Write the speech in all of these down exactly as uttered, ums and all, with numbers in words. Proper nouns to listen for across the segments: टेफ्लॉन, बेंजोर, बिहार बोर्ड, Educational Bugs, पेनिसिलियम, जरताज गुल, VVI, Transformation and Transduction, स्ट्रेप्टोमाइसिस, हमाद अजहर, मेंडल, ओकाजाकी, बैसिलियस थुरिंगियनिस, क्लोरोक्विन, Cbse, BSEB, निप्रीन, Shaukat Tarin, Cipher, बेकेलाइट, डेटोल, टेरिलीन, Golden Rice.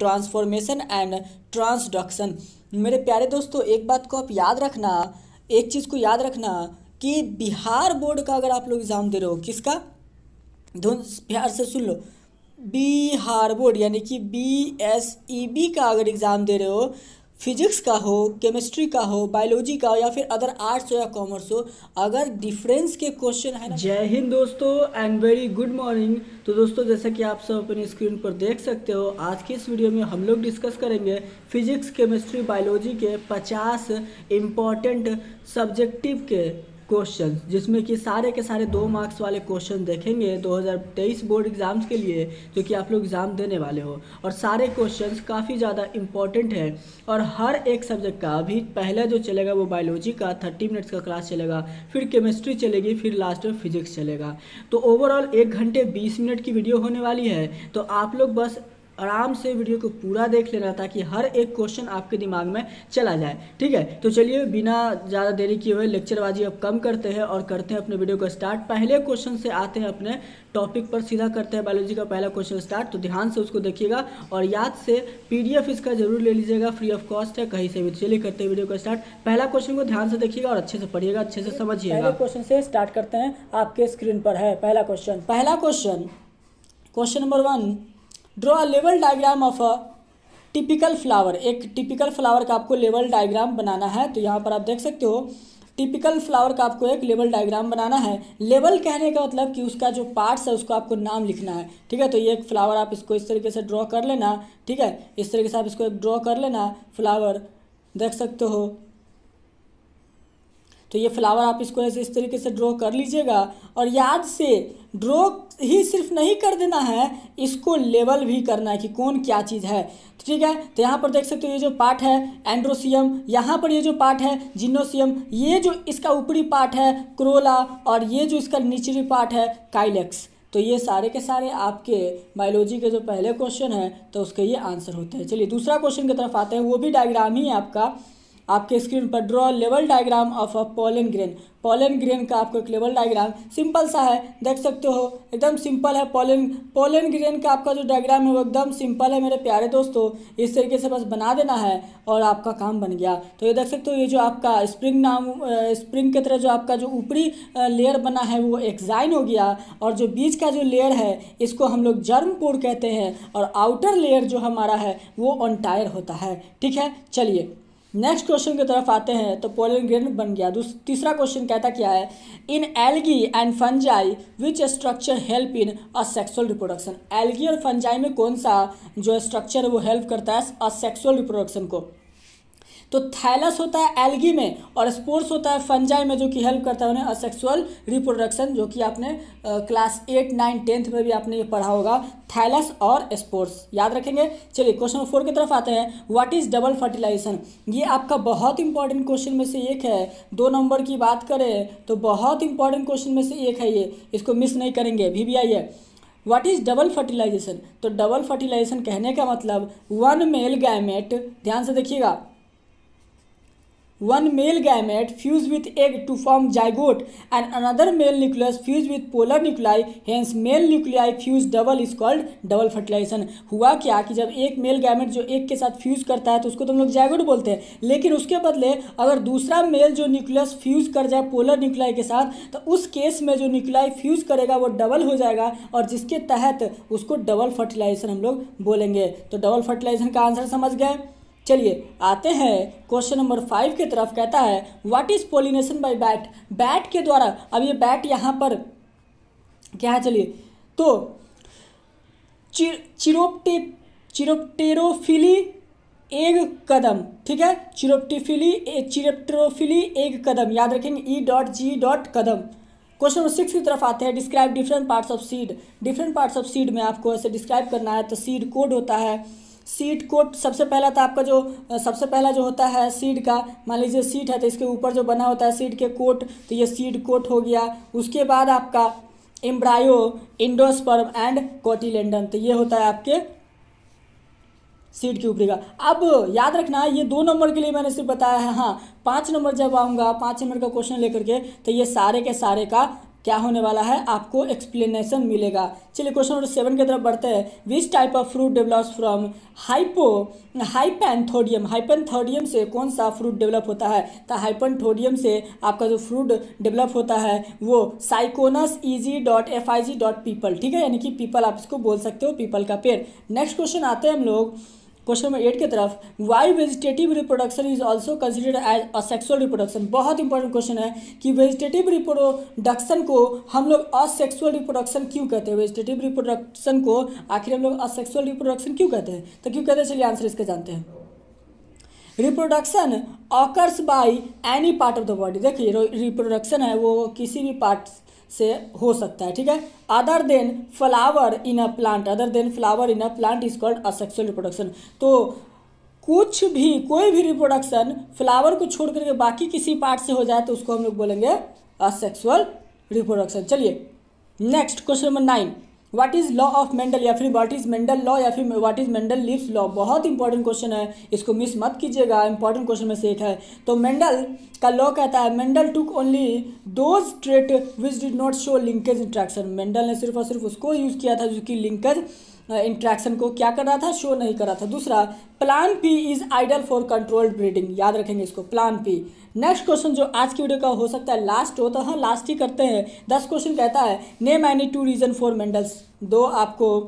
Transformation and transduction. मेरे प्यारे दोस्तों, एक बात को आप याद रखना, एक चीज़ को याद रखना कि बिहार बोर्ड का अगर आप लोग एग्ज़ाम दे रहे हो, किसका, धुन प्यार से सुन लो, बिहार बोर्ड यानी कि बी एस ई बी का अगर एग्ज़ाम दे रहे हो, फिजिक्स का हो, केमिस्ट्री का हो, बायोलॉजी का हो, या फिर अदर आर्ट्स हो या कॉमर्स हो, अगर डिफरेंस के क्वेश्चन है ना। जय हिंद दोस्तों एंड वेरी गुड मॉर्निंग। तो दोस्तों जैसा कि आप सब अपनी स्क्रीन पर देख सकते हो, आज की इस वीडियो में हम लोग डिस्कस करेंगे फिजिक्स, केमिस्ट्री, बायोलॉजी के पचास इम्पॉर्टेंट सब्जेक्टिव के क्वेश्चन, जिसमें कि सारे के सारे दो मार्क्स वाले क्वेश्चन देखेंगे दो हज़ार तेईस बोर्ड एग्ज़ाम्स के लिए, जो कि आप लोग एग्ज़ाम देने वाले हो। और सारे क्वेश्चंस काफ़ी ज़्यादा इम्पॉर्टेंट हैं और हर एक सब्जेक्ट का। अभी पहला जो चलेगा वो बायोलॉजी का तीस मिनट्स का क्लास चलेगा, फिर केमिस्ट्री चलेगी, फिर लास्ट में फिजिक्स चलेगा। तो ओवरऑल एक घंटे बीस मिनट की वीडियो होने वाली है, तो आप लोग बस आराम से वीडियो को पूरा देख लेना ताकि हर एक क्वेश्चन आपके दिमाग में चला जाए, ठीक है। तो चलिए बिना ज़्यादा देरी किए हुए लेक्चरबाजी अब कम करते हैं और करते हैं अपने वीडियो को स्टार्ट। पहले क्वेश्चन से आते हैं अपने टॉपिक पर, सीधा करते हैं बायोलॉजी का पहला क्वेश्चन स्टार्ट। तो ध्यान से उसको देखिएगा और याद से पीडीएफ इसका जरूर ले लीजिएगा, फ्री ऑफ कॉस्ट है, कहीं से भी। चलिए करते हैं वीडियो का स्टार्ट। पहला क्वेश्चन को ध्यान से देखिएगा और अच्छे से पढ़िएगा, अच्छे से समझिएगा। क्वेश्चन से स्टार्ट करते हैं, आपके स्क्रीन पर है पहला क्वेश्चन। पहला question, question number one, draw a लेवल diagram of a typical flower. एक टिपिकल फ्लावर का आपको लेवल डायग्राम बनाना है। तो यहाँ पर आप देख सकते हो, टिपिकल फ्लावर का आपको एक लेवल डायग्राम बनाना है। लेवल कहने का मतलब कि उसका जो पार्ट्स है उसको आपको नाम लिखना है, ठीक है। तो ये एक फ्लावर आप इसको इस तरीके से ड्रॉ कर लेना, ठीक है, इस तरीके से आप इसको ड्रॉ कर लेना। फ्लावर देख सकते हो, तो ये फ्लावर आप इसको ऐसे इस तरीके से ड्रॉ कर लीजिएगा। और याद से ड्रॉ ही सिर्फ नहीं कर देना है, इसको लेवल भी करना है कि कौन क्या चीज़ है, ठीक है। तो यहाँ पर देख सकते हो ये जो पार्ट है एंड्रोसियम, यहाँ पर ये जो पार्ट है जिनोसियम, ये जो इसका ऊपरी पार्ट है क्रोला, और ये जो इसका निचली पार्ट है काइलेक्स। तो ये सारे के सारे आपके बायोलॉजी के जो पहले क्वेश्चन है तो उसके ये आंसर होते हैं। चलिए दूसरा क्वेश्चन की तरफ आते हैं, वो भी डायग्राम ही है आपका। आपके स्क्रीन पर ड्रॉ लेवल diagram of a pollen grain. Pollen grain का आपको एक लेवल डायग्राम सिंपल सा है, देख सकते हो, एकदम सिंपल है। पॉलन पॉलन ग्रेन का आपका जो डायग्राम है वो एकदम सिंपल है मेरे प्यारे दोस्तों। इस तरीके से बस बना देना है और आपका काम बन गया। तो ये देख सकते हो, ये जो आपका स्प्रिंग नाम स्प्रिंग की तरह जो आपका जो ऊपरी लेयर बना है वो एक्साइन हो गया, और जो बीच का जो लेयर है इसको हम लोग जर्म पोर कहते हैं, और आउटर लेयर जो हमारा है वो ऑनटायर होता है, ठीक है। चलिए नेक्स्ट क्वेश्चन की तरफ आते हैं। तो पॉलन ग्रेन बन गया। तीसरा क्वेश्चन कहता क्या है, in algae and fungi which structure help in asexual reproduction. Algae और फंजाई में कौन सा जो स्ट्रक्चर है वो हेल्प करता है असेक्सुअल रिप्रोडक्शन को। तो थैलस होता है एल्गी में और स्पोर्स होता है फंजाई में, जो कि हेल्प करता है उन्हें असेक्सुअल रिप्रोडक्शन, जो कि आपने क्लास एट नाइन टेंथ में भी आपने ये पढ़ा होगा, थैलस और स्पोर्स, याद रखेंगे। चलिए क्वेश्चन नंबर फोर की तरफ आते हैं, व्हाट इज़ डबल फर्टिलाइजेशन। ये आपका बहुत इंपॉर्टेंट क्वेश्चन में से एक है। दो नंबर की बात करें तो बहुत इंपॉर्टेंट क्वेश्चन में से एक है ये, इसको मिस नहीं करेंगे, भी भी आई है। What is double fertilisation. तो डबल फर्टिलाइजेशन कहने का मतलब वन मेल गैमेट, ध्यान से देखिएगा, One male gamete fuse with egg to form zygote, and another male nucleus fuse with polar nuclei. Hence, male nuclei fuse double is called double fertilization. हुआ क्या कि जब एक मेल गैमेट जो एक के साथ फ्यूज़ करता है तो उसको तो हम लोग जायगोट बोलते हैं, लेकिन उसके बदले अगर दूसरा मेल जो न्यूक्लियस फ्यूज़ कर जाए पोलर न्यूक्लियाई के साथ, तो उस केस में जो न्यूक्लियाई फ्यूज़ करेगा वो डबल हो जाएगा, और जिसके तहत उसको डबल फर्टिलाइजेशन हम लोग बोलेंगे। तो डबल फर्टिलाइजेशन का आंसर समझ गए। चलिए आते हैं क्वेश्चन नंबर फाइव की तरफ, कहता है what is pollination by bat. Bat के द्वारा, अब ये बैट यहाँ पर क्या है, चलिए तो चिरोप्टे चिरोप्टेरोफिली एग कदम, ठीक है, चिरोप्टेफिली चिरोप्टेरोफिली एग कदम, याद रखेंगे, ई डॉट जी डॉट कदम। क्वेश्चन नंबर सिक्स की तरफ आते हैं, describe different parts of seed. Different parts of seed में आपको ऐसे डिस्क्राइब करना है। तो सीड कोड होता है, सीड कोट सबसे पहला था आपका, जो सबसे पहला जो होता है सीड का, मान लीजिए सीड है तो इसके ऊपर जो बना होता है सीड के कोट, तो ये सीड कोट हो गया। उसके बाद आपका एम्ब्रायो, इंडोस्पर्म एंड कोटिलेंडन, तो ये होता है आपके सीड के ऊपरी का। अब याद रखना ये दो नंबर के लिए मैंने सिर्फ बताया है, हाँ पाँच नंबर जब आऊँगा, पाँच नंबर का क्वेश्चन लेकर के, तो ये सारे के सारे का क्या होने वाला है, आपको एक्सप्लेनेशन मिलेगा। चलिए क्वेश्चन नंबर सेवन की तरफ बढ़ते हैं। Which type of fruit develops from hypo hypanthodium hypanthodium से कौन सा फ्रूट डेवलप होता है? तो हाइपेंथोडियम से आपका जो फ्रूट डेवलप होता है वो syconus E G dot F I G dot पीपल, ठीक है, यानी कि पीपल आप इसको बोल सकते हो, पीपल का पेड़। नेक्स्ट क्वेश्चन आते हैं हम लोग क्वेश्चन नंबर एट की तरफ। Why vegetative reproduction is also considered as asexual reproduction? बहुत इंपॉर्टेंट क्वेश्चन है कि वेजिटेटिव रिप्रोडक्शन को हम लोग असेक्सुअल रिप्रोडक्शन क्यों कहते हैं, वेजिटेटिव रिप्रोडक्शन को आखिर हम लोग असेक्सुअल रिप्रोडक्शन क्यों कहते हैं, तो क्यों कहते हैं, चलिए आंसर इसका जानते हैं। Reproduction occurs by any part of the body, देखिए रिप्रोडक्शन है वो किसी भी पार्ट से हो सकता है, ठीक है। Other than flower in a plant other than flower in a plant is called asexual reproduction. तो कुछ भी कोई भी रिप्रोडक्शन फ्लावर को छोड़ करके बाकी किसी पार्ट से हो जाए तो उसको हम लोग बोलेंगे असेक्सुअल रिप्रोडक्शन। चलिए next question number nine. What is law of मेंडल या फिर व्हाट इज मेंडल लॉ या फिर what is मेंडल leaves law? बहुत इंपॉर्टेंट क्वेश्चन है, इसको मिस मत कीजिएगा, इंपॉर्टेंट क्वेश्चन में से एक है। तो मेंडल का लॉ कहता है मेंडल took only those trait which did not show linkage interaction. मेंडल ने सिर्फ और सिर्फ उसको यूज किया था जो कि लिंकेज इंट्रैक्शन को क्या कर रहा था, शो नहीं कर रहा था। दूसरा, plant pea is ideal for controlled breeding, याद रखेंगे इसको, प्लान पी। नेक्स्ट क्वेश्चन जो आज की वीडियो का हो सकता है लास्ट हो, तो हाँ लास्ट ही करते हैं। दस क्वेश्चन कहता है name any two reason for Mendel's, दो आपको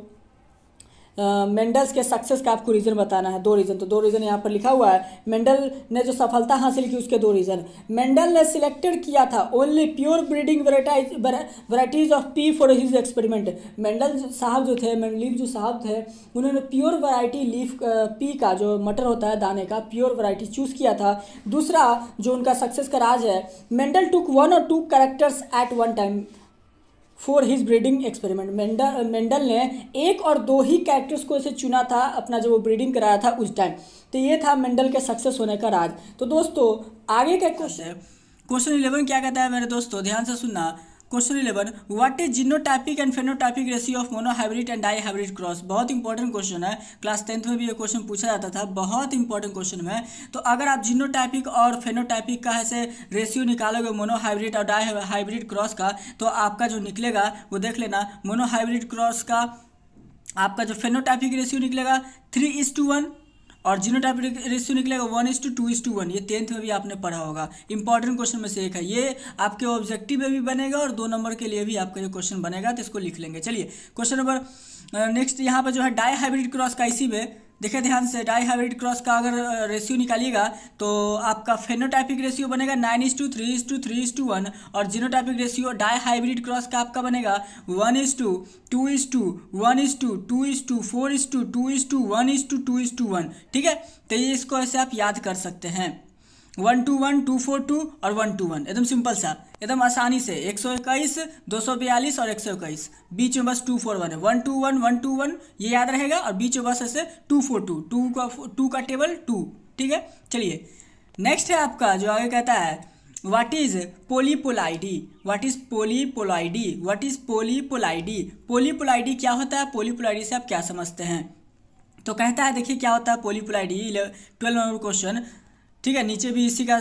मेंडल्स uh, के सक्सेस का आपको रीज़न बताना है, दो रीज़न। तो दो रीज़न यहाँ पर लिखा हुआ है, मेंडल ने जो सफलता हासिल की उसके दो रीज़न। मेंडल ने सिलेक्टेड किया था only pure breeding varieties of pea for his experiment. मेंडल साहब जो थे, मेंडल लीफ जो साहब थे, उन्होंने प्योर वैरायटी लीफ पी का जो मटर होता है दाने का प्योर वैरायटी चूज़ किया था। दूसरा जो उनका सक्सेस का राज है, मेंडल टुक वन और two characters at one time for his breeding experiment. मेंडल मेंडल ने एक और दो ही कैरेक्टर्स को ऐसे चुना था अपना जब वो ब्रीडिंग कराया था उस टाइम। तो ये था मेंडल के सक्सेस होने का राज। तो दोस्तों आगे का क्वेश्चन क्वेश्चन इलेवन क्या कहता है मेरे दोस्तों, ध्यान से सुनना। Question eleven, what is genotypic and phenotypic ratio of monohybrid and dihybrid cross? बहुत इंपॉर्टेंट क्वेश्चन है, क्लास टेंथ में भी ये क्वेश्चन पूछा जाता था, बहुत इंपॉर्टेंट क्वेश्चन है। तो अगर आप जीनोटाइपिक और फेनोटाइपिक का ऐसे रेशियो निकालोगे मोनोहाइब्रिड और डाई हाइब्रिड क्रॉस का, तो आपका जो निकलेगा वो देख लेना, मोनोहाइब्रिड क्रॉस का आपका जो फेनोटाइपिक रेशियो निकलेगा थ्री इज टू वन और जीनोटाइपिक रेशियो निकलेगा one is to two is to one. ये टेंथ में भी आपने पढ़ा होगा, इंपॉर्टेंट क्वेश्चन में से एक है। ये आपके ऑब्जेक्टिव में भी बनेगा और दो नंबर के लिए भी आपका ये क्वेश्चन बनेगा, तो इसको लिख लेंगे। चलिए क्वेश्चन नंबर नेक्स्ट यहाँ पर जो है डाई हाइब्रिड क्रॉस का, इसी में देखिए ध्यान से, डाई हाइब्रिड क्रॉस का अगर रेशियो निकालिएगा तो आपका फेनोटाइपिक रेशियो बनेगा nine is to three is to three is to one और genotypic ratio dihybrid cross का आपका बनेगा one is to two is to one is to two is to four is to two is to one is to two is to one, ठीक है। तो ये इसको ऐसे आप याद कर सकते हैं, one two one two four two और वन टू वन, एकदम सिंपल सा, एकदम आसानी से। एक सौ इक्कीस दो सौ बयालीस और एक सौ इक्कीस बीच में बस टू फोर वन है, one two one one two one ये याद रहेगा और बीच में बस ऐसे टू फोर टू टू का टू का टेबल टू, ठीक है। चलिए नेक्स्ट है आपका जो आगे कहता है what is polyploidy, what is polyploidy, what is polyploidy. Polyploidy क्या होता है, पोलीपोलाइडी से आप क्या समझते हैं? तो कहता है देखिए क्या होता है पोलीपोलाइडी, ट्वेल्व नंबर क्वेश्चन, ठीक है। नीचे भी इसी का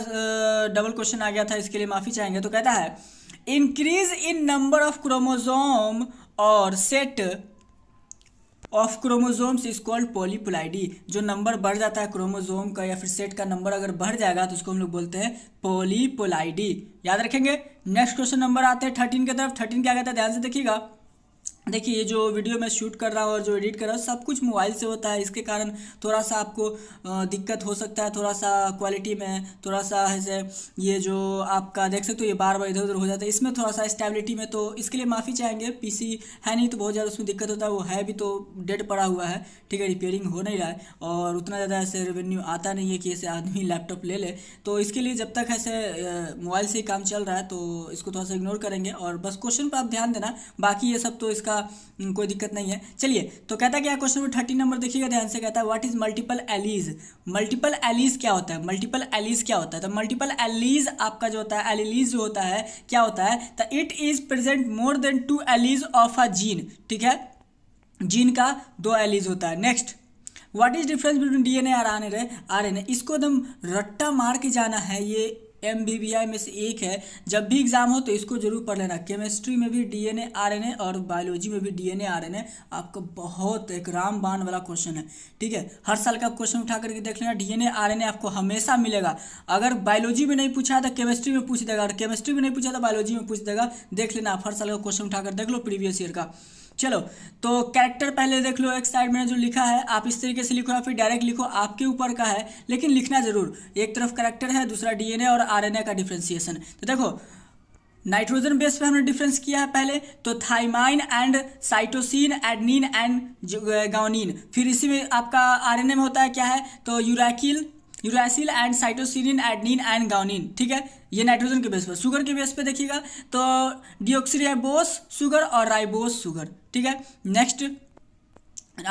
डबल क्वेश्चन आ गया था, इसके लिए माफी चाहेंगे। तो कहता है increase in number of chromosome और set of chromosomes is called polyploidy. जो नंबर बढ़ जाता है क्रोमोसोम का या फिर सेट का नंबर अगर बढ़ जाएगा तो उसको हम लोग बोलते हैं पॉलीपोलाइडी, याद रखेंगे। नेक्स्ट क्वेश्चन नंबर आते हैं थर्टीन की तरफ। थर्टीन क्या कहता है, ध्यान से देखिएगा। देखिए ये जो वीडियो मैं शूट कर रहा हूँ और जो एडिट कर रहा हूँ सब कुछ मोबाइल से होता है, इसके कारण थोड़ा सा आपको दिक्कत हो सकता है, थोड़ा सा क्वालिटी में थोड़ा सा ऐसे ये जो आपका देख सकते हो ये बार बार इधर उधर हो जाता है, इसमें थोड़ा सा स्टेबिलिटी में, तो इसके लिए माफ़ी चाहेंगे। पीसी है नहीं तो बहुत ज़्यादा उसमें दिक्कत होता है, वो है भी तो डेड पड़ा हुआ है, ठीक है, रिपेयरिंग हो नहीं रहा है और उतना ज़्यादा ऐसे रेवेन्यू आता नहीं है कि ऐसे आदमी लैपटॉप ले ले, तो इसके लिए जब तक ऐसे मोबाइल से ही काम चल रहा है तो इसको थोड़ा सा इग्नोर करेंगे और बस क्वेश्चन पर आप ध्यान देना, बाकी ये सब तो इसका कोई दिक्कत नहीं है। चलिए तो कहता क्या क्वेश्चन नंबर थर्टीन नंबर देखिएगा ध्यान से, कहता है what is multiple alleles. Multiple alleles क्या होता है, मल्टीपल एलीज क्या होता है? तो मल्टीपल एलीज आपका जो होता है, एलीज जो होता है क्या होता है, तो it is present more than two alleles of a gene, ठीक है, जीन का दो एलीज होता है। Next, what is difference between DNA और आरएनए। आरएनए इसको एकदम रट्टा मार के जाना है, ये एमबीबीआई में से एक है। जब भी एग्जाम हो तो इसको जरूर पढ़ लेना। केमिस्ट्री में भी डीएनए आरएनए और बायोलॉजी में भी डीएनए आरएनए आपको बहुत एक रामबाण वाला क्वेश्चन है, ठीक है। हर साल का क्वेश्चन उठा करके देख लेना। डीएनए आरएनए आपको हमेशा मिलेगा। अगर बायोलॉजी में नहीं पूछा तो केमिस्ट्री में पूछ देगा, और केमिस्ट्री में नहीं पूछा तो बायोलॉजी में पूछ देगा। देख लेना, आप हर साल का क्वेश्चन उठा कर देख लो प्रीवियस ईयर का। चलो तो कैरेक्टर पहले देख लो, एक साइड में जो लिखा है आप इस तरीके से लिखो या फिर डायरेक्ट लिखो, आपके ऊपर का है, लेकिन लिखना जरूर। एक तरफ कैरेक्टर है, दूसरा डीएनए और आरएनए का डिफ्रेंसिएशन। तो देखो नाइट्रोजन बेस पे हमने डिफरेंस किया है पहले, तो thymine and cytosine, adenine and guanine. फिर इसी में आपका आरएनए में होता है क्या है, तो uracil uracil and cytosine, adenine and guanine, ठीक है। ये नाइट्रोजन के बेस पर। शुगर के बेस पे देखिएगा तो डीऑक्सीराइबोस शुगर और राइबोस शुगर, ठीक है। नेक्स्ट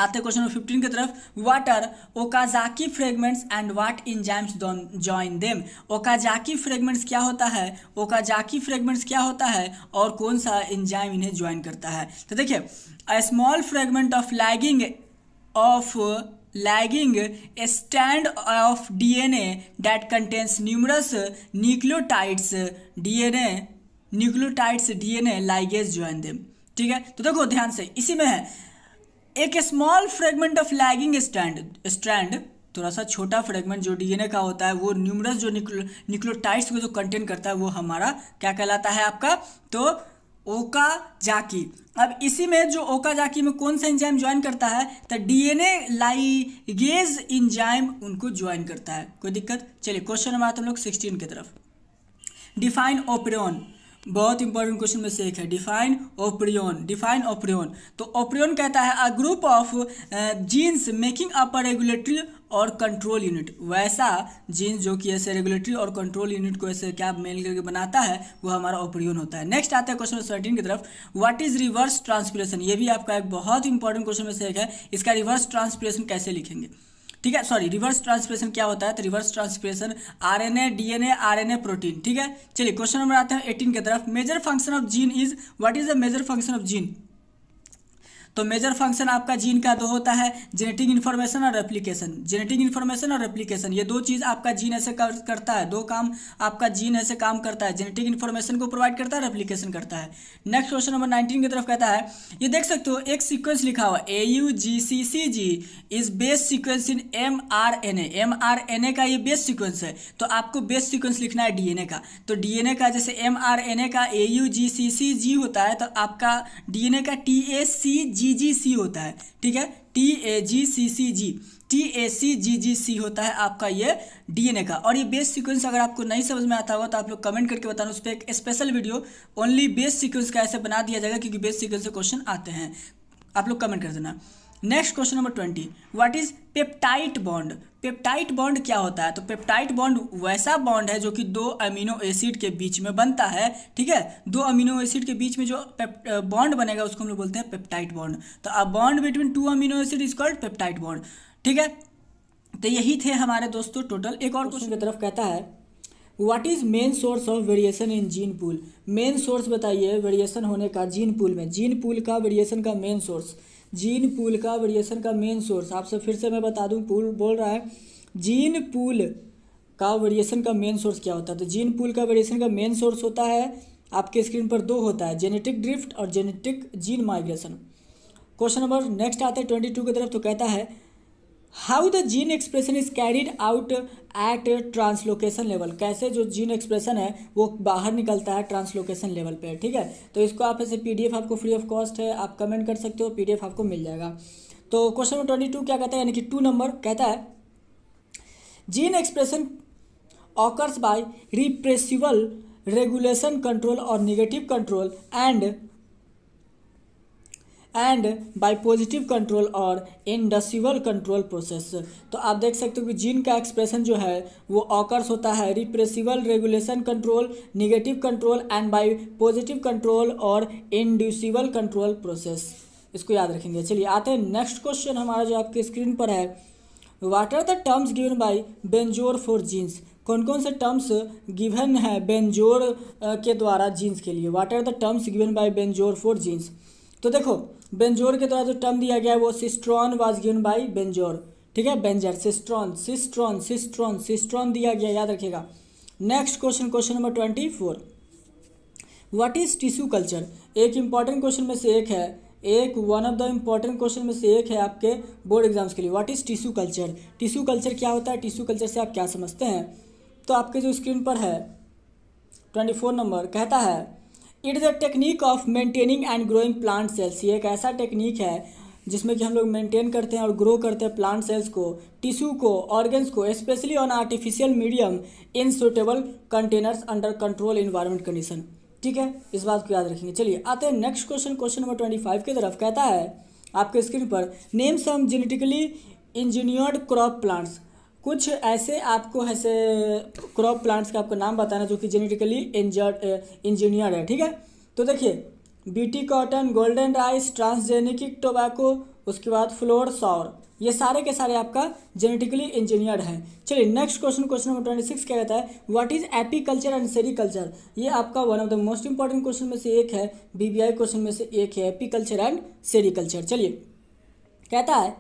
आते क्वेश्चन नंबर फिफ्टीन की तरफ। What are ओकाजाकी fragments and what enzymes join them. ओकाजाकी fragments क्या होता है, ओकाजाकी फ्रेगमेंट्स क्या होता है और कौन सा इंजाइम इन्हें ज्वाइन करता है। तो देखिए, a small fragment of lagging of lagging strand of D N A that contains numerous nucleotides D N A nucleotides D N A ligase join them, ठीक है। तो देखो ध्यान से, इसी में है एक small fragment of lagging strand strand थोड़ा सा छोटा फ्रेगमेंट जो डीएनए का होता है, वो न्यूमरस जो न्यूक्लियोटाइड्स को जो कंटेन करता है वो हमारा क्या कहलाता है आपका, तो ओकाजाकी। अब इसी में जो ओकाजाकी में कौन सा एंजाइम ज्वाइन करता है, तो डीएनए लाइगेज एंजाइम उनको ज्वाइन करता है। कोई दिक्कत। चलिए क्वेश्चन नंबर हम लोग सोलह की तरफ। डिफाइन ओपरियन, बहुत इंपॉर्टेंट क्वेश्चन में से एक है। डिफाइन ओपरियन डिफाइन ओपरियन तो ओपरियन कहता है a group of genes making up regulatory और कंट्रोल यूनिट। वैसा जीन्स जो कि ऐसे रेगुलेटरी और कंट्रोल यूनिट को ऐसे क्या मेल करके बनाता है, वो हमारा ओपरियन होता है। नेक्स्ट आता है क्वेश्चन सत्रह की तरफ। What is reverse transpiration. ये भी आपका एक बहुत इंपॉर्टेंट क्वेश्चन में से एक है। इसका रिवर्स ट्रांसपिरेशन कैसे लिखेंगे, ठीक है, सॉरी रिवर्स ट्रांसपिरेशन क्या होता है। तो reverse transpiration RNA DNA RNA protein, ठीक है। चलिए क्वेश्चन नंबर आते हैं अठारह की तरफ। Major function of gene is, what is the major function of gene. तो मेजर फंक्शन आपका जीन का दो होता है, जेनेटिक इन्फॉर्मेशन और रेप्लिकेशन। जेनेटिक इन्फॉर्मेशन और रेप्लिकेशन, ये दो चीज़ आपका जीन ऐसे कर, करता है दो काम आपका जीन ऐसे काम करता है। जेनेटिक इन्फॉर्मेशन को प्रोवाइड करता है, रेप्लिकेशन करता है। नेक्स्ट क्वेश्चन नंबर नाइनटीन की तरफ कहता है, ये देख सकते हो एक सीक्वेंस लिखा हुआ A U G C C G is base sequence in M R N A. M R N A का ये बेस सिक्वेंस है, तो आपको बेस सिक्वेंस लिखना है डी एन ए का। तो डी एन ए का जैसे एम आर एन ए का ए यू जी सी सी जी होता है, तो आपका डी एन ए का टी ए सी जी जी सी होता है, ठीक है। T A ji C C G T A सी जी जी सी होता है आपका ये डीएनए का। और ये बेस सीक्वेंस अगर आपको नहीं समझ में आता होगा तो आप लोग कमेंट करके बताना, उस पर एक special video only base sequence का ऐसे बना दिया जाएगा, क्योंकि बेस सीक्वेंस से क्वेश्चन आते हैं, आप लोग कमेंट कर देना। Next question number twenty. What is peptide bond. Peptide bond क्या होता है, तो पेप्टाइड बॉन्ड वैसा बॉन्ड है जो कि दो अमीनो एसिड के बीच में बनता है, ठीक है। दो अमीनो एसिड के बीच में जो बॉन्ड बनेगा उसको हम लोग बोलते हैं पेप्टाइड बॉन्ड। तो a bond between two amino acid is called peptide bond, ठीक है। तो यही थे हमारे दोस्तों टोटल। एक और क्वेश्चन की तरफ कहता है, what is main source of variation in gene pool. Main source बताइए वेरिएशन होने का जीन पूल में। जीन पूल का वेरिएशन का मेन सोर्स जीन पूल का वेरिएशन का मेन सोर्स आपसे फिर से मैं बता दूं, पूल बोल रहा है जीन पूल का वेरिएशन का मेन सोर्स क्या होता है। तो जीन पूल का वेरिएशन का मेन सोर्स होता है आपके स्क्रीन पर दो होता है, जेनेटिक ड्रिफ्ट और genetic gene migration. Question number next आता है ट्वेंटी टू की तरफ। तो कहता है how the gene expression is carried out at translocation level. कैसे जो जीन एक्सप्रेशन है वो बाहर निकलता है ट्रांसलोकेशन लेवल पे, ठीक है। तो इसको आप ऐसे पीडीएफ आपको फ्री ऑफ कॉस्ट है, आप कमेंट कर सकते हो, पीडीएफ आपको मिल जाएगा। तो क्वेश्चन नंबर ट्वेंटी टू क्या कहता है, यानी कि टू नंबर कहता है gene expression occurs by repressible regulation control और negative control and and by positive control और इंडस्ट्रियल कंट्रोल प्रोसेस। तो आप देख सकते हो कि जीन का एक्सप्रेशन जो है वो ऑकर्स होता है repressible regulation control, negative control and by positive control और इंड्यूसिबल कंट्रोल प्रोसेस। इसको याद रखेंगे। चलिए आते हैं नेक्स्ट क्वेश्चन हमारा जो आपके स्क्रीन पर है। What are the terms given by बेंजोर for genes. कौन कौन से टर्म्स गिवन है बेंजोर के द्वारा जीन्स के लिए। What are the terms given by बेंजोर for genes. तो देखो बेंजोर के द्वारा जो टर्म दिया गया है वो cistron was given by बेंजोर, ठीक है। Benzer cistron cistron cistron cistron दिया गया, याद रखिएगा। Next question, question number twenty four, what is tissue culture. एक इंपॉर्टेंट क्वेश्चन में से एक है, एक one of the important question में से एक है आपके बोर्ड एग्जाम्स के लिए। What is tissue culture, tissue culture क्या होता है, टिश्यू कल्चर से आप क्या समझते हैं। तो आपके जो स्क्रीन पर है ट्वेंटी फोर नंबर कहता है it is a technique of maintaining and growing plant cells. ये एक ऐसा टेक्निक है जिसमें कि हम लोग मेंटेन करते हैं और ग्रो करते हैं प्लांट सेल्स को, टिश्यू को, ऑर्गन्स को, specially on artificial medium in suitable containers under control environment condition. ठीक है, इस बात को याद रखेंगे। चलिए आते हैं next question, question number twenty five की तरफ। कहता है आपके स्क्रीन पर name some genetically engineered crop plants. कुछ ऐसे आपको ऐसे क्रॉप प्लांट्स का आपको नाम बताना जो कि जेनेटिकली इंजीनियर्ड है। ठीक है, तो देखिए BT cotton, golden rice, transgenic tobacco, उसके बाद फ्लोर सौर, ये सारे के सारे आपका जेनेटिकली इंजीनियर्ड है। चलिए next question, question number twenty six क्या कहता है what is apiculture and sericulture. ये आपका one of the most important question में से एक है, बीबीआई क्वेश्चन में से एक है, apiculture and sericulture. चलिए कहता है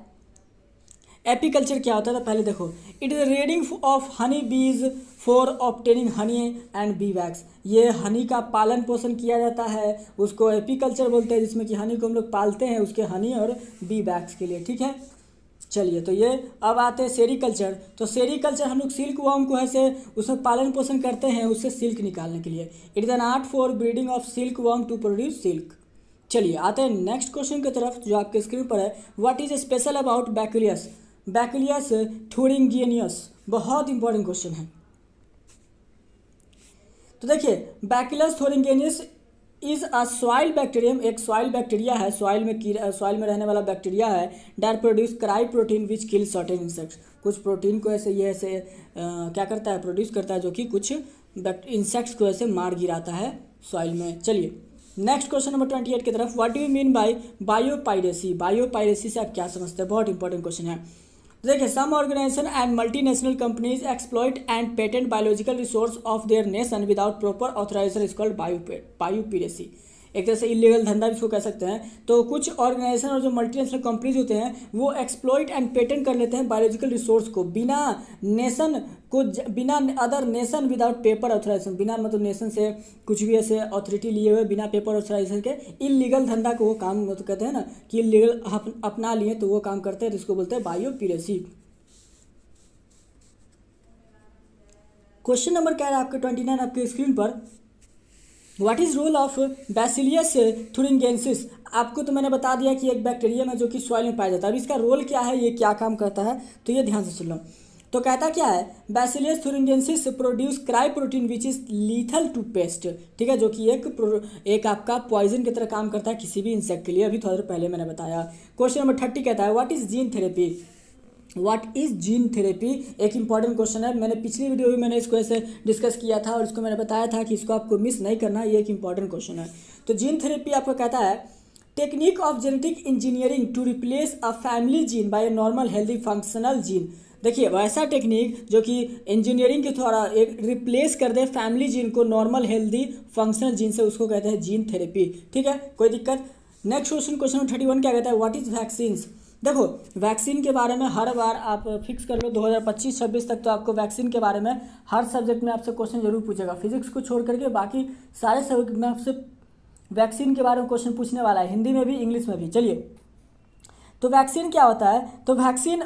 एपी कल्चर क्या होता है, तो पहले देखो it is rearing of honey bees for obtaining honey and bee wax. ये हनी का पालन पोषण किया जाता है, उसको एपी कल्चर बोलते हैं, जिसमें कि हनी को हम लोग पालते हैं उसके हनी और बी वैक्स के लिए। ठीक है, चलिए तो ये अब आते हैं सेरी कल्चर। तो सेरी कल्चर हम लोग सिल्क वर्म को ऐसे उसमें पालन पोषण करते हैं उससे सिल्क निकालने के लिए। It is an art for breeding of silk worm to produce silk. चलिए आते हैं नेक्स्ट क्वेश्चन की तरफ जो आपके स्क्रीन पर है, what is special about Bacillus Bacillus thuringiensis. बहुत इंपॉर्टेंट क्वेश्चन है। तो देखिए Bacillus thuringiensis is a soil bacterium, एक सॉइल बैक्टीरिया है, सॉइल में कीड़ा, सॉइल में रहने वाला बैक्टीरिया है। That produce cry protein which kill certain insects. कुछ प्रोटीन को ऐसे ये ऐसे आ, क्या करता है, प्रोड्यूस करता है, जो कि कुछ इंसेक्ट्स को ऐसे मार गिराता है सॉइल में। चलिए next question number twenty eight की तरफ, what do you mean by biopiracy. Biopiracy से आप क्या समझते हैं, बहुत इंपॉर्टेंट क्वेश्चन है। देखिए some organisation and multinational companies exploit and patent biological resource of their nation without proper authorisation is called biopiracy. एक तरह से इलीगल धंधा भी इसको कह सकते हैं। तो कुछ ऑर्गेनाइजेशन और जो मल्टीनेशनल कंपनीज होते हैं वो एक्सप्लॉइट एंड पेटेंट कर लेते हैं बायोलॉजिकल रिसोर्स को बिना नेशन को बिना other nation without paper authorisation, बिना मतलब नेशन से कुछ भी ऐसे ऑथोरिटी लिए हुए बिना पेपर ऑथराइजेशन के इलीगल धंधा को वो काम मतलब कहते हैं ना कि इलीगल अप, अपना लिए तो वो काम करते हैं जिसको बोलते हैं बायोपायरेसी। क्वेश्चन नंबर क्या है आपके ट्वेंटी नाइन आपके स्क्रीन पर, what is role of Bacillus thuringiensis. आपको तो मैंने बता दिया कि एक बैक्टीरियम है जो कि सॉइल में पाया जाता है। अब इसका रोल क्या है, ये क्या काम करता है, तो ये ध्यान से सुन लो। तो कहता क्या है Bacillus thuringiensis produce cry protein which is lethal to pest. ठीक है, जो कि एक एक आपका पॉइजन की तरह काम करता है किसी भी इंसेक्ट के लिए, अभी थोड़ा देर पहले मैंने बताया। क्वेश्चन नंबर थर्टी कहता है what is gene therapy. What is gene therapy, एक इंपॉर्टेंट क्वेश्चन है। मैंने पिछली वीडियो में मैंने इसको ऐसे डिस्कस किया था और इसको मैंने बताया था कि इसको आपको मिस नहीं करना, ये एक इंपॉर्टेंट क्वेश्चन है। तो जीन थेरेपी आपका कहता है technique of genetic engineering to replace a family gene by a normal healthy functional gene. देखिए वैसा टेक्निक जो कि इंजीनियरिंग के द्वारा एक रिप्लेस कर दे फैमिली जीन को नॉर्मल हेल्दी फंक्शनल जीन से, उसको कहते हैं जीन थेरेपी। ठीक है, कोई दिक्कत। Next question, question number thirty one क्या कहता है व्हाट इज वैक्सीन्स। देखो वैक्सीन के बारे में हर बार आप फिक्स कर लो दो हज़ार पच्चीस छब्बीस तक, तो आपको वैक्सीन के बारे में हर सब्जेक्ट में आपसे क्वेश्चन जरूर पूछेगा, फिजिक्स को छोड़ करके बाकी सारे सब्जेक्ट में आपसे वैक्सीन के बारे में क्वेश्चन पूछने वाला है, हिंदी में भी इंग्लिश में भी। चलिए तो वैक्सीन क्या होता है, तो vaccine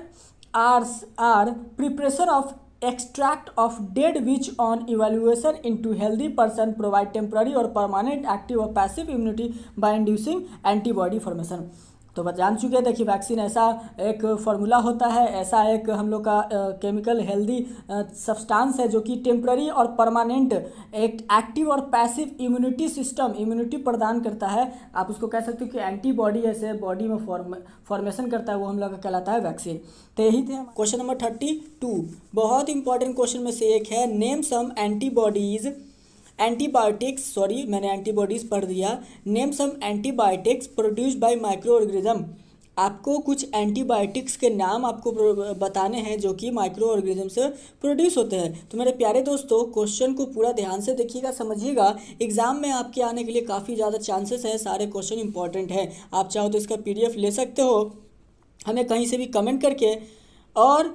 are are preparation of extract of dead which on evaluation in to healthy person provide temporary और परमानेंट एक्टिव और passive immunity by inducing antibody formation. तो बस जान चुके हैं। देखिए वैक्सीन ऐसा एक फार्मूला होता है, ऐसा एक हम लोग का केमिकल हेल्दी सब्सटेंस है जो कि टेम्पररी और परमानेंट एक एक्टिव और पैसिव इम्यूनिटी सिस्टम इम्यूनिटी प्रदान करता है। आप उसको कह सकते हो कि एंटीबॉडी ऐसे बॉडी में फॉर्म फॉर्मेशन करता है, वो हम लोग का कहलाता है वैक्सीन। तो यही थे क्वेश्चन नंबर थर्टी टू, बहुत इंपॉर्टेंट क्वेश्चन में से एक है। Name some antibodies antibiotics sorry मैंने एंटीबॉडीज़ पढ़ दिया। Name some antibiotics produced by micro organism. आपको कुछ एंटीबायोटिक्स के नाम आपको बताने हैं जो कि माइक्रो ऑर्गेनिज्म से प्रोड्यूस होते हैं। तो मेरे प्यारे दोस्तों क्वेश्चन को पूरा ध्यान से देखिएगा, समझिएगा, एग्जाम में आपके आने के लिए काफ़ी ज़्यादा चांसेस हैं, सारे क्वेश्चन इंपॉर्टेंट हैं। आप चाहो तो इसका पी डी एफ ले सकते हो हमें कहीं से भी कमेंट करके, और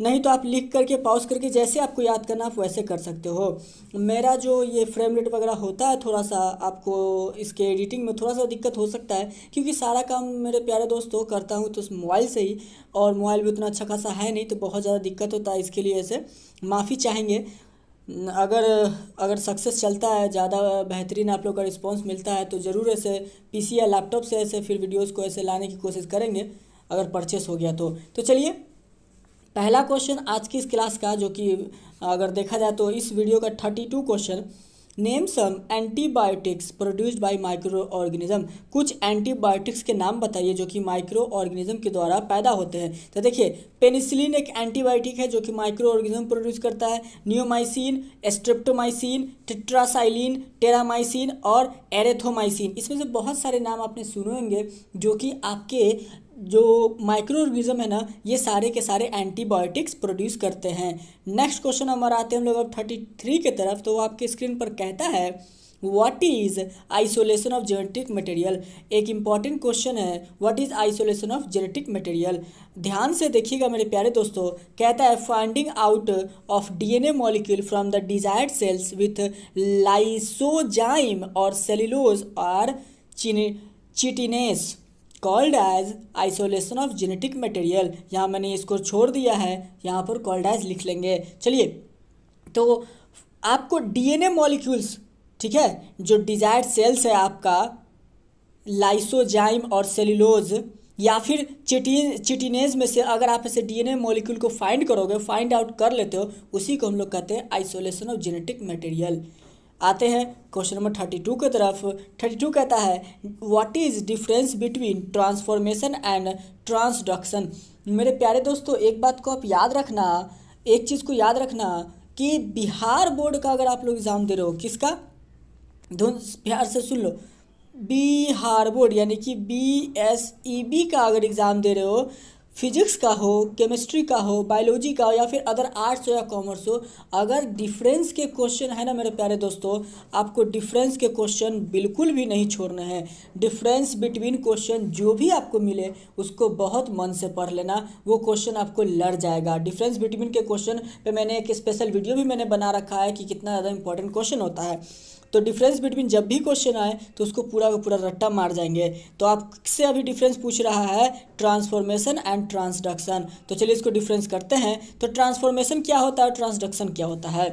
नहीं तो आप लिख करके पॉज करके जैसे आपको याद करना आप वैसे कर सकते हो। मेरा जो ये फ्रेम रेट वगैरह होता है थोड़ा सा आपको इसके एडिटिंग में थोड़ा सा दिक्कत हो सकता है, क्योंकि सारा काम मेरे प्यारे दोस्तों करता हूँ तो मोबाइल से ही, और मोबाइल भी उतना अच्छा खासा है नहीं तो बहुत ज़्यादा दिक्कत होता है। इसके लिए ऐसे माफ़ी चाहेंगे। अगर अगर सक्सेस चलता है, ज़्यादा बेहतरीन आप लोग का रिस्पॉन्स मिलता है तो ज़रूर ऐसे पीसी या लैपटॉप से ऐसे फिर वीडियोस को ऐसे लाने की कोशिश करेंगे अगर परचेस हो गया तो। तो चलिए पहला क्वेश्चन आज की इस क्लास का, जो कि अगर देखा जाए तो इस वीडियो का thirty two question, name some antibiotics produced by micro organism. कुछ एंटीबायोटिक्स के नाम बताइए जो कि माइक्रो ऑर्गेनिज्म के द्वारा पैदा होते हैं। तो देखिए पेनिसिलिन एक एंटीबायोटिक है जो कि माइक्रो ऑर्गेनिज्म प्रोड्यूस करता है। नियोमाइसिन, स्ट्रेप्टोमाइसिन, टिट्रासाइलिन, टेरामाइसिन और एरेथोमाइसिन, इसमें से बहुत सारे नाम आपने सुने होंगे जो कि आपके जो माइक्रो ऑर्गेनिज्म है ना ये सारे के सारे एंटीबायोटिक्स प्रोड्यूस करते हैं। नेक्स्ट क्वेश्चन हमारा आते हैं हम लोग अब थर्टी थ्री की तरफ, तो वो आपके स्क्रीन पर कहता है what is isolation of genetic material. एक इम्पॉर्टेंट क्वेश्चन है what is isolation of genetic material. ध्यान से देखिएगा मेरे प्यारे दोस्तों, कहता है finding out of DNA molecule from the desired cells with lysozyme और सेल्यूलोज और chitinase called as isolation of genetic material. यहाँ मैंने इसको छोड़ दिया है, यहाँ पर कॉल्ड एज लिख लेंगे। चलिए तो आपको डीएनए मॉलिक्यूल्स, ठीक है, जो डिजायर्ड सेल्स है आपका लाइसोजाइम और सेल्यूलोज या फिर चिटिन चिटिनेज में से अगर आप ऐसे डीएनए मॉलिक्यूल को फाइंड करोगे, फाइंड आउट कर लेते हो, उसी को हम लोग कहते हैं आइसोलेशन ऑफ जेनेटिक मटेरियल। आते हैं क्वेश्चन नंबर थर्टी टू की तरफ। थर्टी टू कहता है what is difference between transformation and transduction. मेरे प्यारे दोस्तों एक बात को आप याद रखना, एक चीज़ को याद रखना कि बिहार बोर्ड का अगर आप लोग एग्ज़ाम दे रहे हो, किसका, धुन प्यार से सुन लो, बिहार बोर्ड यानी कि बी एस ई बी का अगर एग्ज़ाम दे रहे हो, फिजिक्स का हो, केमिस्ट्री का हो, बायोलॉजी का हो या फिर अदर आर्ट्स हो या कॉमर्स हो, अगर डिफरेंस के क्वेश्चन है ना मेरे प्यारे दोस्तों, आपको डिफरेंस के क्वेश्चन बिल्कुल भी नहीं छोड़ने हैं। डिफरेंस बिटवीन क्वेश्चन जो भी आपको मिले उसको बहुत मन से पढ़ लेना, वो क्वेश्चन आपको लड़ जाएगा। डिफरेंस बिटवीन के क्वेश्चन पे मैंने एक स्पेशल वीडियो भी मैंने बना रखा है कि कितना ज़्यादा इंपॉर्टेंट क्वेश्चन होता है। तो डिफरेंस बिटवीन जब भी क्वेश्चन आए तो उसको पूरा का पूरा रट्टा मार जाएंगे। तो आपसे अभी डिफरेंस पूछ रहा है ट्रांसफॉर्मेशन एंड ट्रांसडक्शन। तो चलिए इसको डिफरेंस करते हैं। तो ट्रांसफॉर्मेशन क्या होता है, ट्रांसडक्शन क्या होता है,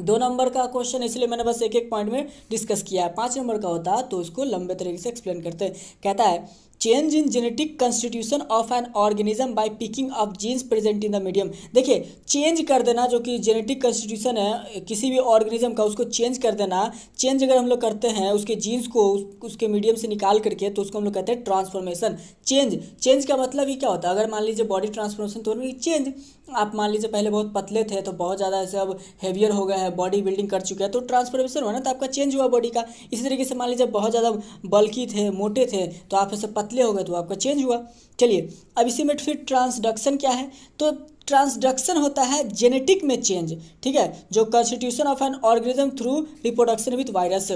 दो नंबर का क्वेश्चन, इसलिए मैंने बस एक एक पॉइंट में डिस्कस किया है। पाँच नंबर का होता है तो उसको लंबे तरीके से एक्सप्लेन करते हैं। कहता है change in genetic constitution of an organism by picking of genes present in the medium. देखिए चेंज कर देना, जो कि जेनेटिक कंस्टिट्यूशन है किसी भी ऑर्गेनिज्म का, उसको चेंज कर देना। चेंज अगर हम लोग करते हैं उसके जीन्स को उसके मीडियम से निकाल करके, तो उसको हम लोग कहते हैं ट्रांसफॉर्मेशन। चेंज चेंज का मतलब ही क्या होता है, अगर मान लीजिए बॉडी ट्रांसफॉर्मेशन तो चेंज, आप मान लीजिए पहले बहुत पतले थे तो बहुत ज़्यादा ऐसे अब हेवियर हो गए हैं, बॉडी बिल्डिंग कर चुके हैं, तो ट्रांसफॉर्मेशन हुआ ना, तो आपका चेंज हुआ बॉडी का। इसी तरीके से मान लीजिए बहुत ज़्यादा बल्की थे, मोटे थे, तो आप ऐसे पतले हो गए तो आपका चेंज हुआ। चलिए अब इसी में फिर ट्रांसडक्शन क्या है, तो ट्रांसडक्शन होता है जेनेटिक में चेंज, ठीक है, जो constitution of an organism through reproduction with virus.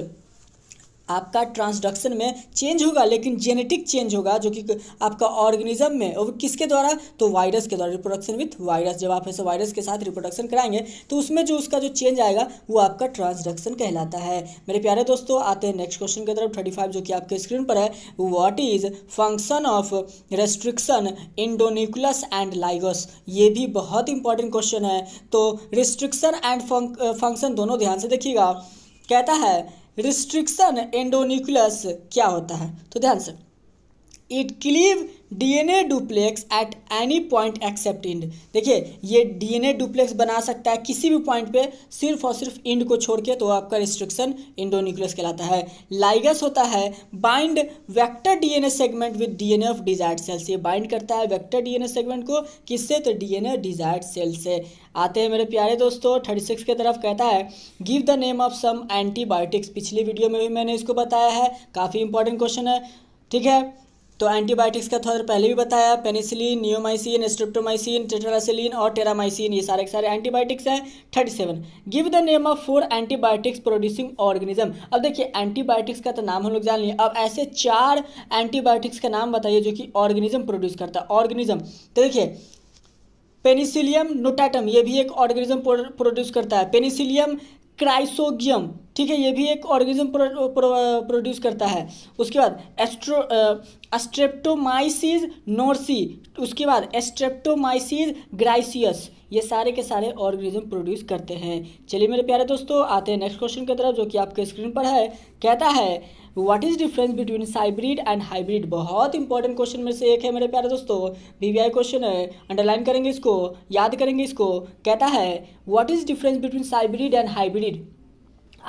आपका ट्रांसडक्शन में चेंज होगा लेकिन जेनेटिक चेंज होगा जो कि आपका ऑर्गेनिज्म में, और किसके द्वारा, तो वायरस के द्वारा, रिप्रोडक्शन विथ वायरस। जब आप ऐसे वायरस के साथ रिप्रोडक्शन कराएंगे तो उसमें जो उसका जो चेंज आएगा वो आपका ट्रांसडक्शन कहलाता है। मेरे प्यारे दोस्तों आते हैं नेक्स्ट क्वेश्चन की तरफ, थर्टी फाइव जो कि आपके स्क्रीन पर है, what is function of restriction endonuclease and ligase. ये भी बहुत इंपॉर्टेंट क्वेश्चन है, तो रिस्ट्रिक्शन एंड फंक्शन दोनों ध्यान से देखिएगा। कहता है रिस्ट्रिक्शन एंडोन्यूक्लियस क्या होता है, तो ध्यान से, it cleave DNA duplex at any point except end. देखिए ये डीएनए डुप्लेक्स बना सकता है किसी भी पॉइंट पे, सिर्फ और सिर्फ इंड को छोड़ के, तो आपका रिस्ट्रिक्शन एंडोन्यूक्लियस कहलाता है। लाइगस होता है bind vector DNA segment with DNA of desired cells. ये बाइंड करता है वेक्टर डीएनए सेगमेंट को किससे, तो डीएनए डिजायर्ड सेल से। आते हैं मेरे प्यारे दोस्तों थर्टी सिक्स की तरफ। कहता है give the name of some antibiotics. पिछली वीडियो में भी मैंने इसको बताया है, काफ़ी इंपॉर्टेंट क्वेश्चन है, ठीक है। तो एंटीबायोटिक्स का थोड़ा पहले भी बताया, पेनिसिलिन, नियोमाइसिन, स्ट्रेप्टोमाइसिन, टेट्रासाइलिन और टेरामाइसिन, ये सारे के सारे एंटीबायोटिक्स हैं। Thirty seven give the name of four antibiotics producing organism. अब देखिए एंटीबायोटिक्स का तो नाम हम लोग जान लिए, अब ऐसे चार एंटीबायोटिक्स का नाम बताइए जो कि ऑर्गेनिज्म प्रोड्यूस करता है, ऑर्गेनिज्म। तो देखिए पेनिसिलियम नोटाटम, ये भी एक ऑर्गेनिज्म प्रोड्यूस करता है। पेनिसिलियम क्राइसोगियम, ठीक है, ये भी एक ऑर्गेनिज्म प्रोड्यूस करता है। उसके बाद एस्ट्रो स्ट्रेप्टोमाइसिस नोर्सी, उसके बाद स्ट्रेप्टोमाइसिस ग्राइसियस, ये सारे के सारे ऑर्गेनिज्म प्रोड्यूस करते हैं। चलिए मेरे प्यारे दोस्तों, आते हैं नेक्स्ट क्वेश्चन की तरफ जो कि आपके स्क्रीन पर है। कहता है what is difference between hybrid and hybrid. बहुत इंपॉर्टेंट क्वेश्चन में से एक है मेरे प्यारे दोस्तों, वीवीआई क्वेश्चन है, अंडरलाइन करेंगे इसको, याद करेंगे इसको। कहता है what is difference between hybrid and hybrid.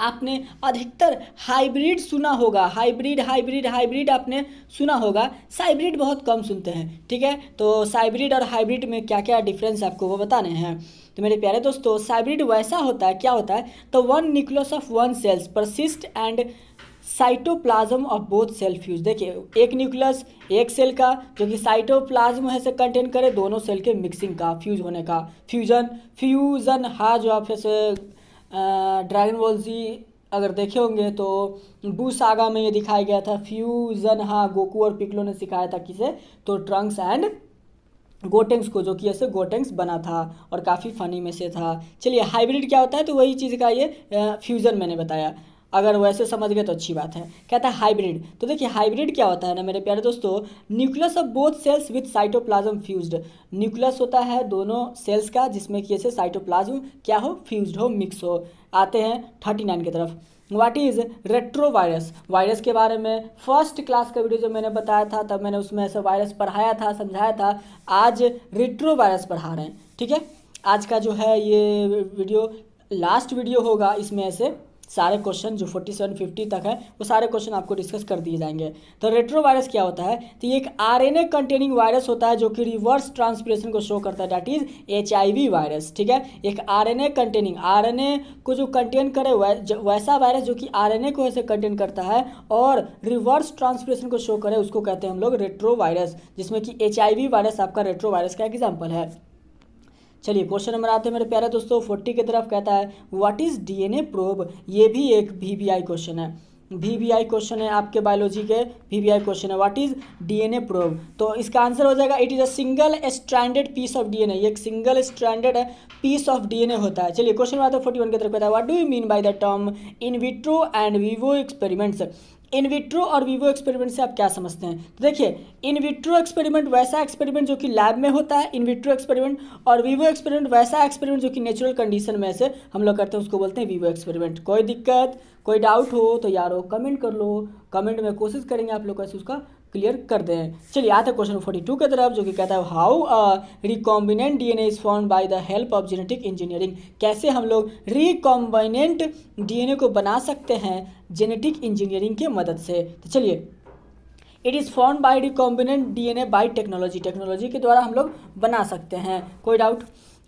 आपने अधिकतर हाइब्रिड सुना होगा, हाइब्रिड हाइब्रिड हाइब्रिड आपने सुना होगा, हाइब्रिड बहुत कम सुनते हैं, ठीक है। तो हाइब्रिड और हाइब्रिड में क्या क्या डिफरेंस आपको वो बताने हैं। तो मेरे प्यारे दोस्तों, हाइब्रिड वैसा होता है, क्या होता है, तो one nucleus of one cells persist and cytoplasm of both cell fuse. देखिए, एक न्यूक्लियस एक सेल का जो कि साइटोप्लाज्म है से कंटेन करे, दोनों सेल के मिक्सिंग का, फ्यूज होने का, फ्यूजन फ्यूजन हा जो आप जैसे ड्रैगन बॉल जी अगर देखे होंगे तो बू सागा में ये दिखाया गया था, फ्यूजन हा, गोकू और पिकलो ने सिखाया था किसे, तो ट्रंक्स एंड गोटेंग्स को, जो कि ऐसे गोटेंग्स बना था और काफ़ी फनी में से था। चलिए, हाइब्रिड क्या होता है, तो वही चीज़ का ये फ्यूज़न मैंने बताया, अगर वैसे समझ गए तो अच्छी बात है। कहता है हाइब्रिड, तो देखिए हाइब्रिड क्या होता है ना मेरे प्यारे दोस्तों, nucleus of both cells with cytoplasm fused. Nucleus होता है दोनों सेल्स का जिसमें कि ऐसे साइटोप्लाज्म क्या हो, फ्यूज्ड हो, मिक्स हो। आते हैं थर्टी नाइन की तरफ। What is retrovirus. वायरस के बारे में फर्स्ट क्लास का वीडियो जो मैंने बताया था, तब मैंने उसमें ऐसे वायरस पढ़ाया था, समझाया था। आज रेट्रोवायरस पढ़ा रहे हैं, ठीक है। आज का जो है ये वीडियो लास्ट वीडियो होगा, इसमें ऐसे सारे क्वेश्चन जो सैंतालीस, पचास तक है वो सारे क्वेश्चन आपको डिस्कस कर दिए जाएंगे। तो रेट्रोवायरस क्या होता है, तो ये एक आरएनए कंटेनिंग वायरस होता है जो कि रिवर्स ट्रांसपिरेशन को शो करता है, डैट इज एचआईवी वायरस, ठीक है। एक आरएनए कंटेनिंग, आरएनए को जो कंटेन करे वैसा वायरस जो कि आरएनए को ऐसे कंटेन करता है और रिवर्स ट्रांसपिरेशन को शो करे, उसको कहते हैं हम लोग रेट्रोवायरस, जिसमें कि एचआईवी वायरस आपका रेट्रोवायरस का एग्जाम्पल है। चलिए क्वेश्चन नंबर आते हैं मेरे प्यारे दोस्तों फोर्टी की तरफ। कहता है व्हाट इज़ डीएनए प्रोब। ये भी एक वीवीआई क्वेश्चन है, वीवीआई क्वेश्चन है आपके बायोलॉजी के, वीवीआई क्वेश्चन है व्हाट इज़ डीएनए प्रोब। तो इसका आंसर हो जाएगा it is a single stranded piece of DNA. ये एक single stranded piece of DNA होता है। चलिए क्वेश्चन नंबर आता है फोर्टी वन की तरफ। कहता है what do you mean by the term in vitro and vivo experiments. In vitro और वीवो एक्सपेरिमेंट से आप क्या समझते हैं। तो देखिए, इन विट्रो एक्सपेरिमेंट वैसा एक्सपेरिमेंट जो कि लैब में होता है, इन विट्रो एक्सपेरिमेंट, और वीवो एक्सपेरिमेंट वैसा एक्सपेरिमेंट जो कि नेचुरल कंडीशन में ऐसे हम लोग करते हैं, उसको बोलते हैं वीवो एक्सपेरिमेंट। कोई दिक्कत कोई डाउट हो तो यारो कमेंट कर लो, कमेंट में कोशिश करेंगे आप लोग ऐसे उसका क्लियर कर दें। चलिए आते हैं क्वेश्चन फोर्टी टू की तरफ जो कि कहता है how recombinant DNA is formed by the help of genetic engineering. कैसे हम लोग रिकॉम्बिनेंट डीएनए को बना सकते हैं जेनेटिक इंजीनियरिंग की मदद से। तो चलिए, it is formed by recombinant DNA by technology. Technology के द्वारा हम लोग बना सकते हैं। कोई डाउट,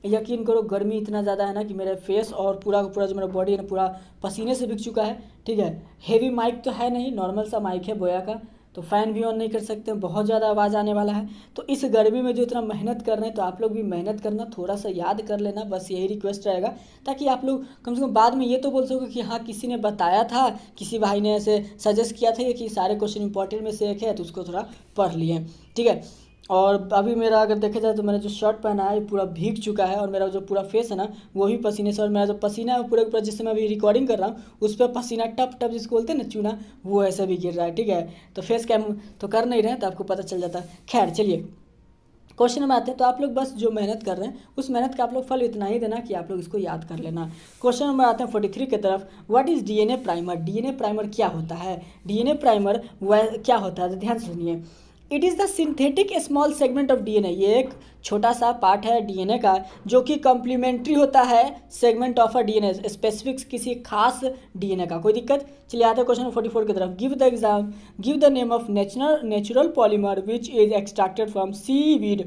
यकीन करो गर्मी इतना ज़्यादा है ना कि मेरा फेस और पूरा का पूरा जो मेरा बॉडी है ना पूरा पसीने से भीग चुका है, ठीक है। हेवी माइक तो है नहीं, नॉर्मल सा माइक है बोया का, तो फ़ैन भी ऑन नहीं कर सकते, बहुत ज़्यादा आवाज़ आने वाला है। तो इस गर्मी में जो इतना मेहनत कर रहे हैं, तो आप लोग भी मेहनत करना, थोड़ा सा याद कर लेना, बस यही रिक्वेस्ट रहेगा, ताकि आप लोग कम से कम बाद में ये तो बोल सको कि हाँ किसी ने बताया था, किसी भाई ने ऐसे सजेस्ट किया था कि सारे क्वेश्चन इंपॉर्टेंट में से एक है, तो उसको थोड़ा पढ़ लिए, ठीक है। और अभी मेरा अगर देखा जाए तो मैंने जो शर्ट पहना है पूरा भीग चुका है, और मेरा जो पूरा फेस है ना वो भी पसीने से, और मेरा जो पसीना है पूरे पूरा, जिससे मैं अभी रिकॉर्डिंग कर रहा हूँ उस पर पसीना टप टप जिसको बोलते हैं ना चूना, वो ऐसे भी गिर रहा है, ठीक है। तो फेस कैम तो कर नहीं रहे, तो आपको पता चल जाता है। खैर चलिए क्वेश्चन में आते हैं। तो आप लोग बस जो मेहनत कर रहे हैं उस मेहनत का आप लोग फल इतना ही देना कि आप लोग इसको याद कर लेना। क्वेश्चन नंबर आते हैं फोर्टी थ्री की तरफ। What is DNA primer. DNA primer क्या होता है। डीएनए प्राइमर वह क्या होता है, ध्यान सुनिए। It is the synthetic small segment of DNA. ये एक छोटा सा पार्ट है डीएनए का जो कि कॉम्प्लीमेंट्री होता है segment of a DNA, specific किसी खास डीएनए का। कोई दिक्कत। चलिए आते हैं क्वेश्चन फोर्टी फोर की तरफ। Give the exam give the name of natural natural polymer which is extracted from seaweed.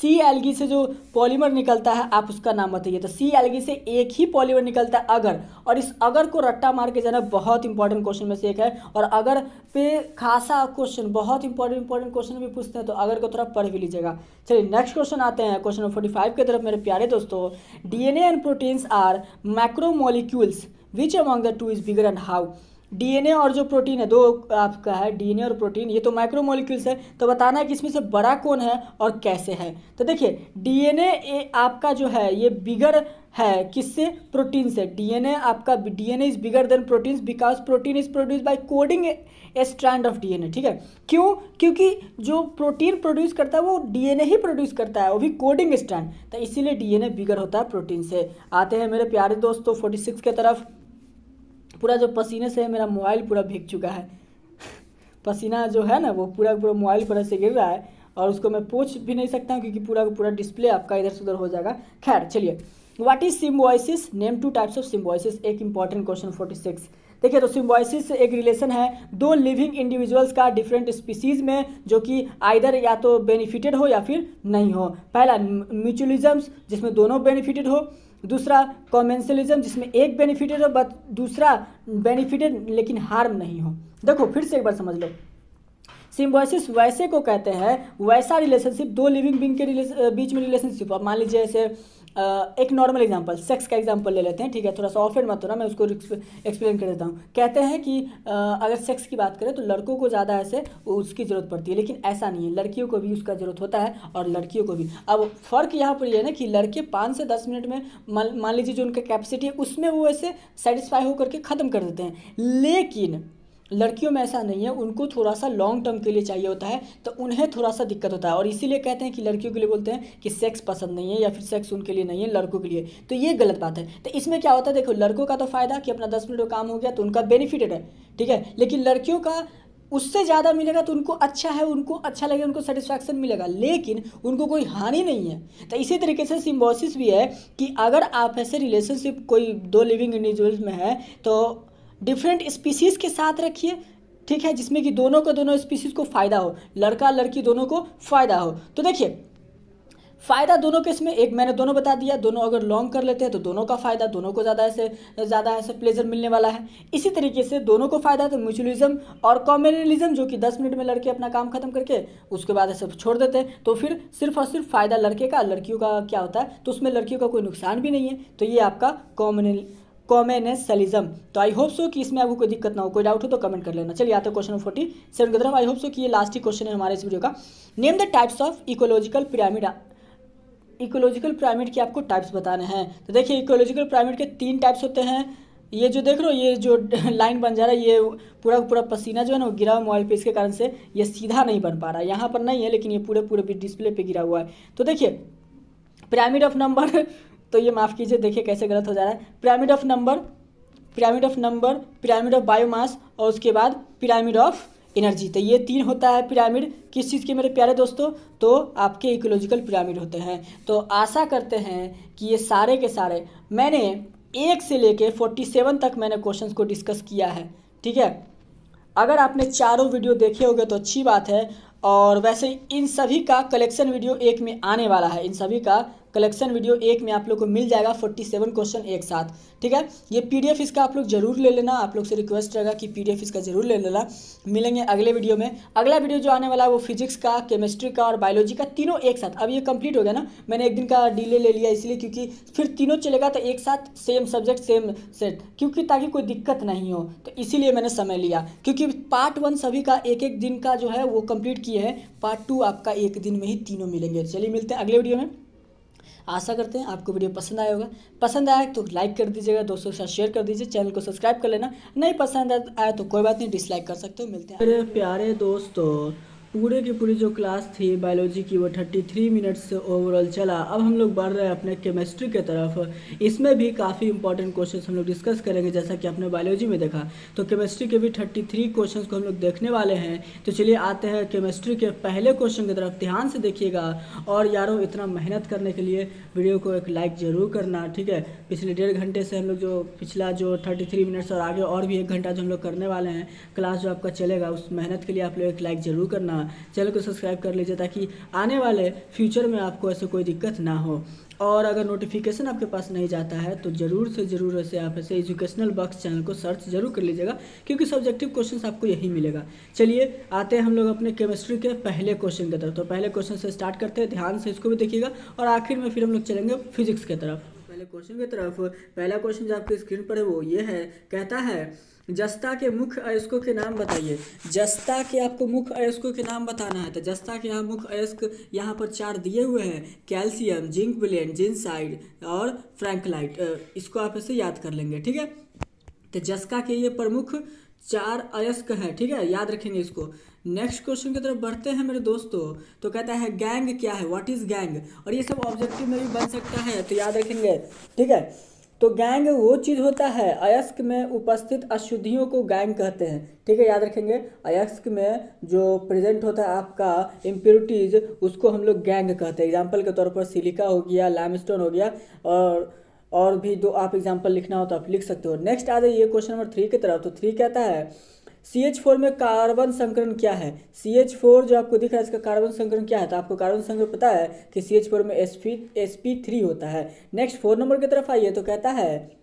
Sea algae से जो पॉलीमर निकलता है आप उसका नाम बताइए। तो सी एल्गी से एक ही पॉलीमर निकलता है, अगर, और इस अगर को रट्टा मार के जाना, बहुत इंपॉर्टेंट क्वेश्चन में से एक है, और अगर पे खासा क्वेश्चन बहुत इंपॉर्टेंट इंपॉर्टेंट क्वेश्चन भी पूछते हैं, तो अगर को थोड़ा पढ़ भी लीजिएगा। चलिए नेक्स्ट क्वेश्चन आते हैं क्वेश्चन नंबर फोर्टी फाइव की तरफ मेरे प्यारे दोस्तों। DNA and proteins are macromolecules which among the two is bigger and how. DNA और जो प्रोटीन है, दो आपका है डीएनए और प्रोटीन, ये तो माइक्रोमोलिक्यूल्स है, तो बताना है कि इसमें से बड़ा कौन है और कैसे है। तो देखिए डीएनए आपका जो है ये बिगर है किससे, प्रोटीन से। डीएनए आपका DNA is bigger than proteins because protein is produce by coding a strand of DNA. ठीक है, क्यों? क्योंकि जो प्रोटीन प्रोड्यूस करता है वो डीएनए ही प्रोड्यूस करता है, वो भी कोडिंग स्ट्रैंड, तो इसीलिए डीएनए बिगर होता है प्रोटीन से। आते हैं मेरे प्यारे दोस्तों फोर्टी सिक्स के तरफ। पूरा जो पसीने से मेरा मोबाइल पूरा भीग चुका है, पसीना जो है ना वो पूरा पूरा मोबाइल पर से गिर रहा है और उसको मैं पोंछ भी नहीं सकता हूँ क्योंकि पूरा पूरा डिस्प्ले आपका इधर से उधर हो जाएगा। खैर चलिए, what is symbiosis, name two types of symbiosis, एक इंपॉर्टेंट क्वेश्चन फोर्टी सिक्स। देखिए तो सिम्बोइसिस एक रिलेशन है दो लिविंग इंडिविजुअल्स का डिफरेंट स्पीसीज में, जो कि आइदर या तो बेनिफिटेड हो या फिर नहीं हो। पहला म्यूचुअलिज्म्स जिसमें दोनों बेनिफिटेड हो, दूसरा कॉमेंसलिज्म जिसमें एक बेनिफिटेड हो बट दूसरा बेनिफिटेड लेकिन हार्म नहीं हो। देखो फिर से एक बार समझ लो, सिम्बोइसिस वैसे को कहते हैं वैसा रिलेशनशिप दो लिविंग बींग के बीच में रिलेशनशिप। अब मान लीजिए ऐसे एक नॉर्मल एग्जांपल सेक्स का एग्जांपल ले लेते हैं, ठीक है, थोड़ा सा ऑफेंड मत होना, मैं उसको एक्सप्लेन कर देता हूँ। कहते हैं कि अगर सेक्स की बात करें तो लड़कों को ज़्यादा ऐसे उसकी ज़रूरत पड़ती है, लेकिन ऐसा नहीं है, लड़कियों को भी उसका ज़रूरत होता है और लड़कियों को भी। अब फ़र्क यहाँ पर यह है ना कि लड़के पाँच से दस मिनट में मान लीजिए जो उनका कैपेसिटी है उसमें वो ऐसे सेटिस्फाई होकर के ख़त्म कर देते हैं, लेकिन लड़कियों में ऐसा नहीं है, उनको थोड़ा सा लॉन्ग टर्म के लिए चाहिए होता है, तो उन्हें थोड़ा सा दिक्कत होता है। और इसीलिए कहते हैं कि लड़कियों के लिए बोलते हैं कि सेक्स पसंद नहीं है या फिर सेक्स उनके लिए नहीं है, लड़कों के लिए। तो ये गलत बात है। तो इसमें क्या होता है, देखो लड़कों का तो फ़ायदा कि अपना दस मिनट का काम हो गया तो उनका बेनिफिटेड है, ठीक है, लेकिन लड़कियों का उससे ज़्यादा मिलेगा तो उनको अच्छा है, उनको अच्छा लगेगा, उनको सेटिस्फैक्शन मिलेगा, लेकिन उनको कोई हानि नहीं है। तो इसी तरीके से सिम्बोसिस भी है कि अगर आप ऐसे रिलेशनशिप कोई दो लिविंग इंडिविजुअल्स में है तो डिफरेंट स्पीसीज़ के साथ रखिए, ठीक है, जिसमें कि दोनों को दोनों स्पीसीज़ को फ़ायदा हो, लड़का लड़की दोनों को फ़ायदा हो। तो देखिए फ़ायदा दोनों के इसमें, एक मैंने दोनों बता दिया, दोनों अगर लॉन्ग कर लेते हैं तो दोनों का फ़ायदा, दोनों को ज़्यादा ऐसे ज़्यादा ऐसे प्लेजर मिलने वाला है। इसी तरीके से दोनों को फ़ायदा तो म्यूचुअलिज्म और कॉम्युनलिज्म जो कि दस मिनट में लड़के अपना काम खत्म करके उसके बाद ऐसे छोड़ देते हैं, तो फिर सिर्फ और सिर्फ फ़ायदा लड़के का, लड़कियों का क्या होता है, तो उसमें लड़कियों का कोई नुकसान भी नहीं है। तो ये आपका कॉम्युनल कॉमेनेसलिज्म। तो आई होप सो कि इसमें आपको कोई दिक्कत ना हो, कोई डाउट हो तो कमेंट कर लेना। चलिए आते हैं क्वेश्चन नंबर फोर्टी सेवन की तरफ। आई होप सो कि ये लास्ट ही क्वेश्चन है हमारे इस वीडियो का। Name the types of ecological pyramid, ecological pyramid के आपको टाइप्स बताने हैं। तो देखिए इकोलॉजिकल पिरामिड के तीन टाइप्स होते हैं। ये जो देख लो ये जो लाइन बन जा रहा है, ये पूरा पूरा पसीना जो है ना वो गिरा हुआ मोबाइल पे, इसके कारण से ये सीधा नहीं बन पा रहा है, यहाँ पर नहीं है लेकिन ये पूरे पूरे डिस्प्ले पर गिरा हुआ है। तो देखिए पिरामिड ऑफ नंबर, तो ये माफ़ कीजिए देखिए कैसे गलत हो जा रहा है, pyramid of number, pyramid of number, pyramid of biomass और उसके बाद पिरामिड ऑफ एनर्जी। तो ये तीन होता है पिरामिड किस चीज़ के मेरे प्यारे दोस्तों, तो आपके इकोलॉजिकल पिरामिड होते हैं। तो आशा करते हैं कि ये सारे के सारे मैंने एक से लेके फोर्टी सेवन तक मैंने क्वेश्चन को डिस्कस किया है, ठीक है। अगर आपने चारों वीडियो देखे होंगे तो अच्छी बात है, और वैसे इन सभी का कलेक्शन वीडियो एक में आने वाला है, इन सभी का कलेक्शन वीडियो एक में आप लोग को मिल जाएगा फोर्टी सेवन क्वेश्चन एक साथ, ठीक है। ये पीडीएफ इसका आप लोग जरूर ले लेना, आप लोग से रिक्वेस्ट रहेगा कि पीडीएफ इसका जरूर ले लेना। मिलेंगे अगले वीडियो में। अगला वीडियो जो आने वाला है वो फिजिक्स का, केमिस्ट्री का और बायोलॉजी का, तीनों एक साथ। अब ये कंप्लीट हो गया ना, मैंने एक दिन का डिले ले लिया इसलिए क्योंकि फिर तीनों चलेगा तो एक साथ सेम सब्जेक्ट सेम सेट, क्योंकि ताकि कोई दिक्कत नहीं हो, तो इसीलिए मैंने समय लिया, क्योंकि पार्ट वन सभी का एक एक दिन का जो है वो कंप्लीट किए हैं, पार्ट टू आपका एक दिन में ही तीनों मिलेंगे। चलिए मिलते हैं अगले वीडियो में। आशा करते हैं आपको वीडियो पसंद आया होगा, पसंद आया तो लाइक कर दीजिएगा, दोस्तों के साथ शेयर कर दीजिए, चैनल को सब्सक्राइब कर लेना, नहीं पसंद आया तो कोई बात नहीं, डिसलाइक कर सकते हो। मिलते हैं मेरे प्यारे दोस्तों। पूरे की पूरी जो क्लास थी बायोलॉजी की वो तैंतीस मिनट से ओवरऑल चला। अब हम लोग बढ़ रहे हैं अपने केमिस्ट्री के तरफ, इसमें भी काफ़ी इंपॉर्टेंट क्वेश्चंस हम लोग डिस्कस करेंगे, जैसा कि आपने बायोलॉजी में देखा तो केमिस्ट्री के भी तैंतीस क्वेश्चंस को हम लोग देखने वाले हैं। तो चलिए आते हैं केमिस्ट्री के पहले क्वेश्चन की तरफ, ध्यान से देखिएगा। और यारों इतना मेहनत करने के लिए वीडियो को एक लाइक ज़रूर करना, ठीक है। पिछले डेढ़ घंटे से हम लोग जो पिछला जो तैंतीस मिनट्स और आगे और भी एक घंटा जो हम लोग करने वाले हैं क्लास जो आपका चलेगा, उस मेहनत के लिए आप लोग एक लाइक ज़रूर करना, चैनल को सब्सक्राइब कर लीजिए ताकि आने वाले फ्यूचर में आपको ऐसे कोई दिक्कत ना हो। और अगर नोटिफिकेशन आपके पास नहीं जाता है तो ज़रूर से ज़रूर ऐसे आप ऐसे एजुकेशनल बग्स चैनल को सर्च जरूर कर लीजिएगा, क्योंकि सब्जेक्टिव क्वेश्चंस आपको यही मिलेगा। चलिए आते हैं हम लोग अपने केमिस्ट्री के पहले क्वेश्चन की तरफ। तो पहले क्वेश्चन से स्टार्ट करते हैं, ध्यान से इसको भी देखिएगा, और आखिर में फिर हम लोग चलेंगे फिजिक्स की तरफ। पहले क्वेश्चन की तरफ, पहला क्वेश्चन जो आपकी स्क्रीन पर है वो ये है, कहता है जस्ता के मुख्य अयस्कों के नाम बताइए। जस्ता के आपको मुख्य अयस्कों के नाम बताना है, तो जस्ता के यहाँ मुख्य अयस्क यहाँ पर चार दिए हुए हैं, कैल्शियम, जिंक विलेन, जिनसाइड और फ्रैंकलाइट। इसको आप ऐसे याद कर लेंगे, ठीक है। तो जस्ता के ये प्रमुख चार अयस्क हैं, ठीक है, याद रखेंगे इसको। नेक्स्ट क्वेश्चन की तरफ बढ़ते हैं मेरे दोस्तों। तो कहता है गैंग क्या है, व्हाट इज गैंग, और ये सब ऑब्जेक्टिव में भी बन सकता है, तो याद रखेंगे, ठीक है। तो गैंग वो चीज़ होता है, अयस्क में उपस्थित अशुद्धियों को गैंग कहते हैं, ठीक है, याद रखेंगे। अयस्क में जो प्रेजेंट होता है आपका इम्प्योरिटीज, उसको हम लोग गैंग कहते हैं। एग्जाम्पल के तौर पर सिलिका हो गया, लाइमस्टोन हो गया, और और भी दो आप एग्जाम्पल लिखना हो तो आप लिख सकते हो। नेक्स्ट आ जाइए क्वेश्चन नंबर थ्री की तरफ। तो थ्री कहता है सी एच फोर में कार्बन संकरण क्या है। सी एच फोर जो आपको दिख रहा है, इसका कार्बन संकरण क्या है, तो आपको कार्बन संकरण पता है कि सी एच फोर में S P S P three होता है। नेक्स्ट फोर नंबर की तरफ आइए। तो कहता है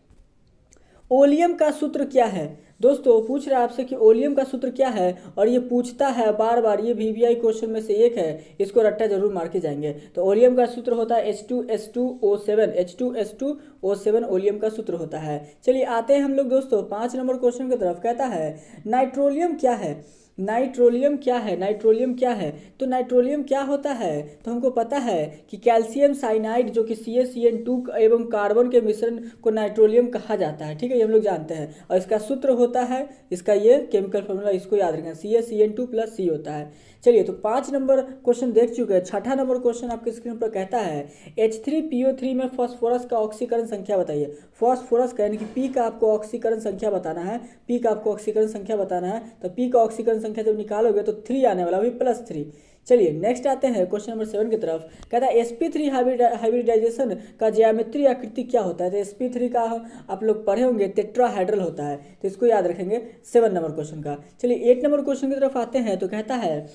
ओलियम का सूत्र क्या है। दोस्तों पूछ रहा है आपसे कि ओलियम का सूत्र क्या है, और ये पूछता है बार बार, ये वी वी आई क्वेश्चन में से एक है, इसको रट्टा जरूर मार के जाएंगे। तो ओलियम का सूत्र होता है H two S two O seven, H two S two O seven oleum का सूत्र होता है। चलिए आते हैं हम लोग दोस्तों पाँच नंबर क्वेश्चन की तरफ। कहता है नाइट्रोलियम क्या है, नाइट्रोलियम क्या है, नाइट्रोलियम क्या है, तो नाइट्रोलियम क्या होता है, तो हमको पता है कि कैल्शियम साइनाइड जो कि C S C N two एवं कार्बन के मिश्रण को नाइट्रोलियम कहा जाता है, ठीक है, ये हम लोग जानते हैं। और इसका सूत्र होता है, इसका ये केमिकल फॉर्मूला, इसको याद रखना, C S C N two plus C होता है। चलिए तो पाँच नंबर क्वेश्चन देख चुके हैं। छठा नंबर क्वेश्चन आपके स्क्रीन पर कहता है H three P O three में फॉस्फोरस का ऑक्सीकरण संख्या बताइए। फॉस्फोरस का यानी कि पी का आपको ऑक्सीकरण संख्या बताना है, पी का आपको ऑक्सीकरण संख्या बताना है। तो पी का ऑक्सीकरण संख्या जब निकालोगे तो थ्री आने वाला, अभी प्लस थ्री। चलिए नेक्स्ट आते हैं क्वेश्चन नंबर सेवन की तरफ। कहता है एस पी थ्री हाइब्रिडाइजेशन का ज्यामितीय आकृति क्या होता है। तो एस पी थ्री का आप लोग पढ़े होंगे, टेट्राहेड्रल होता है, तो इसको याद रखेंगे सेवन नंबर क्वेश्चन का। चलिए एट नंबर क्वेश्चन की तरफ आते हैं। तो कहता है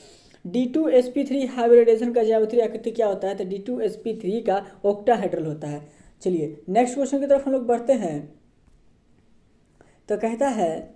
D two S P three hybridization का ज्यामितीय आकृति क्या होता है। तो D two S P three का ऑक्टाहेड्रल होता है। चलिए नेक्स्ट क्वेश्चन की तरफ हम लोग बढ़ते हैं। तो कहता है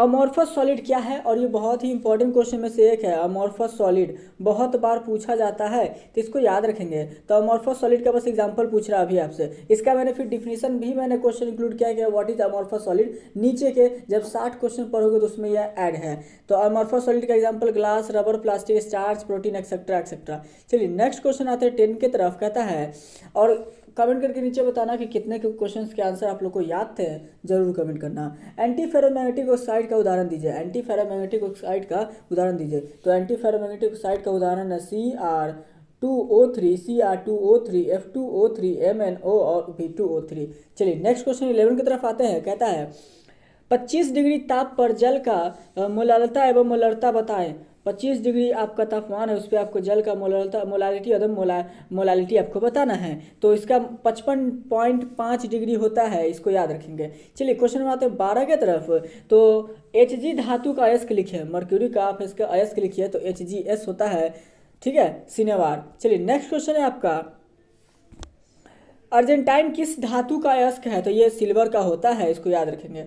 अमॉर्फस सॉलिड क्या है, और ये बहुत ही इंपॉर्टेंट क्वेश्चन में से एक है। अमॉर्फस सॉलिड बहुत बार पूछा जाता है, तो इसको याद रखेंगे। तो अमॉर्फस सॉलिड का बस एग्जांपल पूछ रहा है अभी आपसे, इसका मैंने फिर डिफिनेशन भी मैंने क्वेश्चन इंक्लूड किया कि व्हाट इज अमॉर्फस सॉलिड। नीचे के जब साठ क्वेश्चन पढ़ोगे तो उसमें यह ऐड है। तो अमॉर्फस सॉलिड का example glass, rubber, plastic, starch, protein etcetera etcetera. चलिए नेक्स्ट क्वेश्चन आते हैं टेन की तरफ। कहता है और कमेंट करके नीचे बताना कि कितने क्वेश्चंस के आंसर आप लोग को याद थे, जरूर कमेंट करना। एंटी फेरोमैग्नेटिक ऑक्साइड का उदाहरण दीजिए, एंटी फेरोमैग्नेटिक ऑक्साइड का उदाहरण दीजिए। तो एंटी फेरोमैग्नेटिक ऑक्साइड का उदाहरण है C R two O three, C R two O three, F two O three, M N O और वी टू ओ थ्री। चलिए नेक्स्ट क्वेश्चन इलेवन की तरफ आते हैं। कहता है पच्चीस डिग्री ताप पर जल का मोलालता एवं मोलरता बताएं। पच्चीस डिग्री आपका तापमान है, उस पर आपको जल का मोलरता मोलालिटी एवं मोला मोलालिटी आपको बताना है। तो इसका पचपन पॉइंट पाँच डिग्री होता है, इसको याद रखेंगे। चलिए क्वेश्चन में आते हैं बारह की तरफ। तो एच जी धातु का अयस्क लिखिए, मर्क्यूरी का आप इसका अयस्क लिखिए, तो एच जी एस होता है, ठीक है, सिनेवार। चलिए नेक्स्ट क्वेश्चन है आपका अर्जेंटाइन किस धातु का अयस्क है। तो ये सिल्वर का होता है, इसको याद रखेंगे।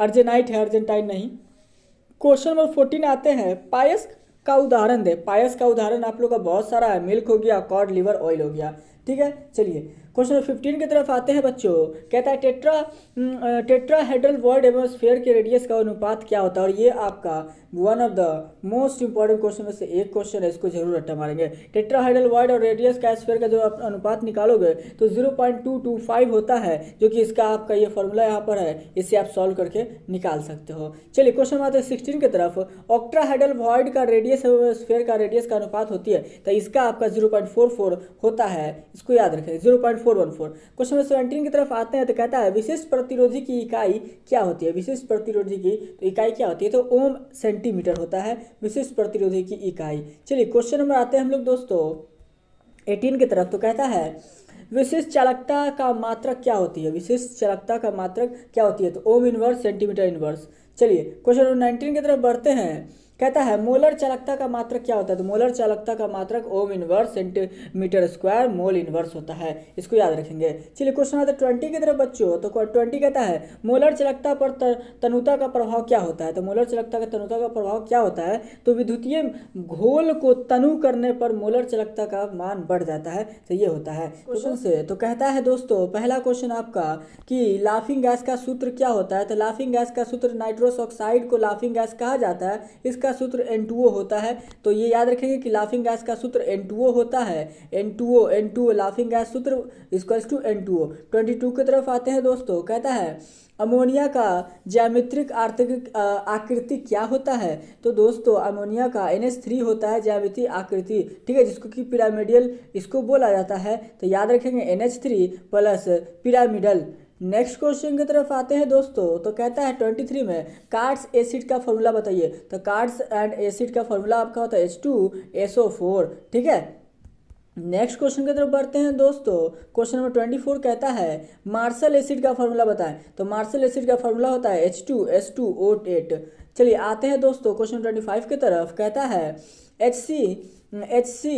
अर्जेनाइट है, अर्जेंटाइन नहीं। क्वेश्चन नंबर फोर्टीन आते हैं पायस का उदाहरण दे। पायस का उदाहरण आप लोग का बहुत सारा है, मिल्क हो गया, कॉड लिवर ऑयल हो गया, ठीक है। चलिए क्वेश्चन नंबर फिफ्टीन की तरफ आते हैं बच्चों। कहता है टेट्रा टेट्राहेड्रल वर्ड एवं स्फीयर के रेडियस का अनुपात क्या होता है, और ये आपका one of the most important question में से एक क्वेश्चन है, इसको जरूर रट्टा मारेंगे। टेट्राहेड्रल वर्ड और रेडियस का स्फीयर का जो आप अनुपात निकालोगे तो zero point two two five होता है, जो कि इसका आपका ये फॉर्मूला यहाँ पर है, इसे आप सॉल्व करके निकाल सकते हो। चलिए क्वेश्चन आते हैं सिक्सटीन की तरफ। ऑक्ट्राहेड्रल वर्ड का रेडियस एवं स्फीयर का रेडियस का अनुपात होती है, तो इसका आपका जीरो पॉइंट फोर फोर होता है, इसको याद रखें, zero point four one four. Question number seventeen की तरफ आते हैं। तो कहता है विशिष्ट प्रतिरोधी की इकाई क्या होती है। विशिष्ट प्रतिरोधी की तो इकाई क्या होती है, तो ओम सेंटीमीटर होता है विशिष्ट प्रतिरोधी की इकाई। चलिए क्वेश्चन नंबर आते हैं हम लोग दोस्तों अठारह की तरफ। तो कहता है विशिष्ट चालकता का मात्रक क्या होती है। विशिष्ट चालकता का मात्रक क्या होती है, तो ओम इनवर्स सेंटीमीटर इनवर्स। चलिए क्वेश्चन नंबर उन्नीस की तरफ बढ़ते हैं। कहता है मोलर चालकता का मात्रक क्या होता है, तो मोलर चालकता का मात्रक ohm inverse centimetre square mole inverse होता है, इसको याद रखेंगे। चलिए क्वेश्चन आता है ट्वेंटी की तरफ बच्चों। तो ट्वेंटी कहता है मोलर चालकता पर तनुता का प्रभाव क्या होता है, तो मोलर चालकता का तनुता का प्रभाव क्या होता है, तो विद्युतीय घोल को तनु करने पर मोलर चालकता का मान बढ़ जाता है, तो ये होता है क्वेश्चन से। तो कहता है दोस्तों पहला क्वेश्चन आपका कि लाफिंग गैस का सूत्र क्या होता है, तो लाफिंग गैस का सूत्र नाइट्रोस ऑक्साइड को लाफिंग गैस कहा जाता है, इसका सूत्र एन टू ओ होता है। तो ये याद रखेंगे कि लाफिंग गैस का सूत्र एन टू ओ होता है, N two O N two O laughing gas सूत्र equals to N two O. बाईस की तरफ आते हैं दोस्तों। कहता है अमोनिया का ज्यामित्रिक आकृति क्या होता है, तो दोस्तों अमोनिया का एन एच थ्री होता है ज्यामिति आकृति, ठीक है, जिसको कि पिरामिडियल इसको बोला जाता है, तो याद रखेंगे N H three plus pyramidal. Next question की तरफ आते हैं दोस्तों। तो कहता है तेईस में कार्ट्स एसिड का फॉर्मूला बताइए, तो कार्ट्स एंड एसिड का फॉर्मूला आपका होता है H two S O four, ठीक है। नेक्स्ट क्वेश्चन की तरफ बढ़ते हैं दोस्तों। क्वेश्चन नंबर चौबीस कहता है मार्शल एसिड का फॉर्मूला बताएं, तो मार्शल एसिड का फॉर्मूला होता है H two S two O eight. चलिए आते हैं दोस्तों क्वेश्चन पच्चीस की तरफ। कहता है H C H C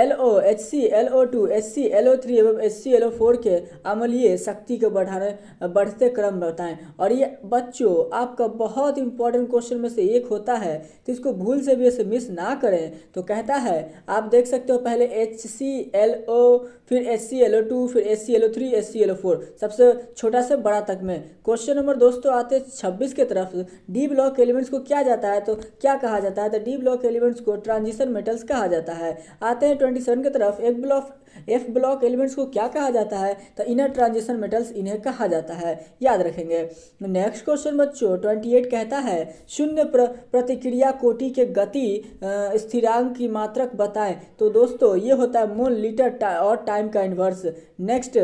L O H C L O two H C L O three एवं H C L O four के अम्लीय शक्ति को बढ़ाने बढ़ते क्रम बताएं। और ये बच्चों आपका बहुत इंपॉर्टेंट क्वेश्चन में से एक होता है, तो इसको भूल से भी ऐसे मिस ना करें। तो कहता है आप देख सकते हो पहले एच सी एल ओ फिर H C L O two फिर H C L O three H C L O four सबसे छोटा से बड़ा तक में। क्वेश्चन नंबर दोस्तों आते छब्बीस के तरफ। डी ब्लॉक एलिमेंट्स को क्या जाता है, तो क्या कहा जाता है, तो डी ब्लॉक एलिमेंट्स को ट्रांजिशन मेटल्स कहा जाता है जाता है। आते हैं सत्ताईस की तरफ। एक ब्लॉक एफ ब्लॉक एलिमेंट्स को क्या कहा जाता है, तो इनर ट्रांजिशन मेटल्स इन्हें कहा जाता है, याद रखेंगे। नेक्स्ट क्वेश्चन बच्चों अट्ठाईस कहता है शून्य प्र, प्रतिक्रिया कोटि के गति स्थिरांक की मात्रक बताएं, तो दोस्तों ये होता है मोल लीटर टा, और टाइम का इन्वर्स। नेक्स्ट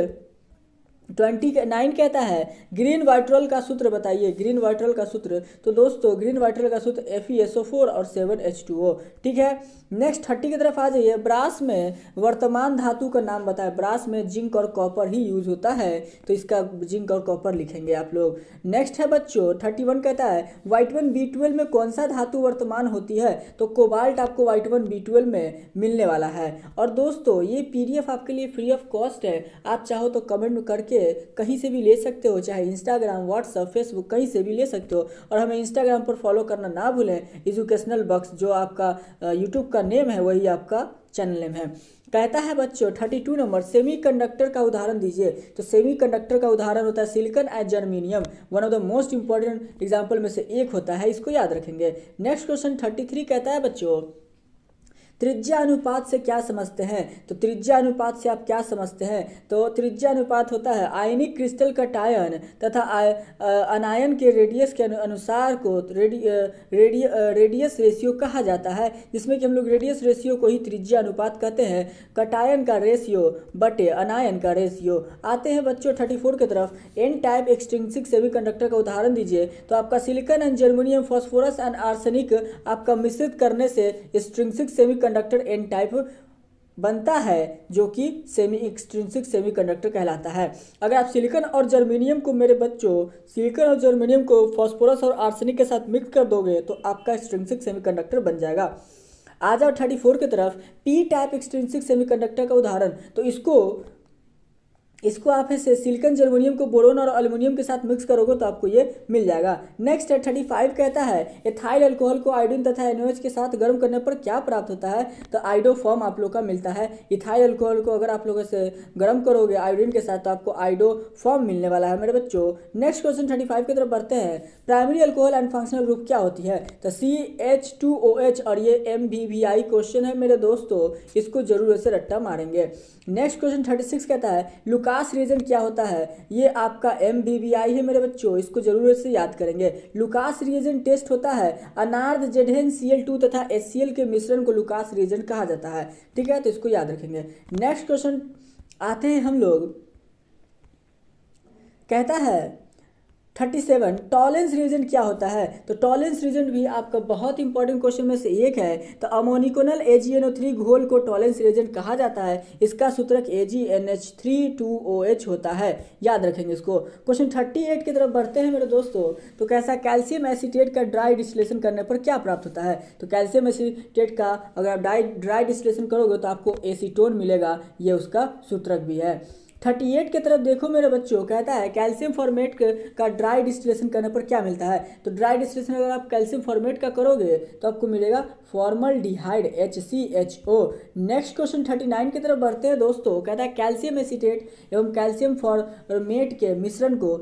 ट्वेंटी नाइन कहता है ग्रीन वाइट्रॉल का सूत्र बताइए, ग्रीन वाइट्रॉल का सूत्र, तो दोस्तों ग्रीन वाइट्रॉल का सूत्र F E S O four और सेवन एच टू ओ, ठीक है। नेक्स्ट थर्टी की तरफ आ जाइए। ब्रास में वर्तमान धातु का नाम बताए, ब्रास में जिंक और कॉपर ही यूज होता है, तो इसका जिंक और कॉपर लिखेंगे आप लोग। नेक्स्ट है बच्चों थर्टी वन कहता है वाइटमन बी ट्वेल्व में कौन सा धातु वर्तमान होती है, तो कोबाल्ट आपको वाइटमन बी ट्वेल्व में मिलने वाला है। और दोस्तों ये पी डी एफ आपके लिए फ्री ऑफ कॉस्ट है, आप चाहो तो कमेंट करके कहीं से भी ले सकते हो, चाहे इंस्टाग्राम व्हाट्सएप फेसबुक कहीं से भी ले सकते हो। और हमें इंस्टाग्राम पर फॉलो करना ना भूलें, एजुकेशनल बग्स जो आपका यूट्यूब का नेम है वही आपका चैनल नेम है। कहता है बच्चों बत्तीस नंबर सेमीकंडक्टर का उदाहरण दीजिए, तो सेमीकंडक्टर का उदाहरण होता है silicon and germanium, one of the most important example में से एक होता है, इसको याद रखेंगे। नेक्स्ट क्वेश्चन तैंतीस कहता है बच्चों त्रिज्या अनुपात से क्या समझते हैं, तो त्रिज्या अनुपात से आप क्या समझते हैं, तो त्रिज्या अनुपात होता है आयनिक क्रिस्टल का टायन तथा अनायन के रेडियस के अनुसार को रेडि, रेडि, रेडियस रेशियो कहा जाता है, जिसमें कि हम लोग रेडियस रेशियो को ही त्रिज्या अनुपात कहते हैं, कटायन का रेशियो बटे अनायन का रेशियो। आते हैं बच्चों थर्टी फोर की तरफ। एन टाइप एक्सट्रिंसिक सेमीकंडक्टर का उदाहरण दीजिए, तो आपका silicon and germanium phosphorus and arsenic आपका मिश्रित करने से extrinsic semiconductor N type बनता है, जो कि सेमी एक्सट्रिंसिक सेमीकंडक्टर कहलाता है। अगर आप सिलिकॉन और जर्मेनियम को मेरे बच्चों सिलिकॉन और जर्मेनियम को फास्फोरस और आर्सेनिक के साथ मिक्स कर दोगे तो आपका एक्सट्रिंसिक सेमीकंडक्टर बन जाएगा। आ जाओ थर्टी फोर की तरफ। पी टाइप एक्सट्रिंसिक सेमीकंडक्टर का उदाहरण, तो इसको इसको आप ऐसे सिलिकॉन जर्मेनियम को बोरोन और एल्युमिनियम के साथ मिक्स करोगे तो आपको ये मिल जाएगा। नेक्स्ट है थर्टी फाइव कहता है एथाइल अल्कोहल को आयोडीन तथा एनओएच के साथ गर्म करने पर क्या प्राप्त होता है, तो आइडोफॉर्म आप लोग का मिलता है। इथाइल अल्कोहल को अगर आप लोग ऐसे गर्म करोगे आयोडीन के साथ तो आपको आइडोफॉर्म मिलने वाला है मेरे बच्चों। नेक्स्ट क्वेश्चन थर्टी फाइव की तरफ बढ़ते हैं। Primary alcohol and functional group क्या होती है, तो C H two O H, और ये M V V I question है मेरे दोस्तों, इसको जरूर ऐसे रट्टा मारेंगे। नेक्स्ट क्वेश्चन थर्टी सिक्स कहता है लुका लुकास रीजन क्या होता है, ये आपका एम बी बी आई है मेरे बच्चों, इसको जरूर से याद करेंगे। लुकास रीजन टेस्ट होता है अनार्ध जेडहेन सी एल टू तथा एच सी एल के मिश्रण को लुकास रीजन कहा जाता है, ठीक है, तो इसको याद रखेंगे। नेक्स्ट क्वेश्चन आते हैं हम लोग। कहता है सैंतीस टॉलेंस रीजन क्या होता है, तो टॉलेंस रीजन भी आपका बहुत इंपॉर्टेंट क्वेश्चन में से एक है। तो अमोनिकोनल ए जी एन ओ थ्री घोल को टॉलेंस रीजन कहा जाता है। इसका सूत्रक A G N H three two O H होता है, याद रखेंगे इसको। क्वेश्चन अड़तीस की तरफ बढ़ते हैं मेरे दोस्तों। तो कैसा कैल्शियम एसीटेट का ड्राई डिस्टिलेशन करने पर क्या प्राप्त होता है, तो कैल्शियम एसीटेट का अगर आप ड्राई ड्राई डिस्टिलेशन करोगे तो आपको एसीटोन मिलेगा, ये उसका सूत्रक भी है। अड़तीस के तरफ देखो मेरे बच्चों, कहता है कैल्शियम फॉर्मेट का ड्राई डिस्टिलेशन करने पर क्या मिलता है, तो ड्राई डिस्टिलेशन अगर आप कैल्शियम फॉर्मेट का करोगे तो आपको मिलेगा formaldehyde H C H O. Next question उनतालीस की तरफ बढ़ते हैं दोस्तों। कहता है कैल्शियम एसीटेट एवं कैल्शियम फॉर्मेट के मिश्रण को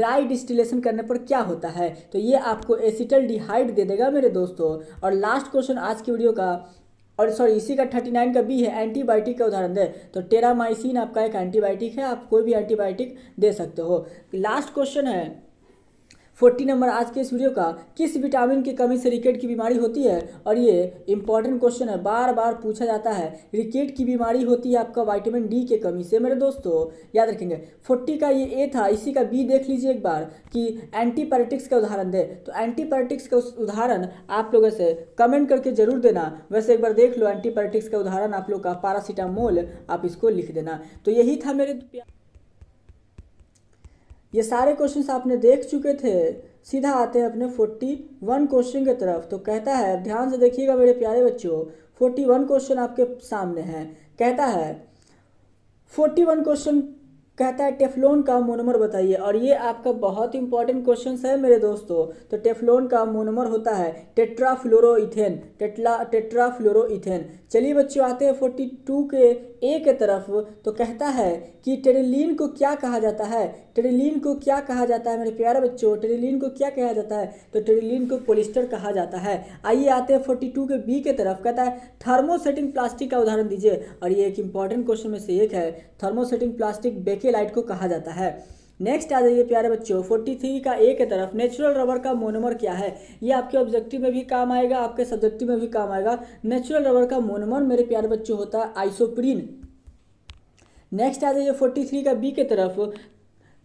ड्राई डिस्टिलेशन करने पर क्या होता है, तो ये आपको एसिटलडिहाइड दे देगा मेरे दोस्तों। और लास्ट क्वेश्चन आज की वीडियो का, और सॉरी इसी का उनतालीस का बी है, एंटीबायोटिक का उदाहरण दे, तो टेरामाइसिन आपका एक एंटीबायोटिक है, आप कोई भी एंटीबायोटिक दे सकते हो। लास्ट क्वेश्चन है चालीस नंबर आज के इस वीडियो का, किस विटामिन की कमी से रिकेट की बीमारी होती है, और ये इंपॉर्टेंट क्वेश्चन है, बार बार पूछा जाता है। रिकेट की बीमारी होती है आपका विटामिन डी के कमी से मेरे दोस्तों, याद रखेंगे। चालीस का ये ए था, इसी का बी देख लीजिए एक बार कि एंटीबायोटिक्स का उदाहरण दे, तो एंटीबायोटिक्स का उदाहरण आप लोगों से कमेंट करके जरूर देना। वैसे एक बार देख लो एंटीबायोटिक्स का उदाहरण आप लोग का पैरासीटामोल, आप इसको लिख देना। तो यही था मेरे, ये सारे क्वेश्चंस आपने देख चुके थे। सीधा आते हैं अपने इकतालीस क्वेश्चन की तरफ। तो कहता है, ध्यान से देखिएगा मेरे प्यारे बच्चों, इकतालीस क्वेश्चन आपके सामने हैं। कहता है इकतालीस क्वेश्चन, कहता है टेफ्लॉन का मोनोमर बताइए, और ये आपका बहुत इंपॉर्टेंट क्वेश्चन है मेरे दोस्तों। तो टेफ्लॉन का मोनोमर होता है टेट्राफ्लोरोइथेन, टेट्ला टेट्राफ्लोरोइथेन। चलिए बच्चों आते हैं बयालीस के ए के तरफ। तो कहता है कि टेरिलीन को क्या कहा जाता है, टेरिलीन को क्या कहा जाता है मेरे प्यारे बच्चों, टेरिलीन को क्या कहा जाता है, तो टेरिलीन को पॉलिएस्टर कहा जाता है। आइए आते हैं बयालीस के बी के तरफ। कहता है थर्मोसेटिंग प्लास्टिक का उदाहरण दीजिए, और ये एक इंपॉर्टेंट क्वेश्चन में से एक है। थर्मोसेटिंग प्लास्टिक बेकेलाइट को कहा जाता है। नेक्स्ट आ जाइए प्यारे बच्चों तैंतालीस का ए के तरफ। नेचुरल रबर का मोनोमर क्या है, ये आपके ऑब्जेक्टिव में भी काम आएगा, आपके सब्जेक्टिव में भी काम आएगा। नेचुरल रबर का मोनोमर मेरे प्यारे बच्चों होता है आइसोप्रीन। नेक्स्ट आ जाइए तैंतालीस का बी के तरफ।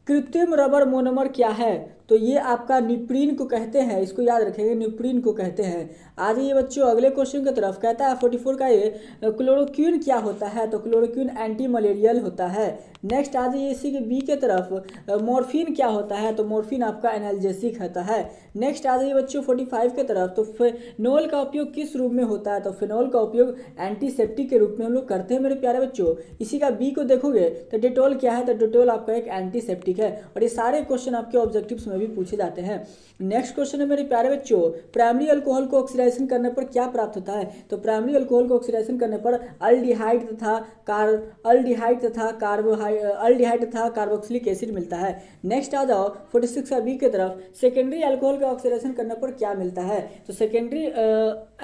कृत्रिम रबर मोनोमर क्या है, तो ये आपका निप्रीन को कहते हैं, इसको याद रखेंगे, निप्रीन को कहते हैं। आज ये बच्चों अगले क्वेश्चन की तरफ। कहता है चौवालीस का ये क्लोरोक्विन क्या होता है, तो क्लोरोक्विन एंटी मलेरियल होता है। नेक्स्ट आज ये इसी के बी के तरफ। मॉर्फिन क्या होता है, तो मॉर्फिन आपका एनाल्जेसिक होता है। नेक्स्ट आज ये बच्चों पैंतालीस के तरफ। तो फिनोल का उपयोग किस रूप में होता है, तो फिनोल का उपयोग एंटीसेप्टिक के रूप में हम लोग करते हैं मेरे प्यारे बच्चों। इसी का बी को देखोगे तो डेटोल क्या है, तो डेटोल आपका एक एंटीसेप्टिक है। और ये सारे क्वेश्चन आपके ऑब्जेक्टिव्स में भी पूछे जाते हैं। नेक्स्ट क्वेश्चन है मेरे प्यारे बच्चों, प्राइमरी अल्कोहल को ऑक्सीडाइजेशन करने पर क्या प्राप्त होता है, तो प्राइमरी अल्कोहल को ऑक्सीडाइजेशन करने पर अल्डिहाइड तथा कार अल्डिहाइड तथा कार्बोहाइ अल्डिहाइड तथा कार्बोक्सिलिक एसिड मिलता है। नेक्स्ट आ जाओ छियालीस का बी की तरफ। सेकेंडरी अल्कोहल का ऑक्सीडाइजेशन करने पर क्या मिलता है, तो सेकेंडरी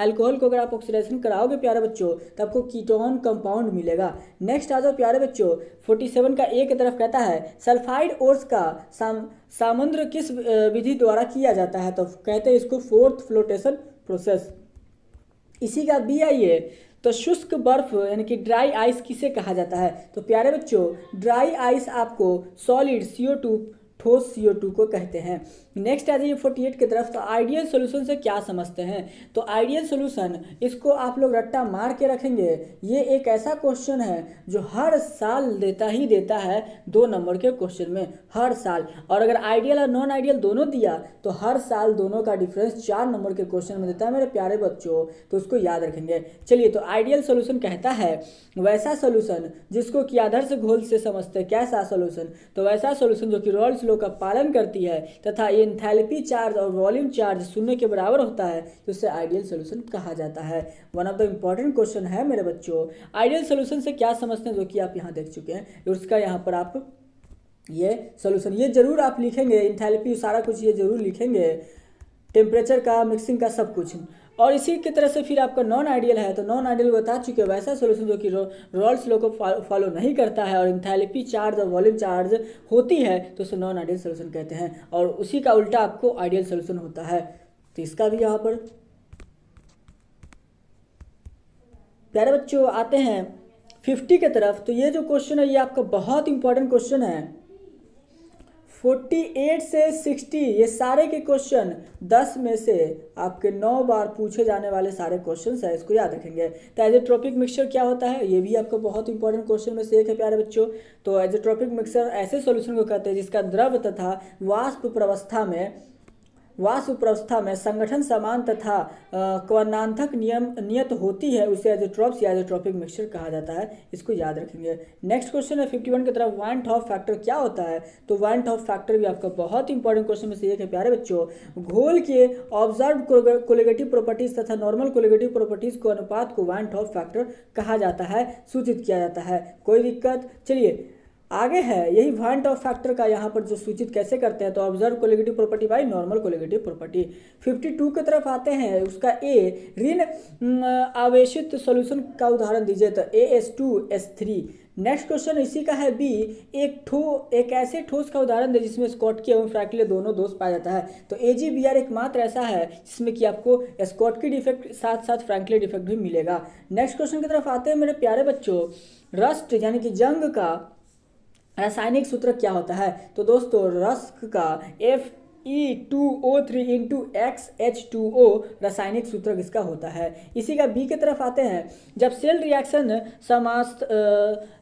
अल्कोहल को अगर आप ऑक्सीडाइजेशन कराओगे प्यारे बच्चों तो आपको कीटोन कंपाउंड मिलेगा। नेक्स्ट आ जाओ प्यारे बच्चों सैंतालीस का ए की तरफ। कहता है सल्फाइड ओर्स का सामंद्र किस विधि द्वारा किया जाता है, तो कहते हैं इसको फोर्थ फ्लोटेशन प्रोसेस। इसी का बी आइए। तो शुष्क बर्फ यानी कि ड्राई आइस किसे कहा जाता है, तो प्यारे बच्चों ड्राई आइस आपको सॉलिड सी ओ टू ठोस सी ओ टू को कहते हैं। नेक्स्ट आ जाइए अड़तालीस की तरफ। तो आइडियल सॉल्यूशन से क्या समझते हैं, तो आइडियल सॉल्यूशन इसको आप लोग रट्टा मार के रखेंगे। ये एक ऐसा क्वेश्चन है जो हर साल देता ही देता है, दो नंबर के क्वेश्चन में हर साल। और अगर आइडियल और नॉन आइडियल दोनों दिया तो हर साल दोनों का डिफरेंस चार नंबर के क्वेश्चन में देता है मेरे प्यारे बच्चों, तो उसको याद रखेंगे। चलिए, तो आइडियल सॉल्यूशन कहता है वैसा सॉल्यूशन जिसको कि आदर्श घोल से समझते हैं। कैसा सॉल्यूशन, तो वैसा सॉल्यूशन जो कि रोल्स लॉ का पालन करती है तथा एंथैल्पी चार्ज और वॉल्यूम चार्ज शून्य के बराबर होता है, तो उसे आइडियल सॉल्यूशन कहा जाता है। One of the important question है मेरे बच्चों। आइडियल सॉल्यूशन से क्या समझते हैं, जो कि आप यहाँ देख चुके हैं, उसका यहाँ पर आप ये सॉल्यूशन ये जरूर आप लिखेंगे, एंथैल्पी सारा कुछ ये जरूर लिखेंगे, टेम्परेचर का, मिक्सिंग का, सब कुछ। और इसी की तरह से फिर आपका नॉन आइडियल है। तो नॉन आइडियल बता चुके हैं वैसा सॉल्यूशन जो कि रोल्स लॉ को फॉलो नहीं करता है और एंथैल्पी चार्ज और वॉल्यूम चार्ज होती है, तो उसे नॉन आइडियल सॉल्यूशन कहते हैं। और उसी का उल्टा आपको आइडियल सॉल्यूशन होता है। तो इसका भी यहाँ पर प्यारे बच्चों आते हैं फिफ्टी के तरफ। तो ये जो क्वेश्चन है ये आपका बहुत इंपॉर्टेंट क्वेश्चन है। अड़तालीस से साठ ये सारे के क्वेश्चन दस में से आपके नौ बार पूछे जाने वाले सारे क्वेश्चन है, इसको याद रखेंगे। तो एजोट्रोपिक मिक्सचर क्या होता है, ये भी आपको बहुत इंपॉर्टेंट क्वेश्चन में से एक है प्यारे बच्चों। तो एजोट्रोपिक मिक्सचर ऐसे सॉल्यूशन को कहते हैं जिसका द्रव तथा वाष्प प्रवस्था में वाष्प प्रवस्था में संगठन समान तथा क्वनांथक नियम नियत होती है, उसे एजोट्रोप्स या एजोट्रोपिक मिक्सचर कहा जाता है, इसको याद रखेंगे। नेक्स्ट क्वेश्चन है इक्यावन की तरफ, वान टॉप फैक्टर क्या होता है। तो वान टॉप फैक्टर भी आपका बहुत इंपॉर्टेंट क्वेश्चन में से एक है प्यारे बच्चों। घोल के ऑब्जर्व कोलिगेटिव प्रॉपर्टीज तथा नॉर्मल कोलिगेटिव प्रॉपर्टीज को अनुपात को वान टॉप फैक्टर कहा जाता है, सूचित किया जाता है। कोई दिक्कत, चलिए आगे है। यही वान टॉप फैक्टर का यहाँ पर जो सूचित कैसे करते हैं, तो observe colligative property by normal colligative property. बावन की तरफ आते हैं, उसका ए ऋण आवेशित सॉल्यूशन का उदाहरण दीजिए, तो A S two S three. Next question इसी का है, बी एक ठो एक ऐसे ठोस का उदाहरण है जिसमें स्कॉटकी एवं फ्रैक्टली दोनों दोष पाया जाता है। तो ए जी बी आर एकमात्र ऐसा है जिसमें कि आपको स्कॉटकी डिफेक्ट साथ साथ फ्रैंकली डिफेक्ट भी मिलेगा। नेक्स्ट क्वेश्चन की तरफ आते हैं मेरे प्यारे बच्चों, रस्ट यानी कि जंग का रासायनिक सूत्र क्या होता है। तो दोस्तों रस्क का F E two O three into X H two O रासायनिक सूत्र इसका होता है। इसी का बी की तरफ आते हैं, जब सेल रिएक्शन समास्त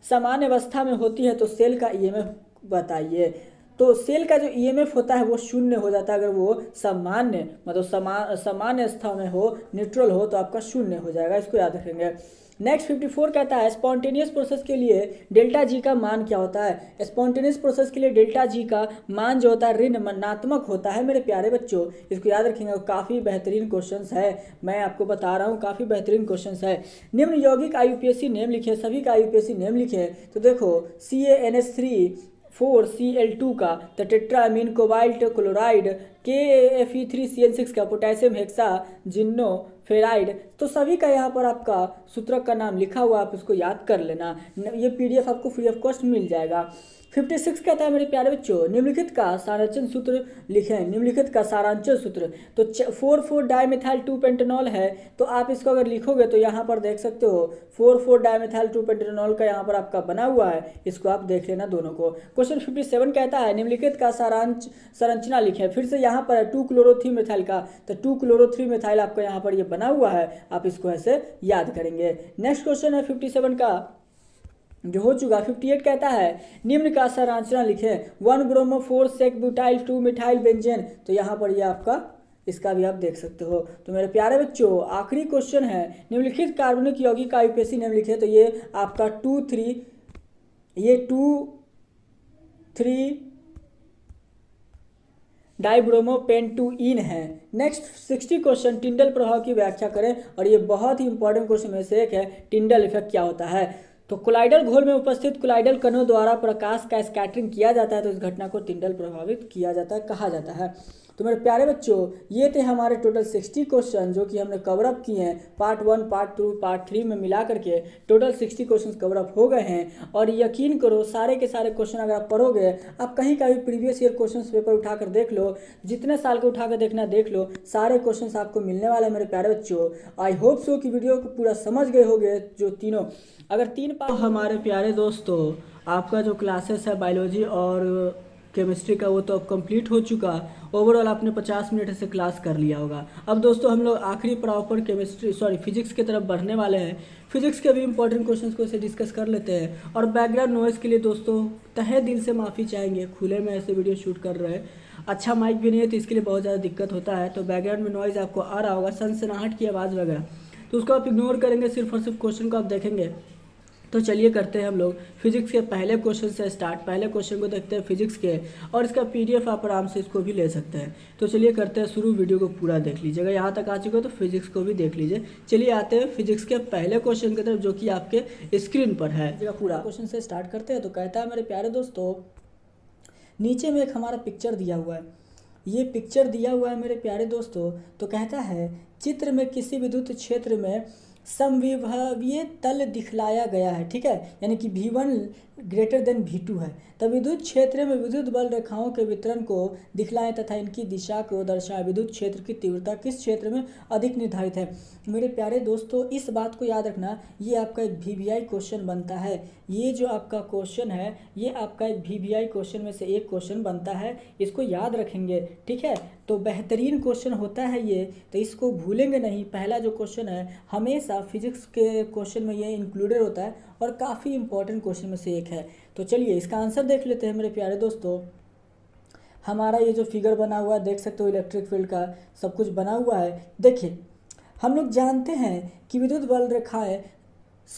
समान अवस्था में होती है तो सेल का ईएमएफ बताइए। तो सेल का जो ईएमएफ होता है वो शून्य हो जाता है, अगर वो सामान्य मतलब समान सामान्य अवस्था में हो, न्यूट्रल हो, तो आपका शून्य हो जाएगा, इसको याद रखेंगे। नेक्स्ट चौवन कहता है स्पॉन्टेनियस प्रोसेस के लिए डेल्टा जी का मान क्या होता है। स्पॉन्टेनियस प्रोसेस के लिए डेल्टा जी का मान जो होता है ऋण मनात्मक होता है मेरे प्यारे बच्चों, इसको याद रखेंगे। काफ़ी बेहतरीन क्वेश्चंस है, मैं आपको बता रहा हूँ, काफ़ी बेहतरीन क्वेश्चंस है। निम्न यौगिक I U P S C name लिखे, सभी का I U P S C name लिखे। तो देखो C A N S three four C L two का, तो tetramine cobalt chloride, K F E three C N six का, potassium hexa जिन्नो फेराइड, तो सभी का यहाँ पर आपका सूत्रक का नाम लिखा हुआ, आप इसको याद कर लेना। ये पीडीएफ आपको फ्री ऑफ कॉस्ट मिल जाएगा। छप्पन कहता है मेरे प्यारे बच्चों, निम्नलिखित का सारांचन सूत्र लिखें। निम्नलिखित का सारांचन सूत्र तो four four dimethyl two pentanol है, तो आप इसको अगर लिखोगे तो यहाँ पर देख सकते हो four four dimethyl two pentanol का यहाँ पर आपका बना हुआ है, इसको आप देख लेना दोनों को। क्वेश्चन सत्तावन कहता है निम्नलिखित का सारांश संरचना लिखें। फिर से यहाँ पर है टू क्लोरोथ्री मिथाइल का, तो टू क्लोरोथ्री मिथाइल आपका यहाँ पर ये यह बना हुआ है, आप इसको ऐसे याद करेंगे। नेक्स्ट क्वेश्चन है सत्तावन का जो हो चुका। अट्ठावन कहता है निम्न का संरचना लिखें। One bromo four sec butyl two methyl benzene, तो यहाँ पर ये यह आपका इसका भी आप देख सकते हो। तो मेरे प्यारे बच्चों आखिरी क्वेश्चन है, निम्नलिखित कार्बनिक यौगिक का आईयूपीएसी नेम लिखें। तो ये आपका टू थ्री ये टू थ्री डाइब्रोमोपेंटुइन है। नेक्स्ट साठ क्वेश्चन, टिंडल प्रभाव की व्याख्या करें, और ये बहुत ही इंपॉर्टेंट क्वेश्चन में से एक है। टिंडल इफेक्ट क्या होता है, तो कोलाइडल घोल में उपस्थित कोलाइडल कणों द्वारा प्रकाश का स्कैटरिंग किया जाता है, तो इस घटना को टिंडल प्रभावित किया जाता है कहा जाता है। तो मेरे प्यारे बच्चों ये थे हमारे टोटल साठ क्वेश्चन जो कि हमने कवर अप किए हैं, part one part two part three में मिला करके टोटल साठ क्वेश्चन कवर अप हो गए हैं। और यकीन करो सारे के सारे क्वेश्चन अगर आप पढ़ोगे, आप कहीं का भी प्रीवियस ईयर क्वेश्चन पेपर उठाकर देख लो, जितने साल के उठाकर देखना देख लो, सारे क्वेश्चन आपको मिलने वाले हैं मेरे प्यारे बच्चों। आई होप सो कि वीडियो को पूरा समझ गए होंगे जो तीनों अगर तीन पार्ट। हमारे प्यारे दोस्तों आपका जो क्लासेस है बायोलॉजी और केमिस्ट्री का वो तो अब कंप्लीट हो चुका, ओवरऑल आपने पचास मिनट से क्लास कर लिया होगा। अब दोस्तों हम लोग आखिरी पड़ाव पर केमिस्ट्री सॉरी फिजिक्स की तरफ बढ़ने वाले हैं। फिजिक्स के भी इंपॉर्टेंट क्वेश्चंस को इसे डिस्कस कर लेते हैं। और बैकग्राउंड नॉइज़ के लिए दोस्तों तहे दिल से माफ़ी चाहेंगे, खुले में ऐसे वीडियो शूट कर रहे हैं, अच्छा माइक भी नहीं है तो इसके लिए बहुत ज़्यादा दिक्कत होता है। तो बैकग्राउंड में नॉइज़ आपको आ रहा होगा, सनसनाहट की आवाज़ वगैरह, तो उसको आप इग्नोर करेंगे, सिर्फ और सिर्फ क्वेश्चन को आप देखेंगे। तो चलिए करते हैं हम लोग फिजिक्स के पहले क्वेश्चन से स्टार्ट। पहले क्वेश्चन को देखते हैं फिजिक्स के, और इसका पीडीएफ आप आराम से इसको भी ले सकते हैं। तो चलिए करते हैं शुरू, वीडियो को पूरा देख लीजिएगा, यहाँ तक आ चुके हो तो फिजिक्स को भी देख लीजिए। चलिए आते हैं फिजिक्स के पहले क्वेश्चन की तरफ जो कि आपके स्क्रीन पर है। जगह पूरा क्वेश्चन से स्टार्ट करते हैं। तो कहता है मेरे प्यारे दोस्तों, नीचे में एक हमारा पिक्चर दिया हुआ है, ये पिक्चर दिया हुआ है मेरे प्यारे दोस्तों। तो कहता है चित्र में किसी विद्युत क्षेत्र में समविभवीय तल दिखलाया गया है, ठीक है, यानी कि V one greater than V two है, तब विद्युत क्षेत्र में विद्युत बल रेखाओं के वितरण को दिखलाएं तथा इनकी दिशा को दर्शाएं। विद्युत क्षेत्र की तीव्रता किस क्षेत्र में अधिक निर्धारित है। मेरे प्यारे दोस्तों, इस बात को याद रखना, ये आपका एक वी वी आई क्वेश्चन बनता है। ये जो आपका क्वेश्चन है ये आपका एक वी वी आई क्वेश्चन में से एक क्वेश्चन बनता है, इसको याद रखेंगे, ठीक है। तो बेहतरीन क्वेश्चन होता है ये, तो इसको भूलेंगे नहीं। पहला जो क्वेश्चन है हमेशा फिजिक्स के क्वेश्चन में ये इंक्लूडेड होता है और काफ़ी इंपॉर्टेंट क्वेश्चन में से एक है। तो चलिए इसका आंसर देख लेते हैं मेरे प्यारे दोस्तों। हमारा ये जो फिगर बना हुआ है देख सकते हो, इलेक्ट्रिक फील्ड का सब कुछ बना हुआ है। देखिए, हम लोग जानते हैं कि विद्युत बल रेखाएं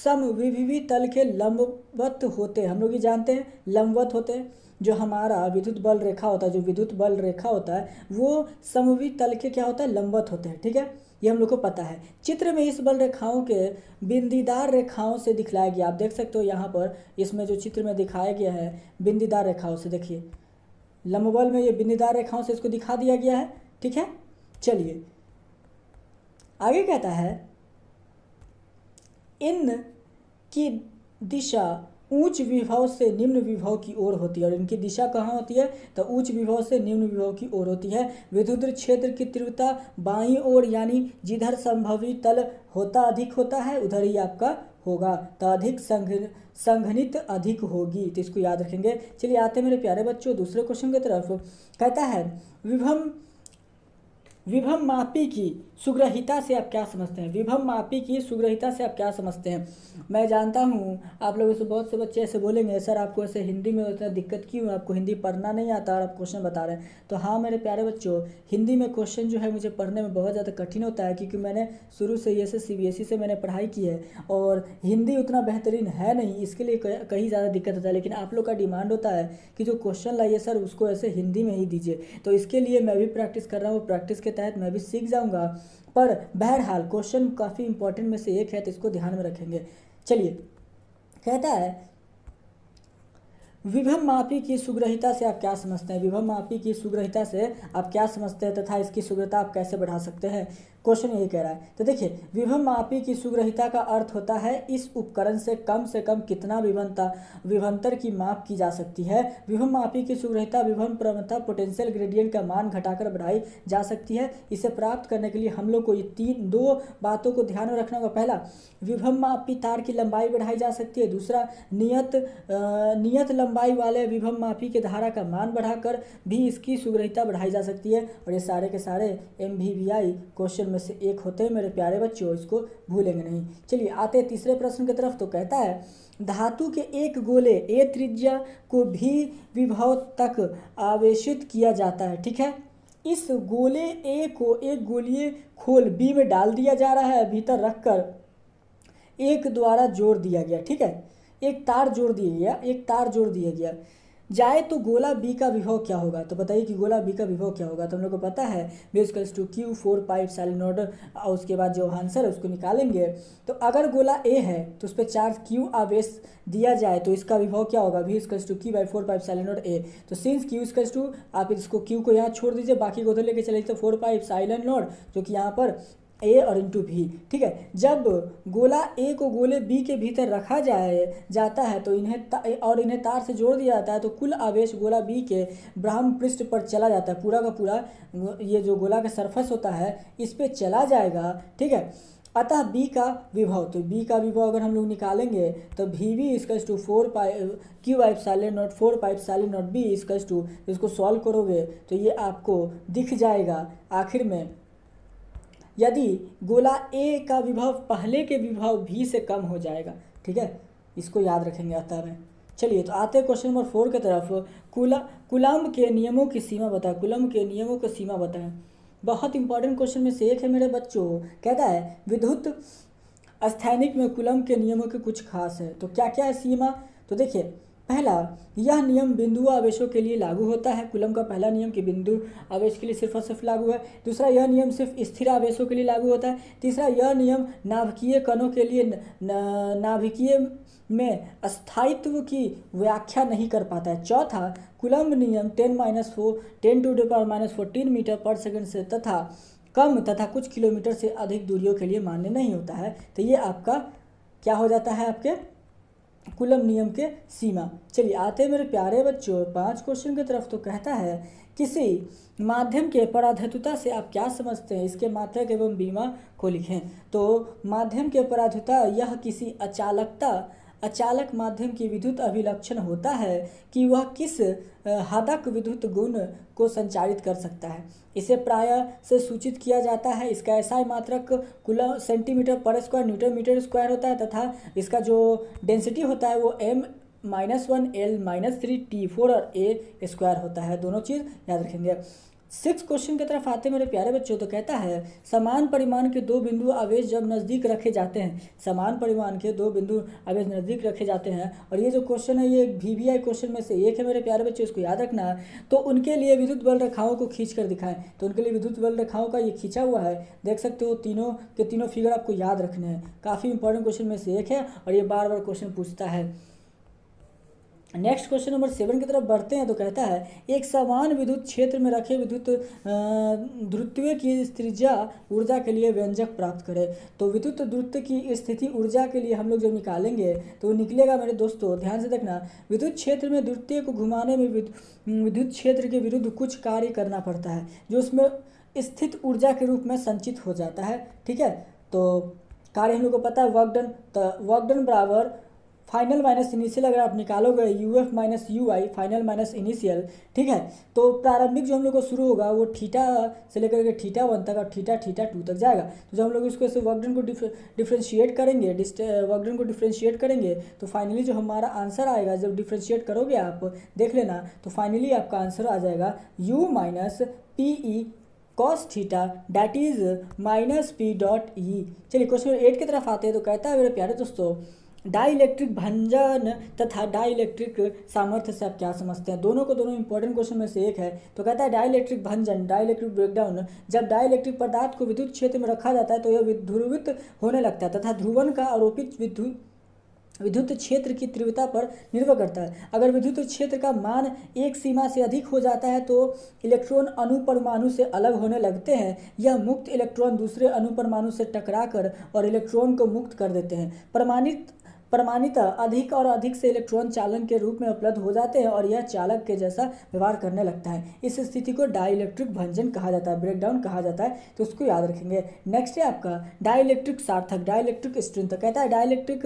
समविभवी तल के लंबवत होते हैं। हम लोग ये जानते हैं लंबवत होते हैं। जो हमारा विद्युत बल रेखा होता है, जो विद्युत बल रेखा होता है वो समविभवी तल के क्या होता है, लंबवत होते हैं, ठीक है, ये हम लोग को पता है। चित्र में इस बल रेखाओं के बिंदीदार रेखाओं से दिखलाया गया। आप देख सकते हो यहाँ पर, इसमें जो चित्र में दिखाया गया है बिंदीदार रेखाओं से, देखिए लंबबल में ये बिंदीदार रेखाओं से इसको दिखा दिया गया है, ठीक है। चलिए आगे कहता है, इन की दिशा उच्च विभव से निम्न विभव की ओर होती है। और इनकी दिशा कहाँ होती है, तो उच्च विभव से निम्न विभव की ओर होती है। विद्युत क्षेत्र की तीव्रता बाईं ओर, यानी जिधर संभवी तल होता अधिक होता है उधर ही आपका होगा, तो अधिक संघनित अधिक होगी, तो इसको याद रखेंगे। चलिए आते मेरे प्यारे बच्चों दूसरे क्वेश्चन की तरफ। कहता है विभव विभव मापी की सुग्रहिता से आप क्या समझते हैं। विभव मापी की सुग्रहिता से आप क्या समझते हैं। मैं जानता हूँ आप लोगों से बहुत से बच्चे ऐसे बोलेंगे, सर आपको ऐसे हिंदी में उतना दिक्कत क्यों, आपको हिंदी पढ़ना नहीं आता और आप क्वेश्चन बता रहे हैं। तो हाँ मेरे प्यारे बच्चों, हिंदी में क्वेश्चन जो है मुझे पढ़ने में बहुत ज़्यादा कठिन होता है, क्योंकि मैंने शुरू से ये से सी बी एस ई से मैंने पढ़ाई की है और हिंदी उतना बेहतरीन है नहीं, इसके लिए कहीं ज़्यादा दिक्कत होता है। लेकिन आप लोग का डिमांड होता है कि जो क्वेश्चन लाइए सर उसको ऐसे हिंदी में ही दीजिए, तो इसके लिए मैं भी प्रैक्टिस कर रहा हूँ, प्रैक्टिस तहत मैं भी सीख जाऊंगा। पर बहरहाल क्वेश्चन काफी इंपॉर्टेंट में से एक है, तो इसको ध्यान में रखेंगे। चलिए कहता है विभव मापी की सुग्रहिता से आप क्या समझते हैं। विभव मापी की सुग्रहिता से आप क्या समझते हैं तथा इसकी सुग्रहिता आप कैसे बढ़ा सकते हैं, क्वेश्चन यही कह रहा है। तो देखिए विभव मापी की सुग्रहिता का अर्थ होता है इस उपकरण से कम से कम कितना विभवता विभवांतर की माप की जा सकती है। विभव मापी की सुग्रहिता विभव प्रवणता पोटेंशियल ग्रेडियंट का मान घटाकर बढ़ाई जा सकती है। इसे प्राप्त करने के लिए हम लोग को ये तीन दो बातों को ध्यान में रखना होगा। पहला, विभव मापी तार की लंबाई बढ़ाई जा सकती है। दूसरा, नियत आ, नियत लंबाई वाले विभव मापी के धारा का मान बढ़ाकर भी इसकी सुग्रहिता बढ़ाई जा सकती है। और ये सारे के सारे M V V I question में से एक होते हैं मेरे प्यारे बच्चों, इसको भूलेंगे नहीं। चलिए आते हैं तीसरे प्रश्न की तरफ। तो कहता है धातु के एक गोले ए त्रिज्या को भी विभव तक आवेशित किया जाता है, ठीक है। इस गोले ए को एक गोलीय खोल बी में डाल दिया जा रहा है, भीतर रखकर एक द्वारा जोड़ दिया गया, ठीक है, एक तार जोड़ दिया गया, एक तार जोड़ दिया गया जाए तो गोला बी का विभव क्या होगा। तो बताइए कि गोला बी का विभव क्या होगा। तो हम लोग को पता है V equals to Q four pi epsilon order, और उसके बाद जो आंसर है उसको निकालेंगे। तो अगर गोला ए है तो उस पर चार्ज क्यू आवेश दिया जाए तो इसका विभव क्या होगा, V equals to Q by four pi epsilon order A. तो सिंस क्यू इसकल्स टू, आप इसको क्यू को यहाँ छोड़ दीजिए, बाकी को उधर लेके चले तो फोर पाइव साइलेंट ऑर्डर जो कि यहाँ पर ए और इंटू भी, ठीक है। जब गोला ए को गोले बी के भीतर रखा जाए जाता है तो इन्हें और इन्हें तार से जोड़ दिया जाता है तो कुल आवेश गोला बी के ब्राह्म पृष्ठ पर चला जाता है, पूरा का पूरा ये जो गोला का सरफेस होता है इस पे चला जाएगा, ठीक है। अतः बी का विभव, तो बी का विभव अगर हम लोग निकालेंगे तो भी वी इसकस टू फोर पाइ क्यू वाइप epsilon naught four pi epsilon naught B इसकस टू, इसको सॉल्व करोगे तो ये आपको दिख जाएगा आखिर में, यदि गोला ए का विभव पहले के विभव भी से कम हो जाएगा, ठीक है, इसको याद रखेंगे आता में। चलिए तो आते हैं क्वेश्चन नंबर फोर की तरफ। कुला कुलम्ब के नियमों की सीमा बताएं। कुलम्ब के नियमों की सीमा बताएं, बहुत इंपॉर्टेंट क्वेश्चन में से एक है मेरे बच्चों। कहता है विद्युत स्थैतिक में कुलम्ब के नियमों के कुछ खास है। तो क्या क्या है सीमा, तो देखिए पहला, यह नियम बिंदु आवेशों के लिए लागू होता है। कुलम्ब का पहला नियम कि बिंदु आवेश के लिए सिर्फ और सिर्फ लागू है। दूसरा, यह नियम सिर्फ स्थिर आवेशों के लिए लागू होता है। तीसरा, यह नियम नाभिकीय कणों के लिए नाभिकीय में स्थायित्व की व्याख्या नहीं कर पाता है। चौथा, कुलम्ब नियम ten minus four ten to the power minus fourteen meter per second से तथा कम तथा कुछ किलोमीटर से अधिक दूरियों के लिए मान्य नहीं होता है। तो ये आपका क्या हो जाता है, आपके कुलम नियम के सीमा। चलिए आते हैं मेरे प्यारे बच्चों पांच क्वेश्चन की तरफ। तो कहता है किसी माध्यम के पराधुता से आप क्या समझते हैं, इसके मात्रक एवं बीमा को लिखें। तो माध्यम के पराधुता, यह किसी अचालकता अचालक माध्यम की विद्युत अभिलक्षण होता है कि वह किस हदक विद्युत गुण को संचारित कर सकता है, इसे प्राय से सूचित किया जाता है। इसका एसआई मात्रक कुलम सेंटीमीटर पर स्क्वायर न्यूटन मीटर स्क्वायर होता है तथा इसका जो डेंसिटी होता है वो M minus one L minus three T four और ए स्क्वायर होता है। दोनों चीज़ याद रखेंगे। सिक्स क्वेश्चन की तरफ आते हैं मेरे प्यारे बच्चों। तो कहता है समान परिमाण के दो बिंदु आवेश जब नज़दीक रखे जाते हैं, समान परिमाण के दो बिंदु आवेश नज़दीक रखे जाते हैं, और ये जो क्वेश्चन है ये वी वी आई क्वेश्चन में से एक है मेरे प्यारे बच्चों, इसको याद रखना। तो उनके लिए विद्युत बल रेखाओं को खींच कर दिखाएं। तो उनके लिए विद्युत बल रेखाओं का ये खींचा हुआ है, देख सकते हो। तीनों के तीनों फिगर आपको याद रखने हैं, काफ़ी इंपॉर्टेंट क्वेश्चन में से एक है और ये बार बार क्वेश्चन पूछता है। नेक्स्ट क्वेश्चन नंबर सेवन की तरफ बढ़ते हैं। तो कहता है एक समान विद्युत क्षेत्र में रखे विद्युत ध्रुवीय की त्रिज्या ऊर्जा के लिए व्यंजक प्राप्त करें। तो विद्युत ध्रुवीय की स्थिति ऊर्जा के लिए हम लोग जब निकालेंगे तो वो निकलेगा मेरे दोस्तों, ध्यान से देखना, विद्युत क्षेत्र में ध्रुवीय को घुमाने में विद्युत क्षेत्र के विरुद्ध कुछ कार्य करना पड़ता है जो उसमें स्थित ऊर्जा के रूप में संचित हो जाता है। ठीक है, तो कार्य हम लोग को पता है वर्कडन। तो वर्कडन बराबर फाइनल माइनस इनिशियल, अगर आप निकालोगे U F minus U I, final minus initial. ठीक है, तो प्रारंभिक जो हम लोग को शुरू होगा वो थीटा से लेकर के थीटा वन तक और थीटा थीटा टू तक जाएगा। तो जब हम लोग इसको ऐसे वर्कडन को डिफ्रेंशिएट करेंगे वर्कडन को डिफ्रेंशिएट करेंगे तो फाइनली जो हमारा आंसर आएगा, जब डिफ्रेंशिएट करोगे आप देख लेना, तो फाइनली आपका आंसर आ जाएगा U minus P E cos theta that is minus P dot E. चलिए क्वेश्चन नंबर एट की तरफ आते हैं। तो कहता है मेरे प्यारे दोस्तों डाइलेक्ट्रिक भंजन तथा डाइलेक्ट्रिक सामर्थ्य से आप क्या समझते हैं। दोनों को दोनों इंपॉर्टेंट क्वेश्चन में से एक है। तो कहता है डाइलेक्ट्रिक भंजन डाइलेक्ट्रिक ब्रेकडाउन, जब डाइलेक्ट्रिक पदार्थ को विद्युत क्षेत्र में रखा जाता है तो यह ध्रुवित होने लगता है तथा ध्रुवन का आरोपित विद्युत विद्युत क्षेत्र की तीव्रता पर निर्भर करता है। अगर विद्युत क्षेत्र का मान एक सीमा से अधिक हो जाता है तो इलेक्ट्रॉन अणु परमाणु से अलग होने लगते हैं। यह मुक्त इलेक्ट्रॉन दूसरे अणु परमाणु से टकराकर और इलेक्ट्रॉन को मुक्त कर देते हैं। प्रमाणित प्रमाणितः अधिक और अधिक से इलेक्ट्रॉन चालन के रूप में उपलब्ध हो जाते हैं और यह चालक के जैसा व्यवहार करने लगता है। इस स्थिति को डाइलेक्ट्रिक भंजन कहा जाता है, ब्रेकडाउन कहा जाता है, तो उसको याद रखेंगे। नेक्स्ट है आपका डाइलेक्ट्रिक सार्थक डाइलेक्ट्रिक स्ट्रेंथ। कहता है डाइलेक्ट्रिक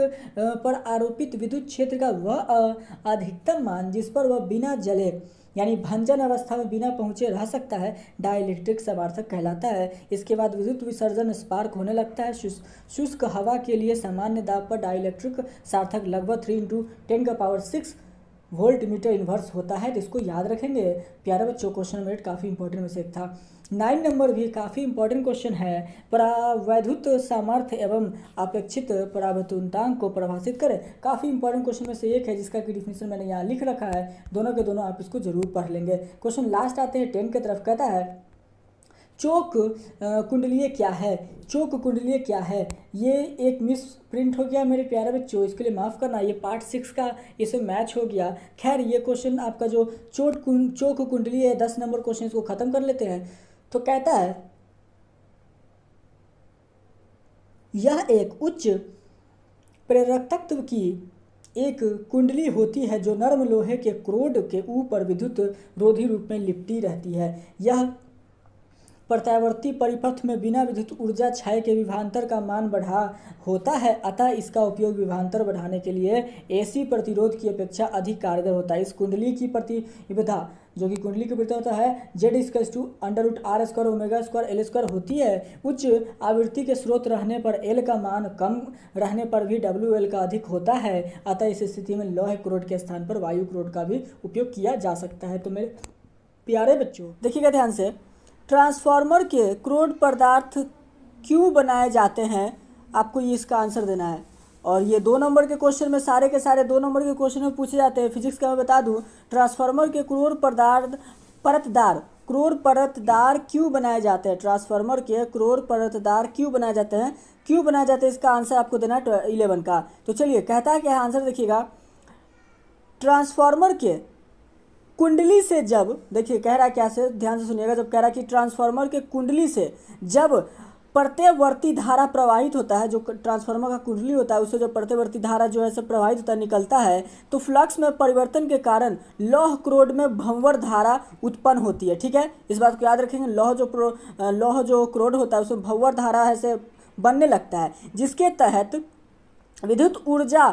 पर आरोपित विद्युत क्षेत्र का वह अधिकतम मान जिस पर वह बिना जले यानी भंजन अवस्था में बिना पहुँचे रह सकता है डाइलेक्ट्रिक सामर्थ्य कहलाता है। इसके बाद विद्युत विसर्जन स्पार्क होने लगता है। शुष्क हवा के लिए सामान्य दाब पर डाइलेक्ट्रिक सामर्थ्य लगभग थ्री इंटू टेन का power six volt meter inverse होता है। तो इसको याद रखेंगे प्यारे बच्चों। क्वेश्चन नंबर एट काफ़ी इंपॉर्टेंट में से एक था। नाइन नंबर भी काफ़ी इंपॉर्टेंट क्वेश्चन है। परावैद्युत सामर्थ्य एवं अपेक्षित परावैद्युतांक को परिभाषित करें। काफ़ी इंपॉर्टेंट क्वेश्चन में से एक है जिसका की डिफिनेशन मैंने यहाँ लिख रखा है। दोनों के दोनों आप इसको जरूर पढ़ लेंगे। क्वेश्चन लास्ट आते हैं टेन की तरफ। कहता है चोक कुंडलीय क्या है, चोक कुंडलीय क्या है। ये एक मिस प्रिंट हो गया मेरे प्यारे बच्चों, इसके लिए माफ़ करना, ये पार्ट सिक्स का इसमें मैच हो गया। खैर ये क्वेश्चन आपका जो चोट चोक कुंडलीय है दस नंबर क्वेश्चन, इसको ख़त्म कर लेते हैं। तो कहता है यह एक उच्च प्रेरक तत्व की एक कुंडली होती है जो नर्म लोहे के क्रोड के ऊपर विद्युत रोधी रूप में लिपटी रहती है। यह प्रत्यावर्ती परिपथ में बिना विद्युत ऊर्जा क्षय के विभवांतर का मान बढ़ा होता है, अतः इसका उपयोग विभवांतर बढ़ाने के लिए एसी प्रतिरोध की अपेक्षा अधिक कारगर होता है। इस कुंडली की प्रतिबाधा जो कि कुंडली की प्रतिबाधा होता है जेड स्क्स to under root R square omega square L square होती है। उच्च आवृत्ति के स्रोत रहने पर एल का मान कम रहने पर भी डब्ल्यू एल का अधिक होता है, अतः इस स्थिति में लोहे क्रोड के स्थान पर वायु क्रोड का भी उपयोग किया जा सकता है। तो मेरे प्यारे बच्चों देखिएगा ध्यान से, ट्रांसफार्मर के क्रोड पदार्थ क्यों बनाए जाते हैं, आपको ये इसका आंसर देना है। और ये दो नंबर के क्वेश्चन में सारे के सारे दो नंबर के क्वेश्चन में पूछे जाते हैं। फिजिक्स का मैं बता दूं, ट्रांसफार्मर के क्रोड पदार्थ परतदार क्रोड परतदार क्यों बनाए जाते हैं, ट्रांसफार्मर के क्रोड परतदार क्यों बनाए जाते हैं क्यों बनाए जाते हैं इसका आंसर आपको देना है इलेवन का। तो चलिए कहता है क्या आंसर देखिएगा, ट्रांसफार्मर के कुंडली से जब, देखिए कह रहा है क्या से, ध्यान से सुनिएगा, जब कह रहा है कि ट्रांसफार्मर के कुंडली से जब प्रत्यवर्ती धारा प्रवाहित होता है, जो ट्रांसफार्मर का कुंडली होता है उससे जो प्रत्यवर्ती धारा जो है सब प्रवाहित होता निकलता है, तो फ्लक्स में परिवर्तन के कारण लौह क्रोड में भंवर धारा उत्पन्न होती है। ठीक है, इस बात को याद रखेंगे। लौह जो लौह जो क्रोड होता है उसमें भंवर धारा ऐसे बनने लगता है, जिसके तहत विद्युत ऊर्जा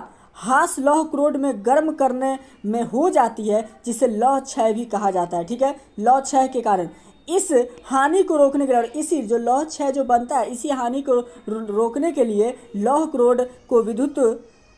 हास लौह क्रोड में गर्म करने में हो जाती है, जिसे लौह क्षय भी कहा जाता है। ठीक है, लौह क्षय के कारण इस हानि को रोकने के लिए, इसी जो लौह क्षय जो बनता है इसी हानि को रोकने के लिए लौह क्रोड को विद्युत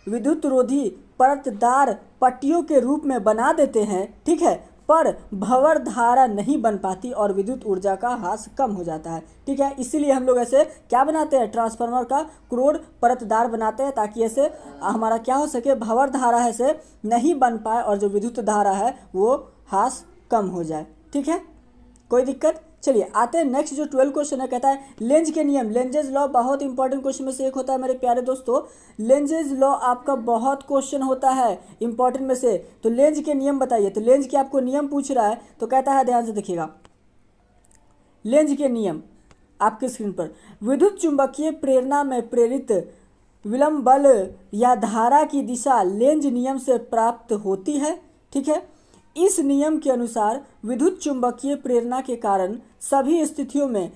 विद्युत रोधी परतदार पट्टियों के रूप में बना देते हैं। ठीक है, पर भंवर धारा नहीं बन पाती और विद्युत ऊर्जा का ह्रास कम हो जाता है। ठीक है, इसीलिए हम लोग ऐसे क्या बनाते हैं, ट्रांसफार्मर का क्रोड परतदार बनाते हैं, ताकि ऐसे हमारा क्या हो सके, भंवर धारा ऐसे नहीं बन पाए और जो विद्युत धारा है वो ह्रास कम हो जाए। ठीक है, कोई दिक्कत। चलिए आते हैं नेक्स्ट जो ट्वेल्व क्वेश्चन है, कहता है लेंज के नियम, लेंजेज लॉ बहुत इंपॉर्टेंट क्वेश्चन में से एक होता है मेरे प्यारे दोस्तों। लेंजेज लॉ आपका बहुत क्वेश्चन होता है इंपॉर्टेंट में से, तो लेंज के नियम बताइए। तो लेंज के आपको नियम पूछ रहा है, तो कहता है ध्यान से देखिएगा लेंज के नियम आपके स्क्रीन पर। विद्युत चुंबकीय प्रेरणा में प्रेरित विलंब बल या धारा की दिशा लेंज नियम से प्राप्त होती है। ठीक है, इस नियम के अनुसार विद्युत चुंबकीय प्रेरणा के कारण सभी स्थितियों में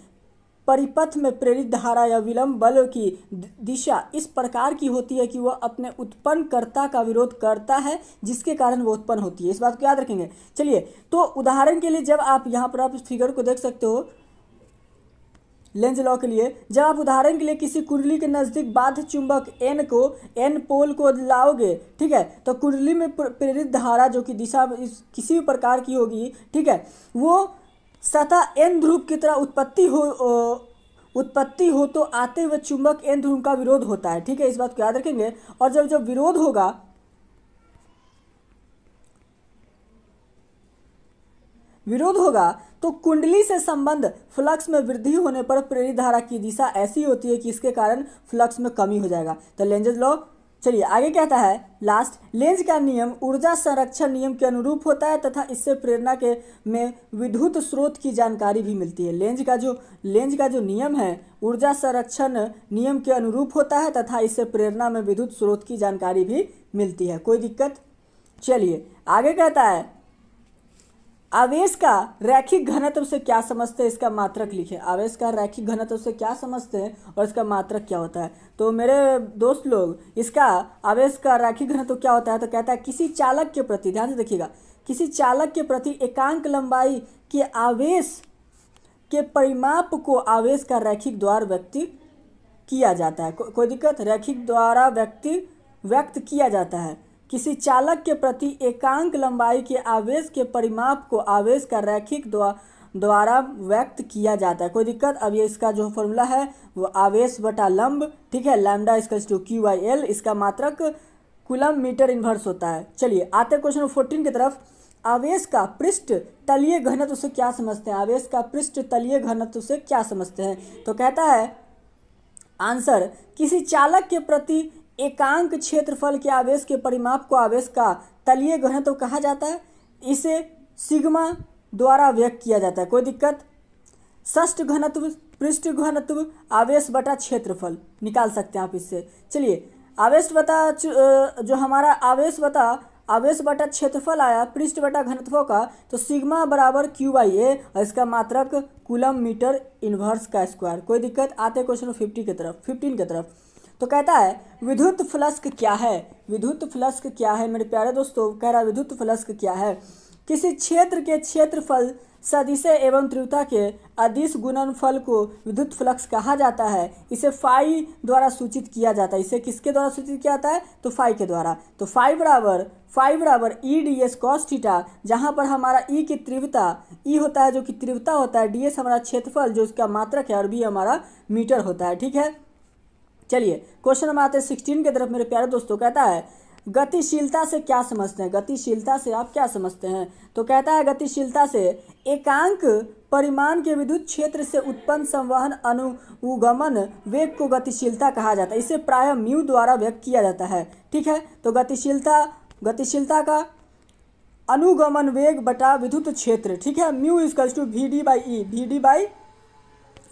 परिपथ में प्रेरित धारा या विलंब बल की दिशा इस प्रकार की होती है कि वह अपने उत्पन्नकर्ता का विरोध करता है, जिसके कारण वह उत्पन्न होती है। इस बात को याद रखेंगे। चलिए, तो उदाहरण के लिए जब आप यहाँ पर आप इस फिगर को देख सकते हो लेंज लॉ के लिए, जब आप उदाहरण के लिए किसी कुंडली के नज़दीक बाध्य चुंबक एन को एन पोल को लाओगे, ठीक है, तो कुंडली में प्रेरित धारा जो कि दिशा किसी भी प्रकार की होगी, ठीक है, वो सतह एन ध्रुव की तरह उत्पत्ति हो ओ, उत्पत्ति हो तो आते हुए चुंबक एन ध्रुव का विरोध होता है। ठीक है, इस बात को याद रखेंगे। और जब जब विरोध होगा विरोध होगा तो कुंडली से संबंध फ्लक्स में वृद्धि होने पर प्रेरित धारा की दिशा ऐसी होती है कि इसके कारण फ्लक्स में कमी हो जाएगा। तो लेंजेज लॉ। चलिए आगे कहता है लास्ट, लेंज का नियम ऊर्जा संरक्षण नियम के अनुरूप होता है तथा इससे प्रेरणा के में विद्युत स्रोत की जानकारी भी मिलती है। लेंज का जो लेंज का जो नियम है ऊर्जा संरक्षण नियम के अनुरूप होता है तथा इससे प्रेरणा में विद्युत स्रोत की जानकारी भी मिलती है। कोई दिक्कत। चलिए आगे कहता है आवेश का रैखिक घनत्व से क्या समझते हैं, इसका मात्रक लिखें। आवेश का रैखिक घनत्व से क्या समझते हैं और इसका मात्रक क्या होता है। तो मेरे दोस्त लोग, इसका आवेश का रैखिक घनत्व क्या होता है, तो कहता है किसी चालक के प्रति, ध्यान से देखिएगा, किसी चालक के प्रति एकांक लंबाई के आवेश के परिमाप को आवेश का रैखिक द्वारा व्यक्त किया जाता है। को, कोई दिक्कत। रैखिक द्वारा व्यक्त व्यक्त किया जाता है। किसी चालक के प्रति एकांक लंबाई के आवेश के परिमाप को आवेश का रैखिक द्वारा व्यक्त किया जाता है। कोई दिक्कत। अब ये इसका जो फॉर्मूला है वो आवेश बटा लंब, ठीक है, लैम्डा इसका जो क्यू आई एल, इसका मात्रक कूलम मीटर इन्वर्स होता है। चलिए आते क्वेश्चन फोर्टीन की तरफ। आवेश का पृष्ठ तलीय घनत्व से क्या समझते हैं, आवेश का पृष्ठ तलीय घनत्व से क्या समझते हैं, तो कहता है आंसर किसी चालक के प्रति एकांक क्षेत्रफल के आवेश के परिमाप को आवेश का तलीय घनत्व कहा जाता है, इसे सिग्मा द्वारा व्यक्त किया जाता है। कोई दिक्कत। षष्ठ घनत्व पृष्ठ घनत्व आवेश बटा क्षेत्रफल निकाल सकते हैं आप इससे। चलिए आवेश बटा जो हमारा आवेश बटा आवेश बटा क्षेत्रफल आया पृष्ठ बटा घनत्वों का, तो सिग्मा बराबर क्यू बाई ए और इसका मात्रक कूलम मीटर इन्वर्स का स्क्वायर। कोई दिक्कत। आते क्वेश्चन फिफ्टी की तरफ फिफ्टीन की तरफ तो कहता है विद्युत फ्लक्स क्या है, विद्युत फ्लक्स क्या है मेरे प्यारे दोस्तों, कह रहा है विद्युत फ्लक्स क्या है। किसी क्षेत्र के क्षेत्रफल सदिशय एवं त्रिवता के अदिश गुणनफल को विद्युत फ्लक्स कहा जाता है, इसे फाई द्वारा सूचित किया जाता है। इसे किसके द्वारा सूचित किया जाता है, तो फाई के द्वारा। तो फाई बराबर फाई बराबर E D S cos theta, जहाँ पर हमारा ई की त्रिवता ई होता है जो कि त्रिवता होता है, डी एस हमारा क्षेत्रफल जो इसका मात्रक है और बी हमारा मीटर होता है। ठीक है। चलिए क्वेश्चन नंबर आते हैं सिक्सटीन की तरफ मेरे प्यारे दोस्तों। कहता है गतिशीलता से क्या समझते हैं, गतिशीलता से आप क्या समझते हैं, तो कहता है गतिशीलता से एकांक परिमाण के विद्युत क्षेत्र से उत्पन्न संवहन अनुगमन वेग को गतिशीलता कहा जाता है, इसे प्रायः म्यू द्वारा व्यक्त किया जाता है। ठीक है। तो गतिशीलता गतिशीलता का अनुगमन वेग बटा विद्युत क्षेत्र, ठीक है, mu equals to V D by E, V D by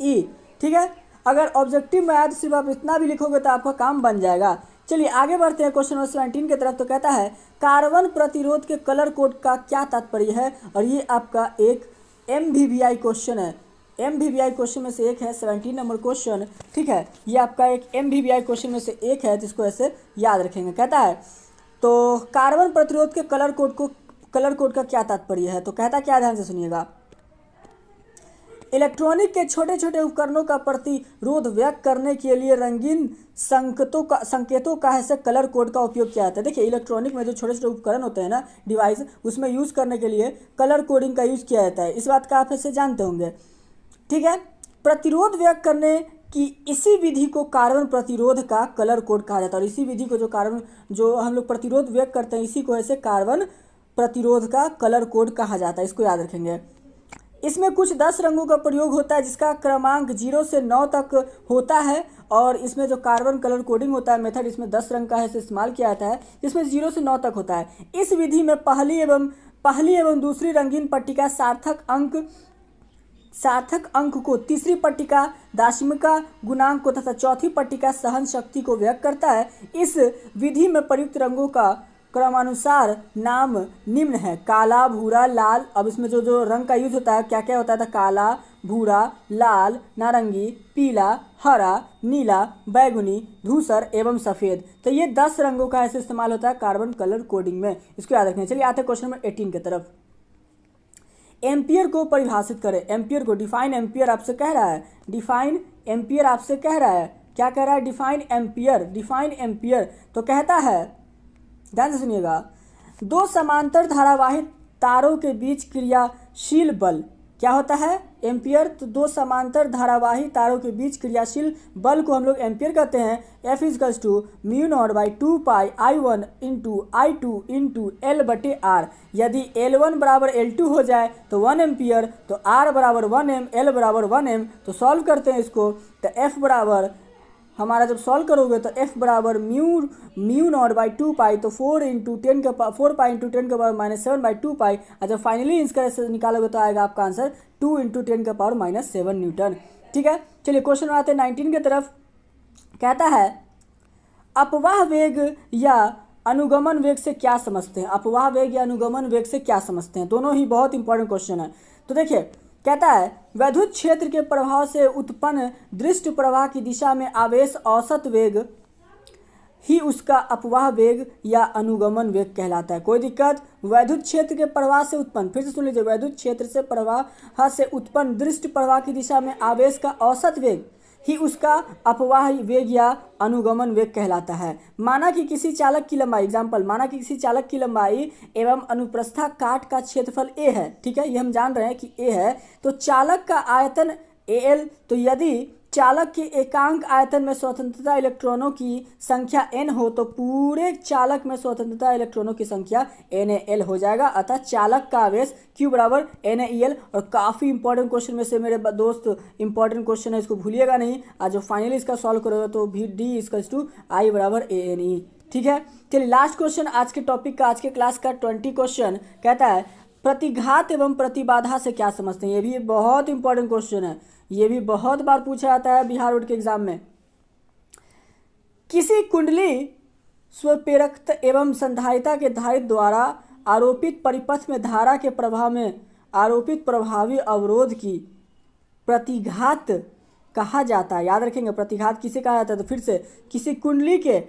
E, ठीक है। अगर ऑब्जेक्टिव में आया तो सिर्फ आप इतना भी लिखोगे तो आपका काम बन जाएगा। चलिए आगे बढ़ते हैं क्वेश्चन नंबर सेवेंटीन की तरफ। तो कहता है कार्बन प्रतिरोध के कलर कोड का क्या तात्पर्य है, और ये आपका एक M V V I question है, M V V I question में से एक है, सेवेंटीन नंबर क्वेश्चन, ठीक है, ये आपका एक M V V I question में से एक है, जिसको ऐसे याद रखेंगे। कहता है तो कार्बन प्रतिरोध के कलर कोड को कलर कोड का क्या तात्पर्य है, तो कहता क्या, ध्यान से सुनिएगा, इलेक्ट्रॉनिक के छोटे छोटे उपकरणों का प्रतिरोध व्यक्त करने के लिए रंगीन संकेतों का संकेतों का ऐसे कलर कोड का उपयोग किया जाता है। देखिए इलेक्ट्रॉनिक में जो छोटे छोटे उपकरण होते हैं ना, डिवाइस, उसमें यूज़ करने के लिए कलर कोडिंग का यूज़ किया जाता है, इस बात का आप ऐसे जानते होंगे, ठीक है। प्रतिरोध व्यक्त करने कि इसी विधि को कार्बन प्रतिरोध का कलर कोड कहा जाता है, और इसी विधि को जो कार्बन जो हम लोग प्रतिरोध व्यक्त करते हैं, इसी को ऐसे कार्बन प्रतिरोध का कलर कोड कहा जाता है, इसको याद रखेंगे। इसमें कुछ दस रंगों का प्रयोग होता है, जिसका क्रमांक जीरो से नौ तक होता है, और इसमें जो कार्बन कलर कोडिंग होता है मेथड, इसमें दस रंग का है इसे इस्तेमाल किया जाता है, इसमें जीरो से नौ तक होता है। इस विधि में पहली एवं पहली एवं दूसरी रंगीन पट्टिका सार्थक अंक सार्थक अंक को, तीसरी पट्टिका दाशिमिका गुणांक को तथा चौथी पट्टिका सहन शक्ति को व्यक्त करता है। इस विधि में प्रयुक्त रंगों का क्रमानुसार नाम निम्न है, काला, भूरा, लाल। अब इसमें जो जो रंग का यूज होता है क्या क्या होता था, काला, भूरा, लाल, नारंगी, पीला, हरा, नीला, बैगुनी, धूसर एवं सफ़ेद। तो ये दस रंगों का ऐसे इस्तेमाल होता है कार्बन कलर कोडिंग में, इसको याद रखना। चलिए आते हैं क्वेश्चन नंबर एटीन की तरफ। एम्पियर को परिभाषित करें, एम्पियर को, डिफाइन एम्पियर आपसे कह रहा है, डिफाइन एम्पियर आपसे कह रहा है, क्या कह रहा है, डिफाइन एम्पियर, डिफाइन एम्पियर। तो कहता है, ध्यान से सुनिएगा, दो समांतर धारावाहिक तारों के बीच क्रियाशील बल क्या होता है, एम्पियर। तो दो समांतर धारावाहिक तारों के बीच क्रियाशील बल को हम लोग एम्पियर कहते हैं। F equals to mu naught by two pi I one into I two into L बटे आर। यदि एल वन बराबर एल टू हो जाए तो वन एम्पियर, तो आर बराबर वन एम, एल बराबर वन एम। तो सॉल्व करते हैं इसको, तो एफ बराबर हमारा, जब सॉल्व करोगे तो f बराबर mu mu naught by two pi, तो फोर इंटू टेन के पा फोर पाई इंटू टेन के power minus seven by two pi. और जब फाइनली इसका निकालोगे तो आएगा आपका आंसर टू इंटू टेन के पावर माइनस सेवन न्यूटन, ठीक है। चलिए क्वेश्चन आते हैं नाइनटीन की तरफ। कहता है अपवाह वेग या अनुगमन वेग से क्या समझते हैं, अपवाह वेग या अनुगमन वेग से क्या समझते हैं, दोनों ही बहुत इंपॉर्टेंट क्वेश्चन है। तो देखिए कहता है वैद्युत क्षेत्र के प्रभाव से उत्पन्न दृष्ट प्रवाह की दिशा में आवेश औसत वेग ही उसका अपवाह वेग या अनुगमन वेग कहलाता है। कोई दिक्कत, वैद्युत क्षेत्र के प्रवाह से उत्पन्न, फिर से सुन लीजिए, वैद्युत क्षेत्र से प्रवाह से उत्पन्न दृष्ट प्रवाह की दिशा में आवेश का औसत वेग ही उसका अपवाह वेग या अनुगमन वेग कहलाता है। माना कि किसी चालक की लंबाई, एग्जाम्पल, माना कि किसी चालक की लंबाई एवं अनुप्रस्था काट का क्षेत्रफल ए है, ठीक है, ये हम जान रहे हैं कि ए है, तो चालक का आयतन ए एल, तो यदि चालक के एकांक आयतन में स्वतंत्रता इलेक्ट्रॉनों की संख्या एन हो तो पूरे चालक में स्वतंत्रता इलेक्ट्रॉनों की संख्या एन ए एल हो जाएगा। अतः चालक का आवेश क्यू बराबर एन ए एल। और काफ़ी इंपॉर्टेंट क्वेश्चन में से मेरे दोस्त, इंपॉर्टेंट क्वेश्चन है, इसको भूलिएगा नहीं। और जो फाइनली इसका सॉल्व करोगे तो भी डी इजकल्स टू आई बराबर ए एन ई, ठीक है। चलिए लास्ट क्वेश्चन आज के टॉपिक का, आज के क्लास का, ट्वेंटी क्वेश्चन। कहता है प्रतिघात एवं प्रतिबाधा से क्या समझते हैं। ये भी बहुत इंपॉर्टेंट क्वेश्चन है, ये भी बहुत बार पूछा जाता है बिहार बोर्ड के एग्जाम में। किसी कुंडली स्वप्रेरकता एवं संधारिता के धारित द्वारा आरोपित परिपथ में धारा के प्रभाव में आरोपित प्रभावी अवरोध की प्रतिघात कहा जाता है। याद रखेंगे प्रतिघात किसे कहा जाता है। तो फिर से, किसी कुंडली के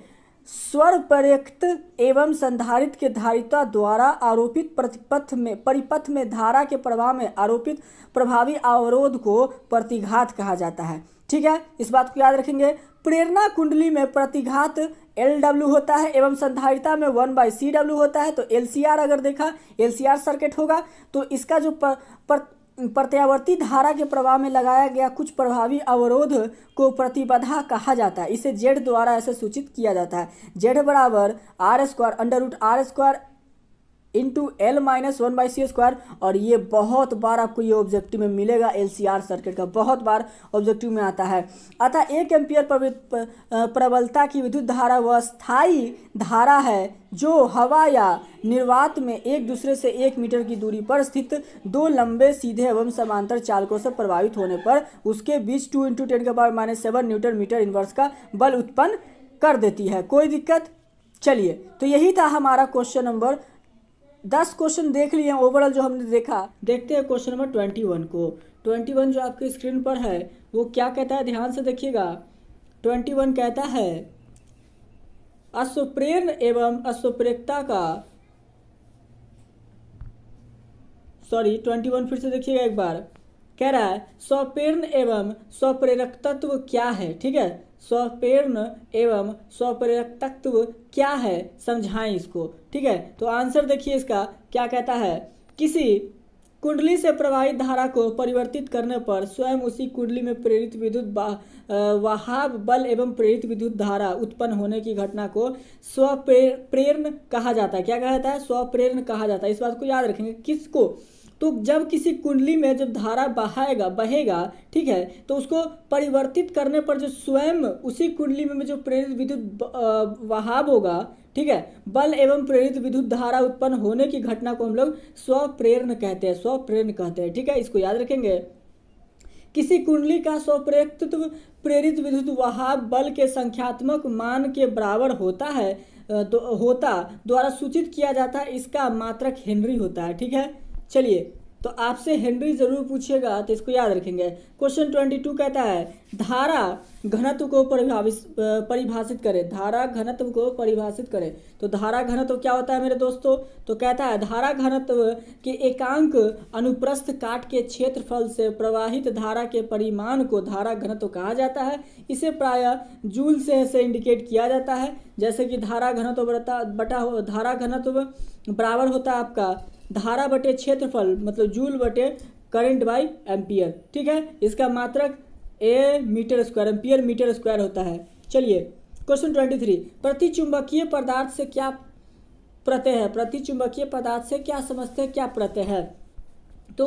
स्वप्रेरकता एवं संधारित के धारिता द्वारा आरोपित प्रतिपथ में परिपथ में धारा के प्रवाह में आरोपित प्रभावी अवरोध को प्रतिघात कहा जाता है, ठीक है, इस बात को याद रखेंगे। प्रेरणा कुंडली में प्रतिघात एल डब्ल्यू होता है एवं संधारिता में वन बाई सी डब्ल्यू होता है। तो एल सी आर अगर देखा, एल सी आर सर्किट होगा, तो इसका जो पर, पर, प्रत्यावर्ती धारा के प्रवाह में लगाया गया कुछ प्रभावी अवरोध को प्रतिबाधा कहा जाता है। इसे जेड द्वारा ऐसे सूचित किया जाता है, जेड बराबर R square under root R square into L minus one by C square. और ये बहुत बार आपको ये ऑब्जेक्टिव में मिलेगा, एलसीआर सर्किट का बहुत बार ऑब्जेक्टिव में आता है। अतः एक एम्पियर प्रबलता की विद्युत धारा वह स्थायी धारा है जो हवा या निर्वात में एक दूसरे से एक मीटर की दूरी पर स्थित दो लंबे सीधे एवं समांतर चालकों से प्रभावित होने पर उसके बीच टू इंटू टेन का power minus seven newton meter inverse का बल उत्पन्न कर देती है। कोई दिक्कत? चलिए, तो यही था हमारा क्वेश्चन नंबर दस। क्वेश्चन देख लिए ओवरऑल जो हमने देखा। देखते हैं क्वेश्चन नंबर ट्वेंटी वन को। ट्वेंटी वन जो आपके स्क्रीन पर है वो क्या कहता है, ध्यान से देखिएगा। ट्वेंटी वन कहता है अस्वप्रेरण एवं अस्वप्रेरकता का, सॉरी ट्वेंटी वन फिर से देखिएगा एक बार, कह रहा है स्वप्रेरण एवं स्वप्रेरक तत्व क्या है। ठीक है, स्वप्रेरण एवं स्वप्रेरक तत्व क्या है, समझाएं इसको। ठीक है, तो आंसर देखिए इसका क्या कहता है, किसी कुंडली से प्रवाहित धारा को परिवर्तित करने पर स्वयं उसी कुंडली में प्रेरित विद्युत वहाव बल एवं प्रेरित विद्युत धारा उत्पन्न होने की घटना को स्वप्रेरण कहा जाता है। क्या कहा जाता है, स्वप्रेरण कहा जाता है। इस बात को याद रखेंगे, किसको, तो जब किसी कुंडली में जब धारा बहाएगा बहेगा ठीक है, तो उसको परिवर्तित करने पर जो स्वयं उसी कुंडली में जो प्रेरित विद्युत वहाव होगा ठीक है, बल एवं प्रेरित विद्युत धारा उत्पन्न होने की घटना को हम लोग स्वप्रेरण कहते हैं, स्वप्रेरण कहते हैं। ठीक है, इसको याद रखेंगे। किसी कुंडली का स्वप्रेरकत्व प्रेरित विद्युत वहाव बल के संख्यात्मक मान के बराबर होता है तो होता द्वारा सूचित किया जाता है, इसका मात्रक हेनरी होता है। ठीक है, चलिए, तो आपसे हेनरी जरूर पूछेगा तो इसको याद रखेंगे। क्वेश्चन ट्वेंटी टू कहता है धारा घनत्व को परिभाषित परिभाषित करें, धारा घनत्व को परिभाषित करें। तो धारा घनत्व क्या होता है मेरे दोस्तों, तो कहता है धारा घनत्व के एकांक अनुप्रस्थ काट के क्षेत्रफल से प्रवाहित धारा के परिमाण को धारा घनत्व कहा जाता है। इसे प्रायः जूल से, से इंडिकेट किया जाता है, जैसे कि धारा घनत्व बटा बटा हो धारा घनत्व बराबर होता है आपका धारा बटे क्षेत्रफल, मतलब जूल बटे करंट बाई एम्पियर। ठीक है, इसका मात्रक A metre square, ampere metre square होता है। चलिए क्वेश्चन ट्वेंटी थ्री, प्रतिचुंबकीय पदार्थ से क्या प्रत्यय है, प्रतिचुंबकीय पदार्थ से क्या समझते हैं, क्या प्रत्यय है। तो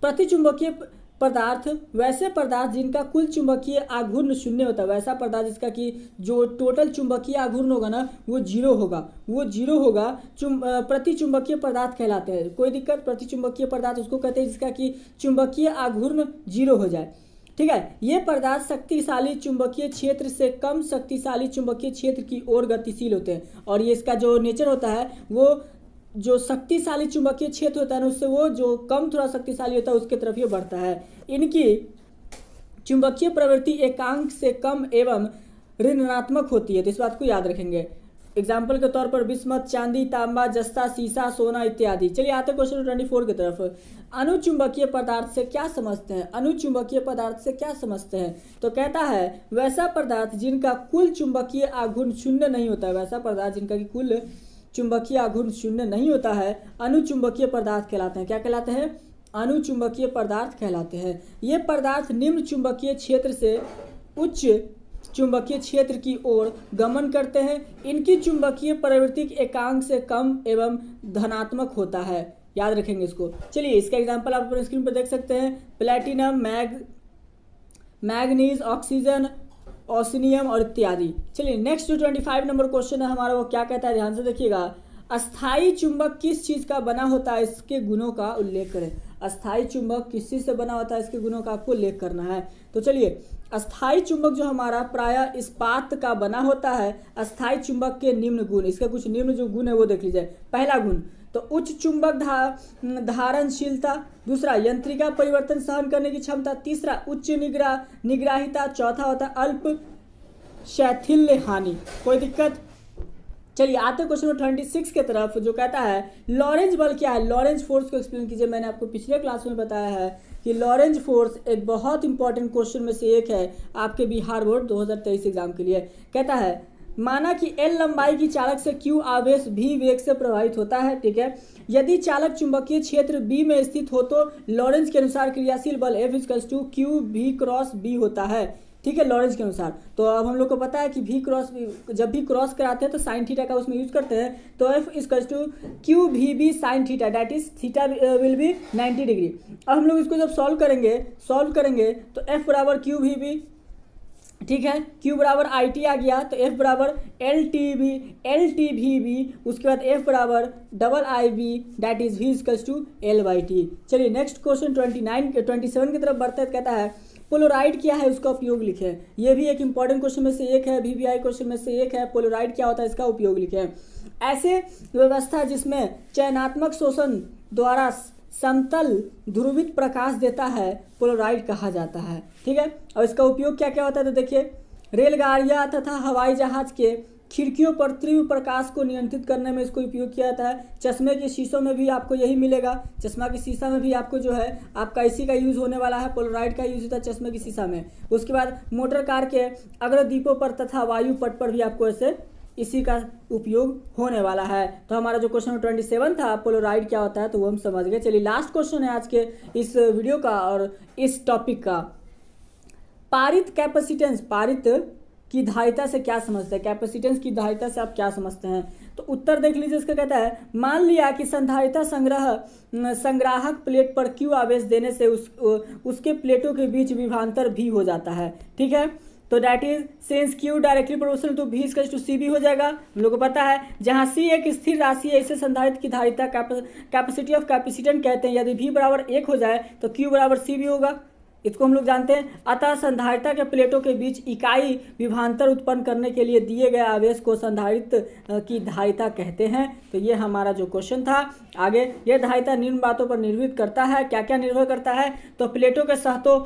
प्रतिचुंबकीय पदार्थ वैसे पदार्थ जिनका कुल चुंबकीय आघूर्ण शून्य होता है, वैसा पदार्थ जिसका कि जो टोटल चुंबकीय आघूर्ण होगा ना वो जीरो होगा, वो जीरो होगा, चुंब प्रतिचुंबकीय पदार्थ कहलाते हैं। कोई दिक्कत, प्रतिचुंबकीय पदार्थ उसको कहते हैं जिसका कि चुंबकीय आघूर्ण जीरो हो जाए। ठीक है, ये पदार्थ शक्तिशाली चुंबकीय क्षेत्र से कम शक्तिशाली चुंबकीय क्षेत्र की ओर गतिशील होते हैं, और ये इसका जो नेचर होता है वो जो शक्तिशाली चुंबकीय क्षेत्र होता है ना उससे वो जो कम थोड़ा शक्तिशाली होता है उसके तरफ ये बढ़ता है। इनकी चुंबकीय प्रवृत्ति एकांक से कम एवं ऋणात्मक होती है, तो इस बात को याद रखेंगे। एग्जाम्पल के तौर पर बिस्मत, चांदी, तांबा, जस्ता, शीशा, सोना इत्यादि। चलिए आते क्वेश्चन ट्वेंटी फोर की तरफ। अनुचुंबकीय पदार्थ से क्या समझते हैं, अनुचुंबकीय पदार्थ से क्या समझते हैं। तो कहता है वैसा पदार्थ जिनका कुल चुंबकीय आघूर्ण शून्य नहीं होता है, वैसा पदार्थ जिनका कि कुल चुंबकीय आघूर्ण शून्य नहीं होता है अनुचुंबकीय पदार्थ कहलाते हैं। क्या कहलाते हैं, अनुचुंबकीय पदार्थ कहलाते हैं। ये पदार्थ निम्न चुंबकीय क्षेत्र से उच्च चुंबकीय क्षेत्र की ओर गमन करते हैं। इनकी चुंबकीय प्रवृत्ति एकांक से कम एवं धनात्मक होता है, याद रखेंगे इसको। चलिए इसका एग्जाम्पल आप अपने स्क्रीन पर देख सकते हैं, platinum, mag manganese, oxygen, osmium और इत्यादि। चलिए नेक्स्ट जो ट्वेंटी फाइव नंबर क्वेश्चन है हमारा वो क्या कहता है, ध्यान से देखिएगा। अस्थायी चुंबक किस चीज़ का बना होता है, इसके गुणों का उल्लेख करें। अस्थायी चुंबक किस चीज़ से बना होता है, इसके गुणों का आपको उल्लेख करना है। तो चलिए, अस्थायी चुंबक जो हमारा प्रायः इस्पात का बना होता है। अस्थायी चुंबक के निम्न गुण, इसका कुछ निम्न जो गुण है वो देख लीजिए। पहला गुण तो उच्च चुंबक धा धारणशीलता, दूसरा यंत्रिका परिवर्तन सहन करने की क्षमता, तीसरा उच्च निग्रा निग्राहिता, चौथा होता है अल्प शैथिल्य हानि। कोई दिक्कत? चलिए आते क्वेश्चन नंबर ट्वेंटी सिक्स के तरफ, जो कहता है लॉरेंज बल क्या है, लॉरेंज फोर्स को एक्सप्लेन कीजिए। मैंने आपको पिछले क्लास में बताया है कि लॉरेंज फोर्स एक बहुत इंपॉर्टेंट क्वेश्चन में से एक है आपके बिहार बोर्ड दो हज़ार तेईस एग्जाम के लिए। कहता है माना कि एल लंबाई की चालक से क्यू आवेश भी वेग से प्रभावित होता है। ठीक है, यदि चालक चुंबकीय क्षेत्र बी में स्थित हो तो लॉरेंज के अनुसार क्रियाशील बल F equals to Q V cross B होता है। ठीक है, लॉरेंज के अनुसार। तो अब हम लोग को पता है कि भी क्रॉस, जब भी क्रॉस कराते हैं तो साइन थीटा का उसमें यूज करते हैं। तो F equals to Q V B sine theta, that is theta will be ninety degree. अब हम लोग इसको जब सॉल्व करेंगे सॉल्व करेंगे तो एफ बराबर क्यू वी बी, ठीक है, Q बराबर आई टी आ गया, तो F बराबर L T B, L T V B, उसके बाद F बराबर double I B, that is V equals to L by T. चलिए next question twenty nine twenty seven की तरफ बढ़ते हैं। कहता है पोलोराइड क्या है, उसका उपयोग लिखें। यह भी एक इंपॉर्टेंट क्वेश्चन में से एक है, वी वी आई क्वेश्चन में से एक है। पोलोराइड क्या होता है, इसका उपयोग लिखें। ऐसे व्यवस्था जिसमें चयनात्मक शोषण द्वारा समतल ध्रुवित प्रकाश देता है पोलोराइड कहा जाता है, ठीक है। और इसका उपयोग क्या क्या होता है, तो देखिए रेलगाड़ियाँ तथा हवाई जहाज के खिड़कियों पर तीव्र प्रकाश को नियंत्रित करने में इसको उपयोग किया जाता है। चश्मे के शीशों में भी आपको यही मिलेगा, चश्मा के शीशा में भी आपको जो है आपका इसी का यूज़ होने वाला है, पोलोराइड का यूज़ होता है चश्मे के शीशा में। उसके बाद मोटर कार के अग्रदीपों पर तथा वायुपट पर भी आपको ऐसे इसी का उपयोग होने वाला है। तो हमारा जो क्वेश्चन ट्वेंटी सेवन था पोलोराइड क्या होता है तो वो हम समझ गए। चलिए लास्ट क्वेश्चन है आज के इस वीडियो का और इस टॉपिक का, पारित कैपेसिटेंस, पारित की धारिता से क्या समझते हैं, कैपेसिटेंस की धारिता से आप क्या समझते हैं। तो उत्तर देख लीजिए इसका। कहता है मान लिया कि संधारिता संग्रह संग्राहक प्लेट पर क्यू आवेश देने से उस उसके प्लेटों के बीच विभवांतर भी हो जाता है, ठीक है। तो that is sense Q directly proportional to V equals to C B हो जाएगा। हम लोग को पता है जहाँ सी एक स्थिर राशि है, इसे संधारित्र की धारिता कैपेसिटी ऑफ कैपेसिटेंट कहते हैं। यदि वी बराबर एक हो जाए तो क्यू बराबर सी बी होगा, इसको हम लोग जानते हैं। अतः संधारिता के प्लेटों के बीच इकाई विभवांतर उत्पन्न करने के लिए दिए गए आवेश को संधारित्र की धारिता कहते हैं। तो ये हमारा जो क्वेश्चन था। आगे, यह धारिता निम्न बातों पर निर्भर करता है, क्या क्या निर्भर करता है, तो प्लेटों के सहतों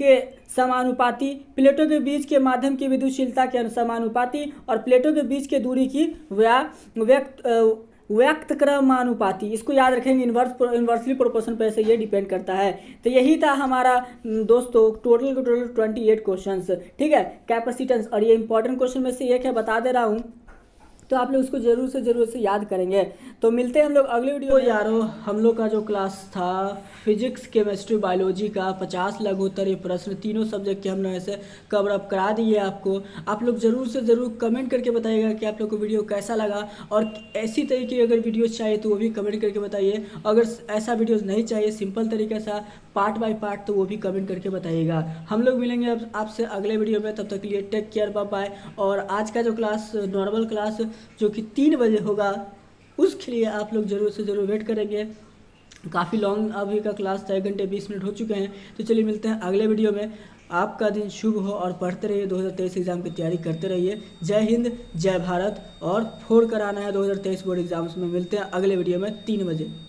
के समानुपाती, प्लेटों के बीच के माध्यम की विद्युतशीलता के समानुपाती, और प्लेटों के बीच के दूरी की व्या व्यक्त व्यक्त क्रमानुपाती। इसको याद रखेंगे, इन्वर्स इन्वर्सली प्रोपोर्शन पर ऐसे ये डिपेंड करता है। तो यही था हमारा दोस्तों टोटल के टोटल ट्वेंटी एट क्वेश्चंस, ठीक है, कैपेसिटेंस, और ये इंपॉर्टेंट क्वेश्चन में से एक है, बता दे रहा हूँ, तो आप लोग उसको जरूर से जरूर से याद करेंगे। तो मिलते हैं हम लोग अगले वीडियो। यारो, हम लोग का जो क्लास था फिजिक्स, केमिस्ट्री, बायोलॉजी का पचास लघुत्तर ये प्रश्न, तीनों सब्जेक्ट के हमने ऐसे कवर अप करा दिए आपको। आप लोग जरूर से ज़रूर कमेंट करके बताइएगा कि आप लोग को वीडियो कैसा लगा, और ऐसी तरीके की अगर वीडियोज़ चाहिए तो वो भी कमेंट करके बताइए। अगर ऐसा वीडियोज़ नहीं चाहिए, सिंपल तरीके से पार्ट बाय पार्ट, तो वो भी कमेंट करके बताइएगा। हम लोग मिलेंगे अब आपसे अगले वीडियो में, तब तक के लिए टेक केयर, बाय बाय। और आज का जो क्लास नॉर्मल क्लास जो कि तीन बजे होगा, उसके लिए आप लोग ज़रूर से ज़रूर वेट करेंगे। काफ़ी लॉन्ग अभी का क्लास था, एक घंटे बीस मिनट हो चुके हैं। तो चलिए मिलते हैं अगले वीडियो में। आपका दिन शुभ हो और पढ़ते रहिए, दो हज़ार तेईस एग्ज़ाम की तैयारी करते रहिए। जय हिंद, जय भारत, और फोड़ कराना है दो हज़ार तेईस बोर्ड एग्ज़ाम्स में। मिलते हैं अगले वीडियो में तीन बजे।